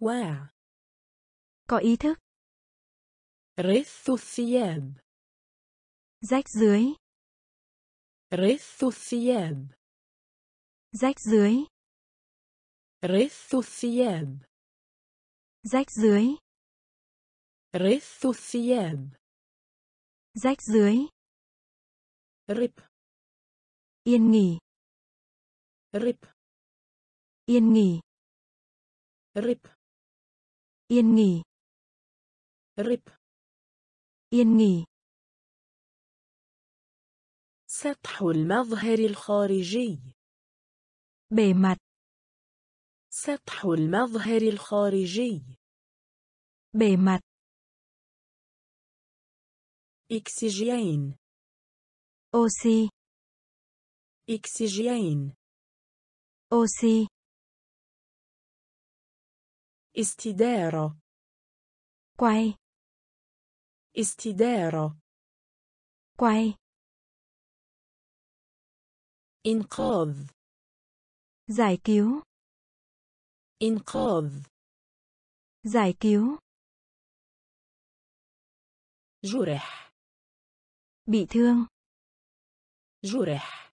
واع. có ý thức. رث الثياب. rách dưới. رث الثياب. rách dưới. رث الثياب. rách dưới. رث الثياب. rách dưới. rip. yên nghỉ. rip. yên nghỉ. rip. yên nghỉ. rip. yên nghỉ. سطح المظهر الخارجي. bề mặt. سطح المظهر الخارجي. bề mặt. أكسجين. أوسي. أكسجين. أوسي. استدارة. quay. استدارة. quay. إنقاذ. giải cứu. إنقاذ. giải cứu. جرح. bị thương. جرح.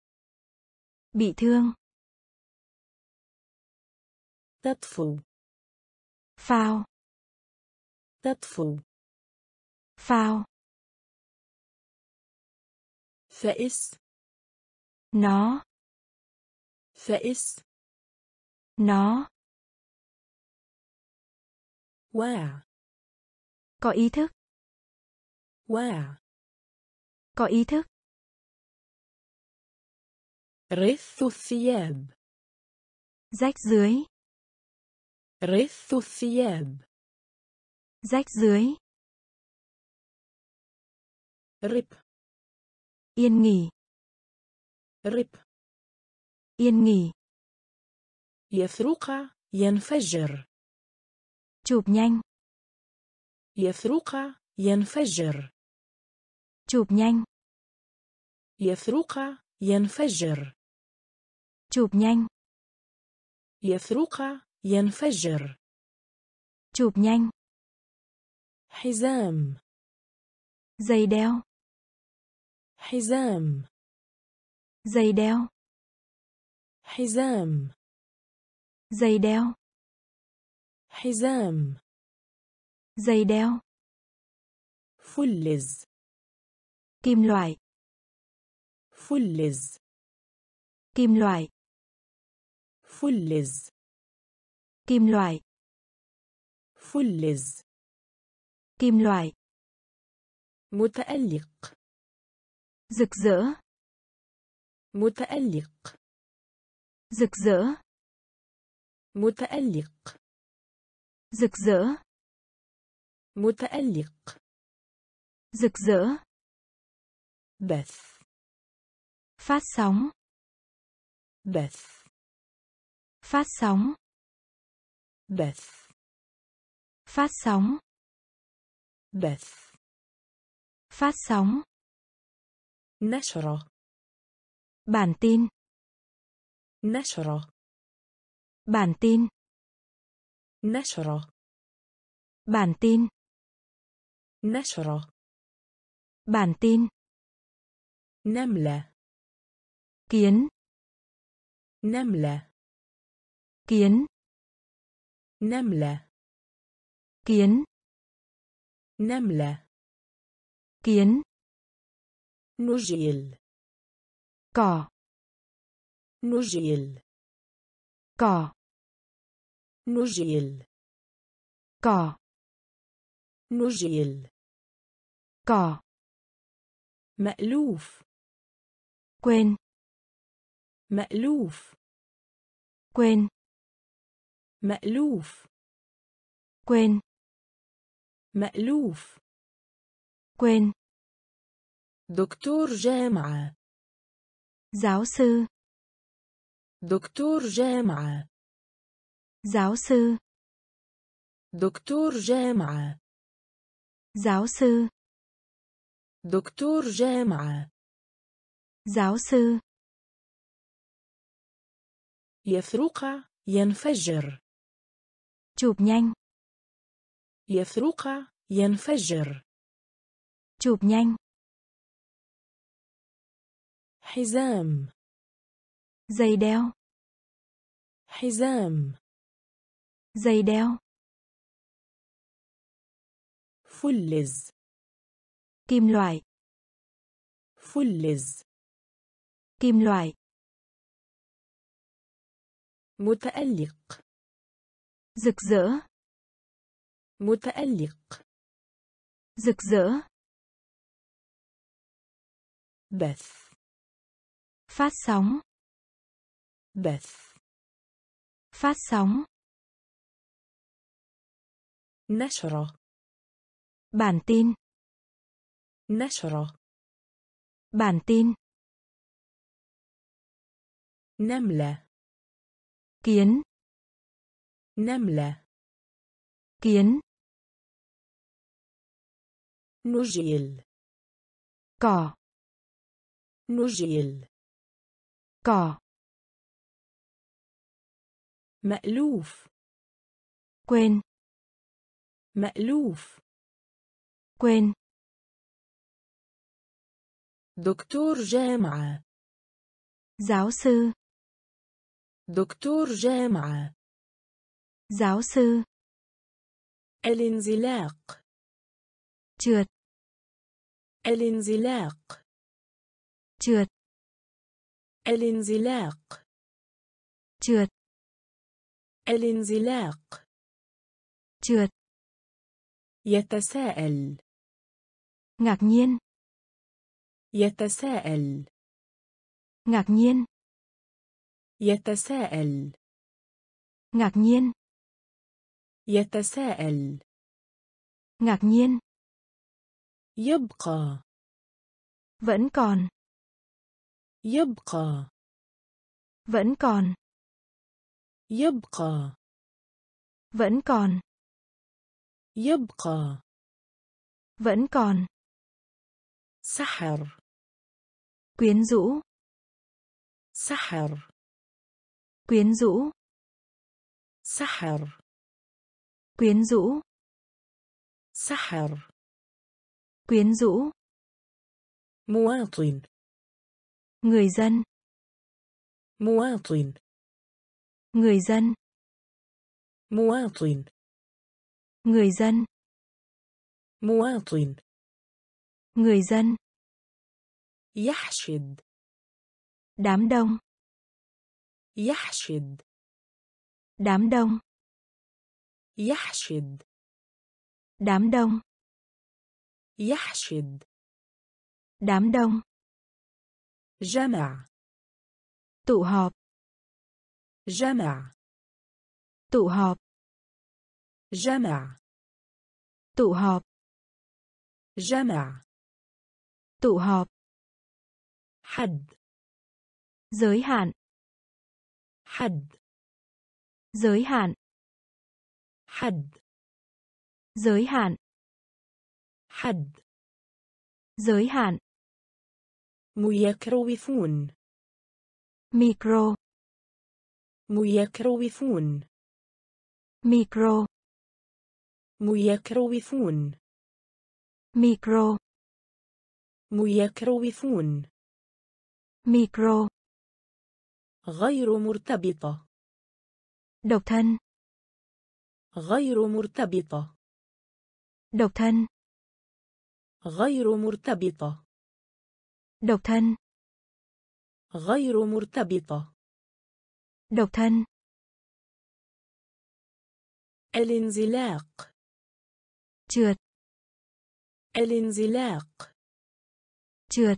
bị thương. تطفو. phao. تطفو. phao. فئس. nó. فئس nó wow có ý thức wow có ý thức رث الثياب rách dưới رث الثياب rách dưới rip yên nghỉ rip yên nghỉ يثرق ينفجر chụp nhanh يثرق ينفجر chụp nhanh يثرق ينفجر chụp nhanh يثرق ينفجر chụp nhanh حزام giày đeo حزام giày đeo حزام giày đeo حزام giày đeo فلز kim loại فلز kim loại فلز kim loại فلز kim loại متألق rực rỡ متألق rực rỡ متألق rực rỡ متألق rực rỡ بث phát sóng beth phát sóng beth phát sóng beth phát sóng nashra bản tin nashra bản tin nashra bản tin nashra bản tin namla kiến نملة kiến نملة kiến نملة kiến نجيل cỏ نجيل cỏ نجيل cỏ نجيل cỏ مألوف quên مألوف quên مألوف quên مألوف quên دكتور جامعة giáo sư دكتور جامعة giáo sư دكتور جامعة giáo sư دكتور جامعة giáo sư يثرق ينفجر chụp nhanh يثرق ينفجر chụp nhanh حزام giày đeo حزام giày đeo فلز kim loại فلز kim loại متألق rực rỡ متألق rực rỡ beth phát sóng beth phát sóng nashra bản tin nashra bản tin نملة kiến نملة kiến نجيل cỏ نجيل cỏ مألوف quên مألوف quên دكتور جامعة giáo sư دكتور جامعة. giáo sư. الانزلاق. trượt. الانزلاق. trượt. الانزلاق. trượt. الانزلاق. trượt. يتساءل. ngạc nhiên. يتساءل. ngạc nhiên. يتساءل. ngạc nhiên. يتساءل. ngạc nhiên. يبقى. vẫn còn. يبقى. vẫn còn. يبقى. vẫn còn. يبقى. vẫn còn. سحر. quyến rũ. سحر. quyến rũ. سحر. quyến rũ. سحر. quyến rũ. مواطن. người dân. مواطن. người dân. مواطن. người dân. مواطن. người dân. يحشد. đám đông. يحشد. đám đông. يحشد. đám đông. يحشد. đám đông. جمع. tụ họp. جمع. tụ họp. جمع. tụ họp. جمع. tụ họp. حد. giới hạn. حد. giới hạn. حد. giới hạn. حد. giới hạn. ميكروفون. ميكرو. ميكروفون. ميكرو. ميكروفون. ميكرو. ميكروفون. ميكرو. غير مرتبطة. độc thân. غير مرتبطة. độc thân. غير مرتبطة. độc thân. غير مرتبطة. độc thân. الانزلاق. trượt. الانزلاق. trượt.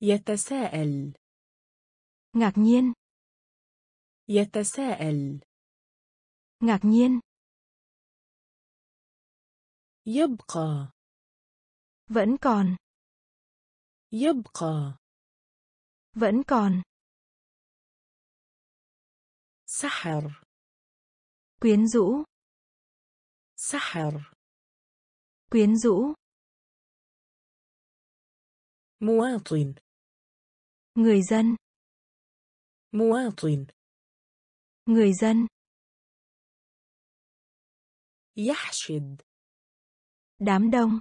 يتساءل. ngạc nhiên. يتساءل. ngạc nhiên. يبقى. vẫn còn. يبقى. vẫn còn. سحر. quyến rũ. سحر. quyến rũ. مواطن. người dân. مواطن. người dân. يحشد. đám đông.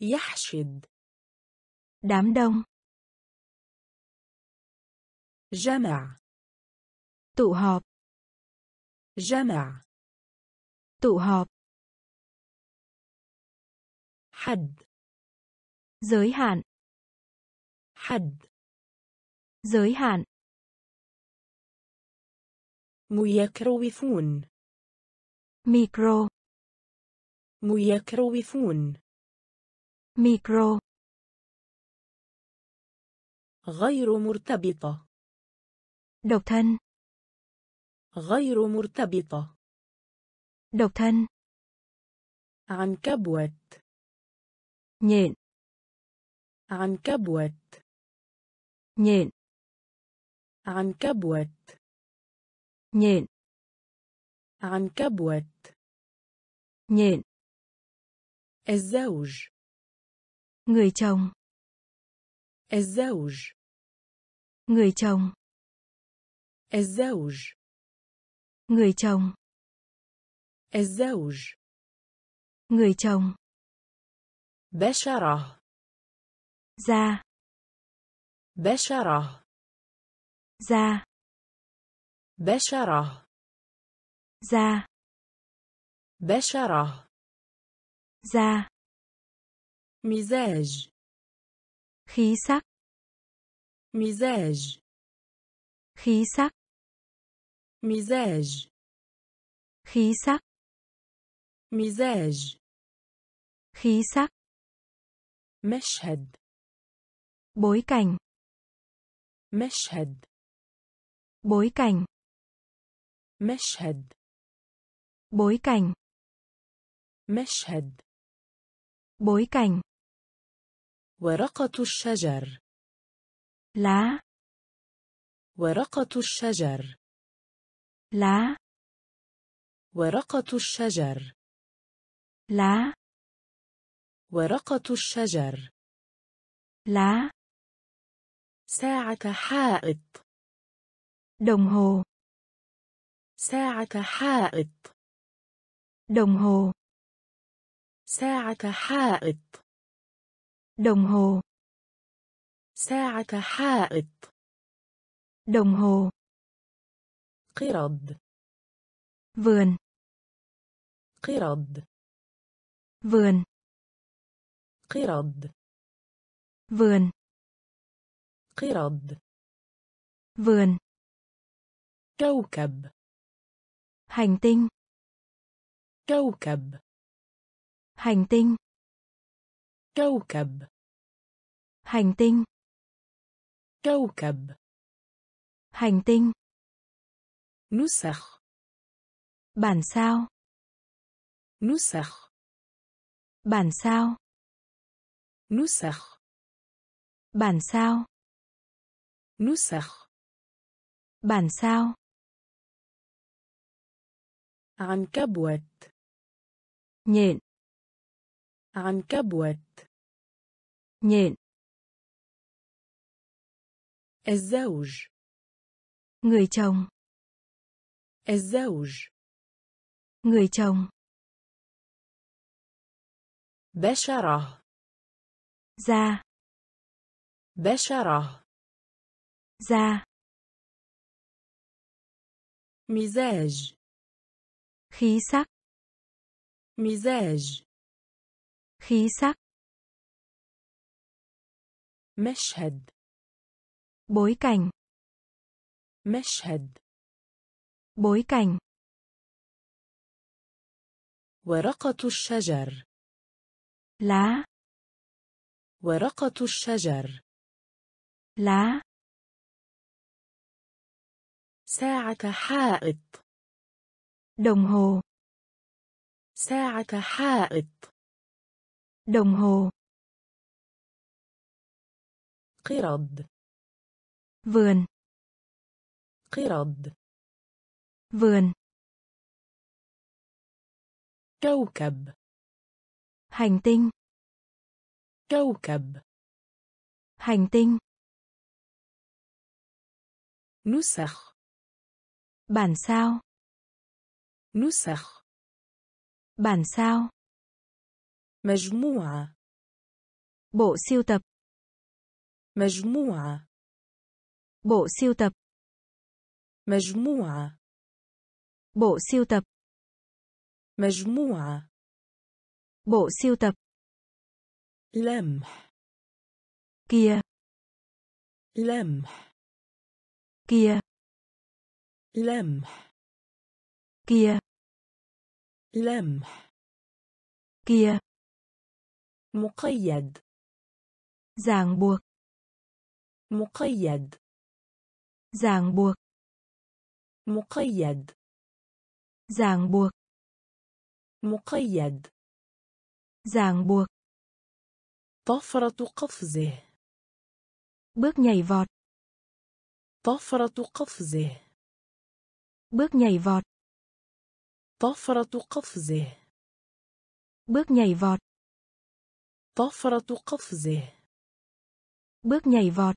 يحشد. đám đông. جمع. tụ họp. جمع. tụ họp. حد. giới hạn. حد. giới hạn. ميكروفون. ميكرو. ميكروفون. ميكرو. غير مرتبطة. độc thân. غير مرتبطة. độc thân. عنكبوت. nhện. عنكبوت. nhện. عنكبوت. nhện. عنكبوت. nhện. الزوج. người chồng. الزوج. người chồng. الزوج. người chồng. الزوج. người chồng. بشرة. da. بشرة. da. بشرة. da. بشرة. da. مزاج. khí sắc. مزاج. khí sắc. Mizaj. Khí sắc. Mizaj. Khí sắc. Mashhad. Bối cảnh. Mashhad. Bối cảnh. Mashhad. Bối cảnh. Mashhad. Bối cảnh. ورقة الشجر. لا. ورقة الشجر. لا. ورقة الشجر. لا. ورقة الشجر. لا. ساعة حائط. đồng hồ. ساعة حائط. đồng hồ. ساعة حائط. đồng hồ. ساعة حائط. đồng hồ. قرب. Vườn. قرب. Vườn. قرب. Vườn. قرب. Vườn. كوكب. Hành tinh. كوكب. Hành tinh. كوكب. Hành tinh. كوكب. Hành tinh. نسخ. Bản sao. نسخ. Bản sao. نسخ. Bản sao. نسخ. Bản sao. عنكبوت. Nhện. عنكبوت. Nhện. الزوج. Người chồng. الزوج. Người chồng. بشرة. Da. بشرة. Da. مزاج. Khí sắc. مزاج. Khí sắc. مشهد. Bối cảnh. مشهد. Bối cảnh. ورقة الشجر. لا. ورقة الشجر. لا. ساعة حائط. đồng hồ. ساعة حائط. đồng hồ. قرب. Vườn. قرب. Vườn. كوكب. Hành tinh. كوكب. Hành tinh. نسخ. Bản sao. نسخ. Bản sao. مجموعة. Bộ siêu tập. مجموعة. Bộ siêu tập. مجموعة. Bộ siêu tập. مجموعة. Bộ siêu tập. لمح. Kia. لمح. Kia. لمح. Kia. لمح. Kia. مقيد. Ràng buộc. مقيد. Ràng buộc. مقيد. Ràng buộc. مقيد. Ràng buộc. طفرة قفزه. Bước nhảy vọt. طفرة قفزه. Bước nhảy vọt. طفرة قفزه. Bước nhảy vọt. طفرة قفزه. Bước nhảy vọt.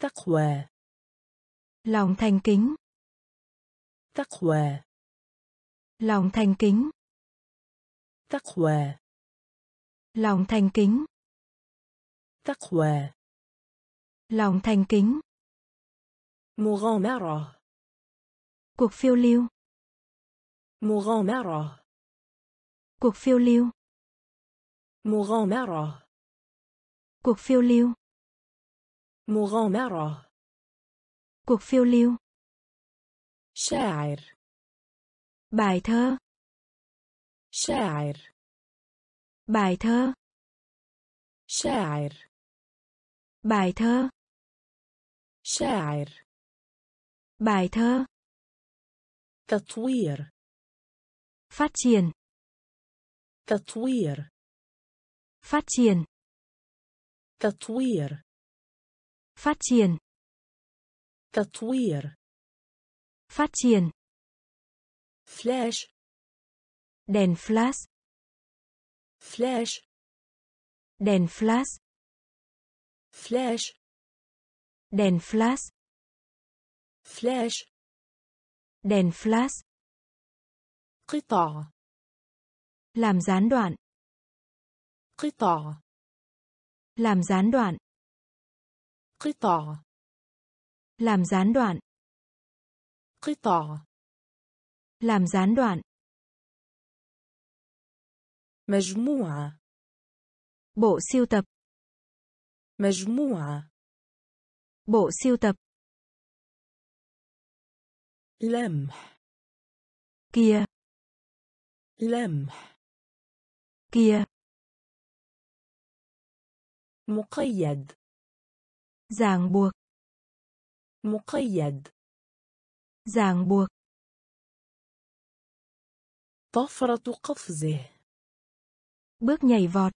تقوى. Lòng thành kính. تقوى. Lòng thành kính. تقوى. Lòng thành kính. تقوى. Lòng thành kính. مغامرة. Cuộc phiêu lưu. مغامرة. Cuộc phiêu lưu. مغامرة. Cuộc phiêu lưu. مغامرة. Cuộc phiêu lưu. شاعر. Bài thơ. شاعر. Bài thơ. شاعر. Bài thơ. شاعر. Bài thơ. تطوير. Phát triển. تطوير. Phát triển. تطوير. Phát triển. تطوير. Phát triển. Flash. Đèn flash. Flash. Đèn flash. Flash. Đèn flash. Flash. Đèn flash. قطع. Làm gián đoạn. قطع. Làm gián đoạn. قطع. Làm gián đoạn. قطع. Làm gián đoạn. مجموعة. Bộ siêu tập. مجموعة. Bộ siêu tập. لمح. Kia. لمح. Kia. مقيد. Ràng buộc. مقيد. Ràng buộc. طفرة قفزه. Bước nhảy vọt.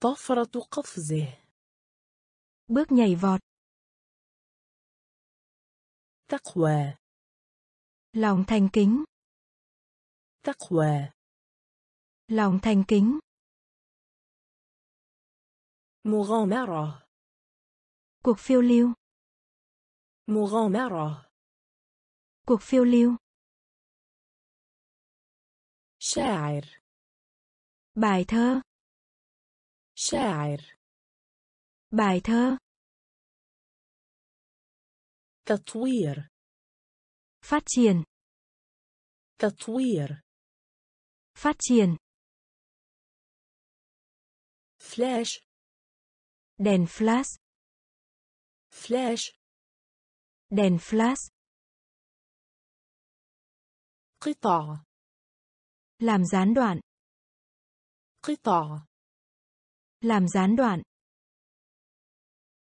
طفرة قفزه. Bước nhảy vọt. تقوى. Lòng thành kính. تقوى. Lòng thành kính. مغامرة. Cuộc phiêu lưu. مغامرة. Cuộc phiêu lưu. شاعر. Bài thơ. شاعر. Bài thơ. تطوير. Phát triển. تطوير. Phát triển. Flash. Đèn flash. Flash. Đèn flash. قطع. Làm gián đoạn. قطع. Làm gián đoạn.